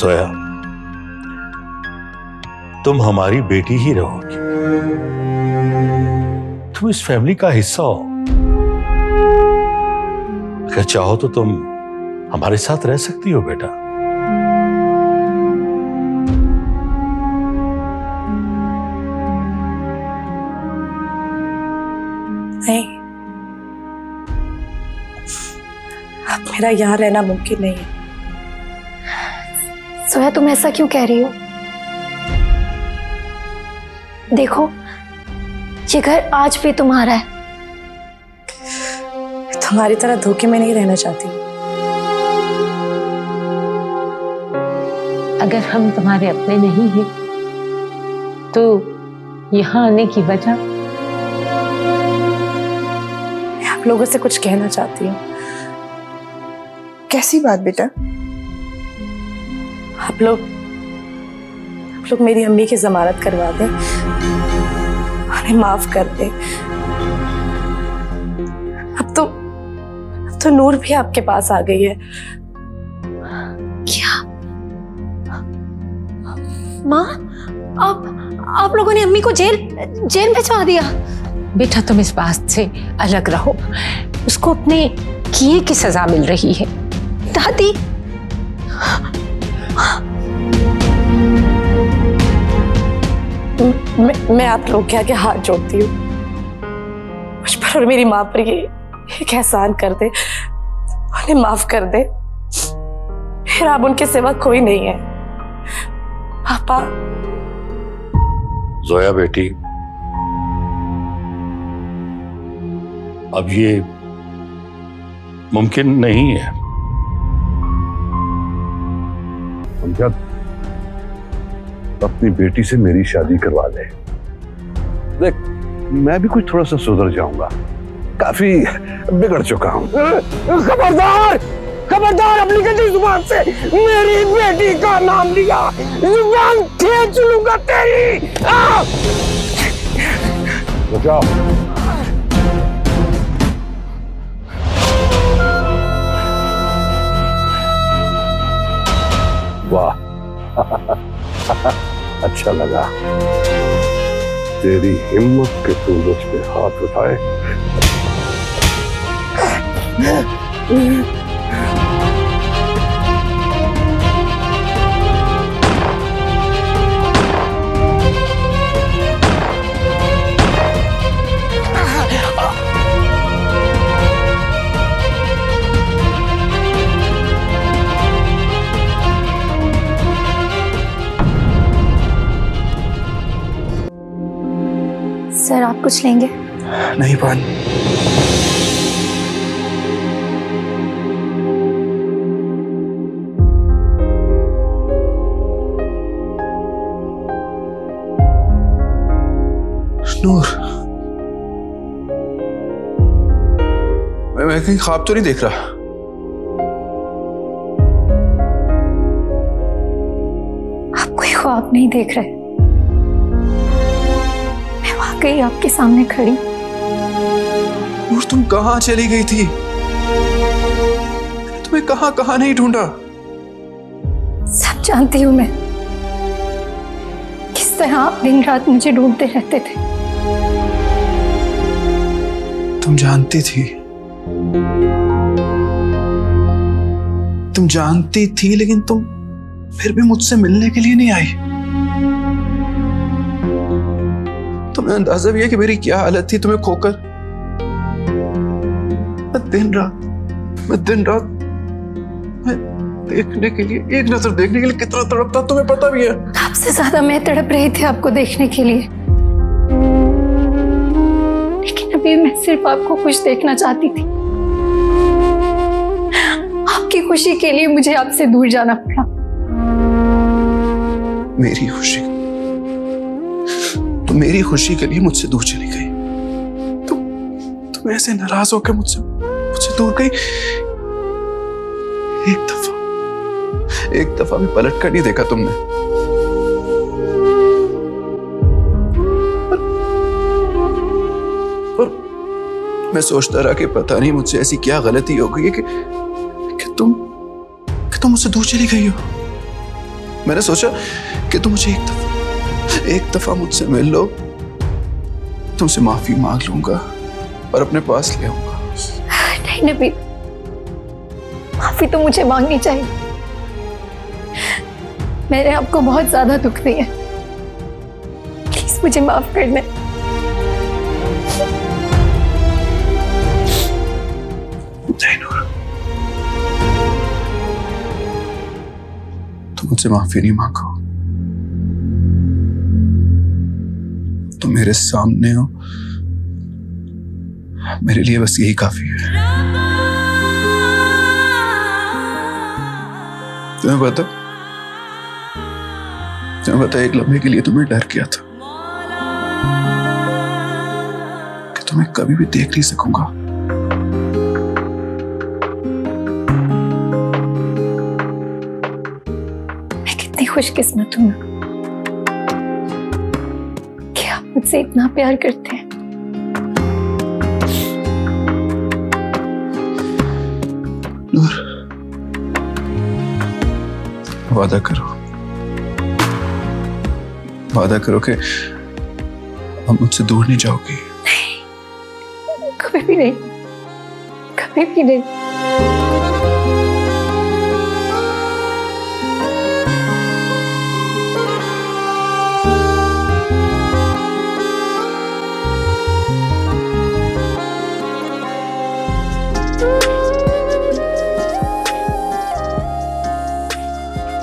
सोया, तुम हमारी बेटी ही रहोगी। तुम इस फैमिली का हिस्सा हो। अगर चाहो तो तुम हमारे साथ रह सकती हो बेटा। नहीं, अब मेरा यहाँ रहना मुमकिन नहीं है। सोया, तुम ऐसा क्यों कह रही हो? देखो, ये घर आज भी तुम्हारा है। तुम्हारी तरह धोखे में नहीं रहना चाहती। अगर हम तुम्हारे अपने नहीं हैं, तो यहाँ आने की वजह? मैं आप लोगों से कुछ कहना चाहती हूँ। कैसी बात बेटा? आप लोग, आप लोग मेरी अम्मी की जमानत करवा दें, माफ कर दे। अब तो अब तो नूर भी आपके पास आ गई है। क्या माँ, आप आप लोगों ने अम्मी को जेल जेल भिजवा दिया? बेटा, तुम इस बात से अलग रहो। उसको अपने किए की सजा मिल रही है। दादी, मैं, मैं आप लोग क्या क्या हाथ जोड़ती हूँ, मुझ पर और मेरी माँ पर ये एक एहसान कर दे, उन्हें माफ कर दे। फिर आप उनके सिवा कोई नहीं है पापा। जोया बेटी, अब ये मुमकिन नहीं है। समझा? अपनी बेटी से मेरी शादी करवा ले। देख, मैं भी कुछ थोड़ा सा सुधर जाऊंगा, काफी बिगड़ चुका हूँ। खबरदार खबरदार अपनी गंदी जुबान से मेरी बेटी का नाम लिया, जुबान खींच लूंगा तेरी। बचाओ, वाह। अच्छा लगा तेरी हिम्मत के तू मुझ पे हाथ उठाए। सर, आप कुछ लेंगे? नहीं पान। नूर, मैं, मैं कहीं ख्वाब तो नहीं देख रहा? आप कोई ख्वाब नहीं देख रहे। गई आपके सामने खड़ी। नूर, तुम कहाँ चली गई थी? तुम्हें कहाँ कहाँ नहीं ढूंढा। सब जानती हूँ मैं, किस तरह आप दिन रात मुझे ढूंढते रहते थे। तुम जानती थी, तुम जानती थी, लेकिन तुम फिर भी मुझसे मिलने के लिए नहीं आई। तुम्हें अंदाजा भी है कि मेरी क्या हालत थी तुम्हें खोकर। मैं दिन रात मैं दिन रात मैं देखने के लिए, एक नजर देखने के लिए कितना तड़पता, तुम्हें पता भी है। आपसे ज्यादा मैं तड़प रही थी आपको देखने के लिए, लेकिन अभी मैं सिर्फ आपको खुश देखना चाहती थी। आपकी खुशी के लिए मुझे आपसे दूर जाना पड़ा। मेरी खुशी, मेरी खुशी के लिए मुझसे दूर चली गई। तुम तुम ऐसे नाराज होकर मुझसे मुझसे दूर गई। एक दफा एक दफा भी पलट कर नहीं देखा तुमने। पर, पर मैं सोचता रहा कि पता नहीं मुझसे ऐसी क्या गलती हो गई है कि कि तुम कि तुम मुझसे दूर चली गई हो। मैंने सोचा कि तुम मुझे एक दफा एक दफा मुझसे मिल लो, तुमसे माफी मांग लूंगा और अपने पास ले आऊंगा। नहीं नबी, माफी तो मुझे मांगनी चाहिए। मैंने आपको बहुत ज्यादा दुख दिया, प्लीज मुझे माफ करना। तुम मुझसे माफी नहीं मांगो, तुम मेरे सामने हो, मेरे लिए बस यही काफी है। तुम्हें पता तुम्हें पता एक लम्हे के लिए तुम्हें डर गया था कि तुम्हें कभी भी देख नहीं सकूंगा, खुशकिस्मत हूँ कि आप मुझसे इतना प्यार करते हैं। नूर, वादा करो, वादा करो कि हम मुझसे दूर नहीं जाओगी। नहीं, कभी भी नहीं, कभी भी नहीं।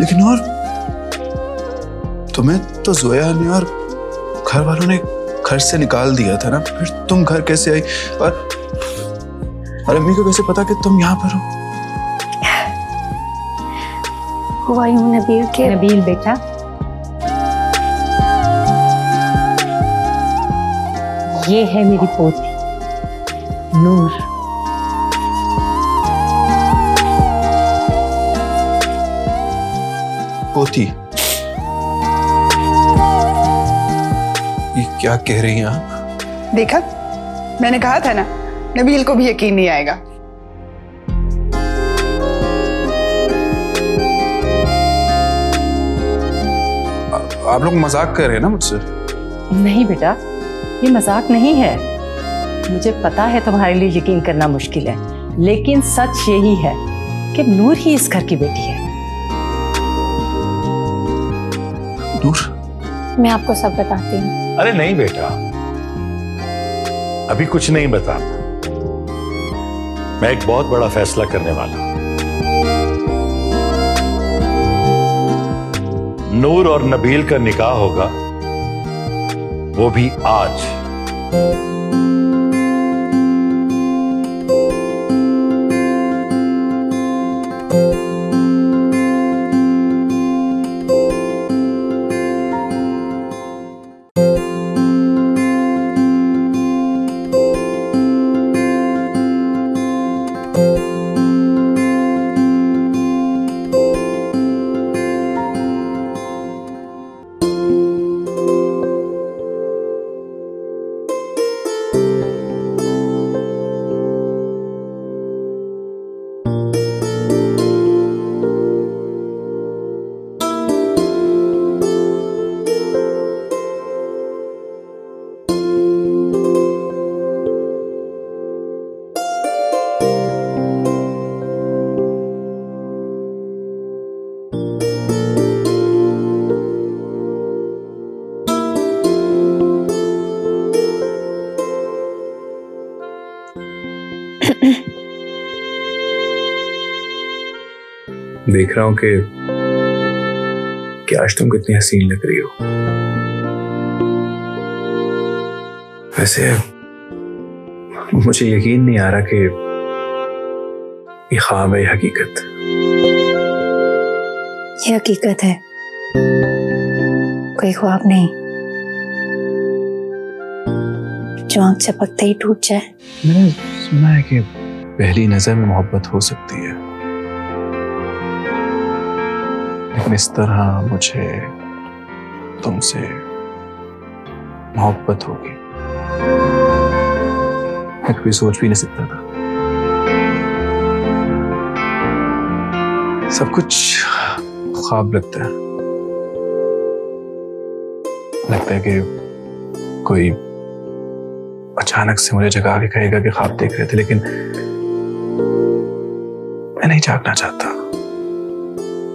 लेकिन और तुम्हें तो जोया ने और घर वालों ने घर से निकाल दिया था ना, फिर तुम घर कैसे आई और, और अम्मी को कैसे पता कि तुम यहाँ पर हो? हुआ यूं नबील के नबील बेटा, ये है मेरी पोती नूर। पोती, ये क्या कह रही हैं आप? देखा, मैंने कहा था ना, नबील को भी यकीन नहीं आएगा। आ, आप लोग मजाक कर रहे हैं ना मुझसे? नहीं बेटा, ये मजाक नहीं है। मुझे पता है तुम्हारे लिए यकीन करना मुश्किल है, लेकिन सच यही है कि नूर ही इस घर की बेटी है। मैं आपको सब बताती हूँ। अरे नहीं बेटा, अभी कुछ नहीं बताना। मैं एक बहुत बड़ा फैसला करने वाला हूं। नूर और नबील का निकाह होगा, वो भी आज। देख रहा हूं कि, कि आज तुम कितनी हसीन लग रही हो। वैसे मुझे यकीन नहीं आ रहा कि ये ख्वाब है हकीकत। ये हकीकत है, कोई ख्वाब नहीं जो आंख झपकते ही टूट जाए। मैंने सुना है कि पहली नजर में मोहब्बत हो सकती है, लेकिन इस तरह मुझे तुमसे मोहब्बत होगी मैं कभी सोच भी नहीं सकता था। सब कुछ ख्वाब लगता है, लगता है कि कोई अचानक से मुझे जगा के कहेगा कि ख्वाब देख रहे थे, लेकिन मैं नहीं जागना चाहता।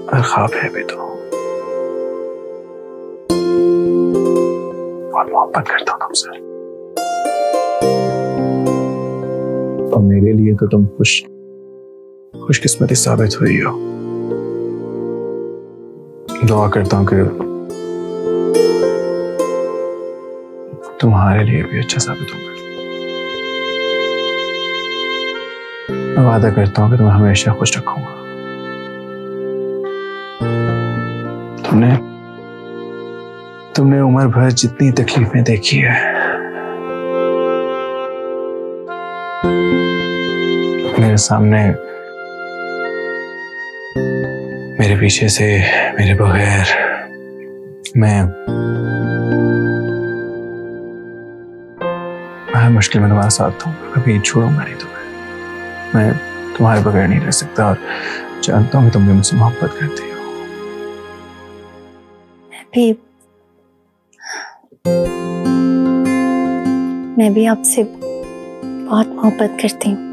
अगर ख्वाब है भी तो बहुत मोहब्बत करता हूँ तुमसे। और मेरे लिए तो तुम खुश खुशकिस्मती साबित हुई हो। दुआ करता हूँ कि तुम्हारे लिए भी अच्छा साबित होगा। मैं वादा करता हूँ कि तुम्हें हमेशा खुश रखूंगा। तुमने तुमने उम्र भर जितनी तकलीफें देखी है, मेरे सामने, मेरे पीछे से, मेरे बगैर, मैं मैं मुश्किल में तुम्हारे साथ हूँ। कभी छोड़ूंगा नहीं तुम्हें। मैं तुम्हारे बगैर नहीं रह सकता, और जानता हूँ कि तुम भी मुझसे मोहब्बत करती हो। मैं भी मैं भी आपसे बहुत मोहब्बत करती हूँ।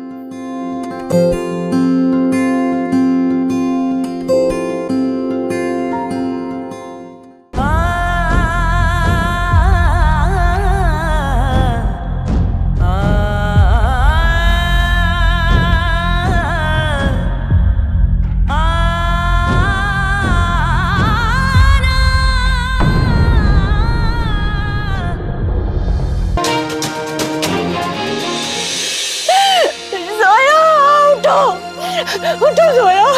उठो जोया,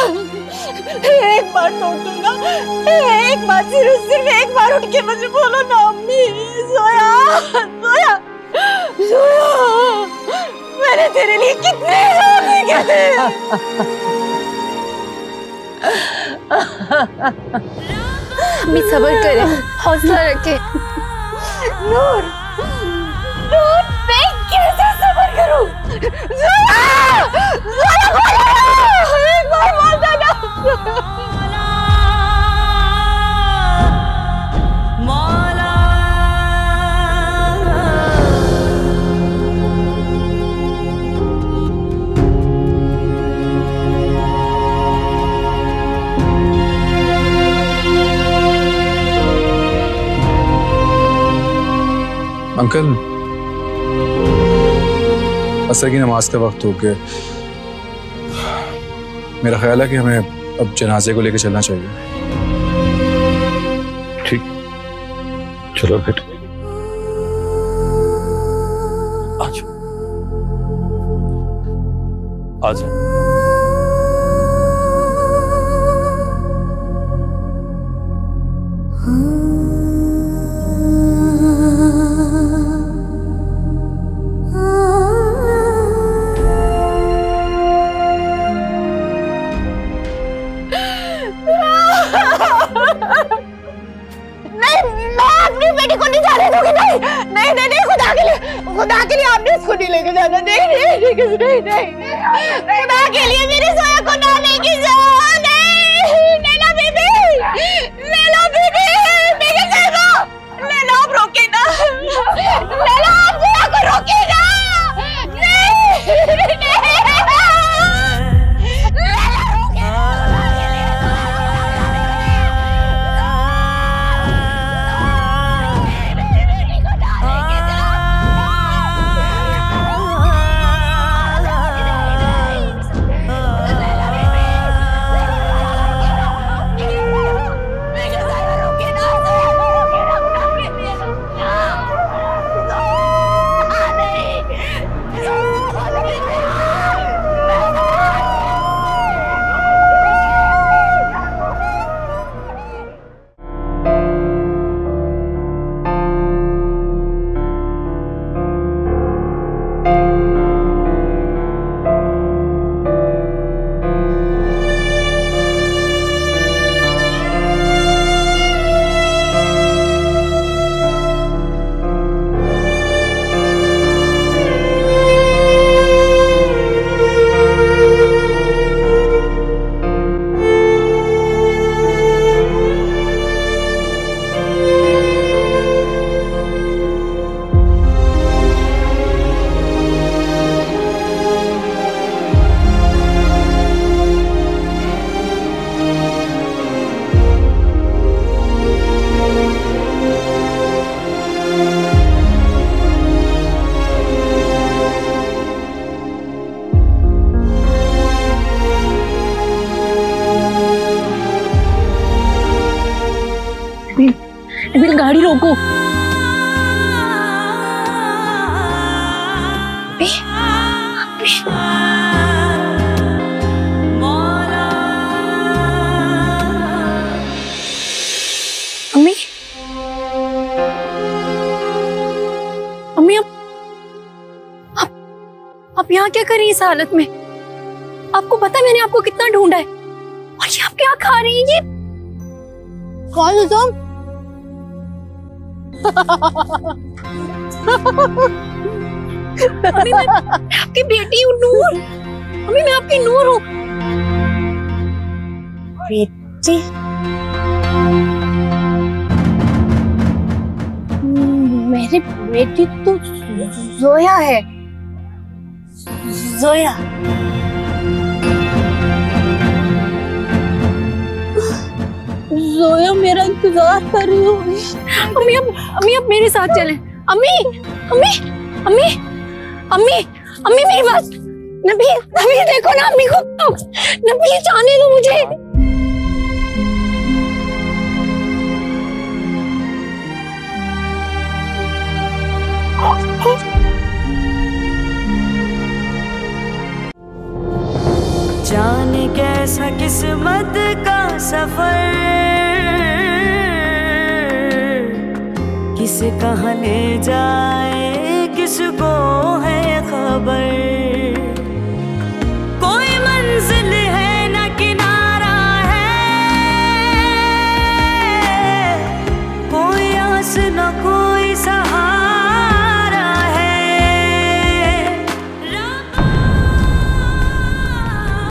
एक बार तो उठो ना, एक बार, सिर्फ सिर्फ एक बार उठ के मुझे बोलो ना अम्मी। जोया, जोया, जोया, मैंने तेरे लिए कितने ख्वाब देखे थे। अम्मी सब्र करें, हौसला रखें। नूर, नूर, मैं कैसे सब्र करूं? जोया, जोया बोलो। अंकल, असर की नमाज का वक्त हो गया। मेरा ख्याल है कि हमें अब जनाजे को लेकर चलना चाहिए। ठीक, चलो फिर। आज आज खुदा के लिए आपने इसको नहीं लेके जाना। नहीं नहीं नहीं नहीं नहीं नहीं खुदा के लिए मेरी सोया को ना लेके जाओ। नहीं, लैला बेबी, लैला बेबी, मेरे साथ रहो। लैला आप रोके ना, लैला आप सोया को रोके ना। नहीं गाड़ी रोको। बे, अम्मी, अम्मी आप, आप, आप यहाँ क्या कर रही हैं इस हालत में? आपको पता मैंने आपको कितना ढूंढा है और ये आप क्या खा रही हैं? ये कौन हो तुम? अम्मी मैं आपकी बेटी हूँ नूर। अम्मी मैं आपकी नूर हूँ। बेटी मेरी बेटी तो जोया है। जोया जोया मेरा इंतजार कर रही होगी। अम्मी अब अम्मी अब मेरे साथ चलें। अम्मी अम्मी अम्मी अम्मी अम्मी मेरी बात। नबी नबी देखो ना अम्मी को, नबी जाने दो मुझे। जाने कैसा किस्मत का सफर किस कहाँ ले जाए, किसको है खबर।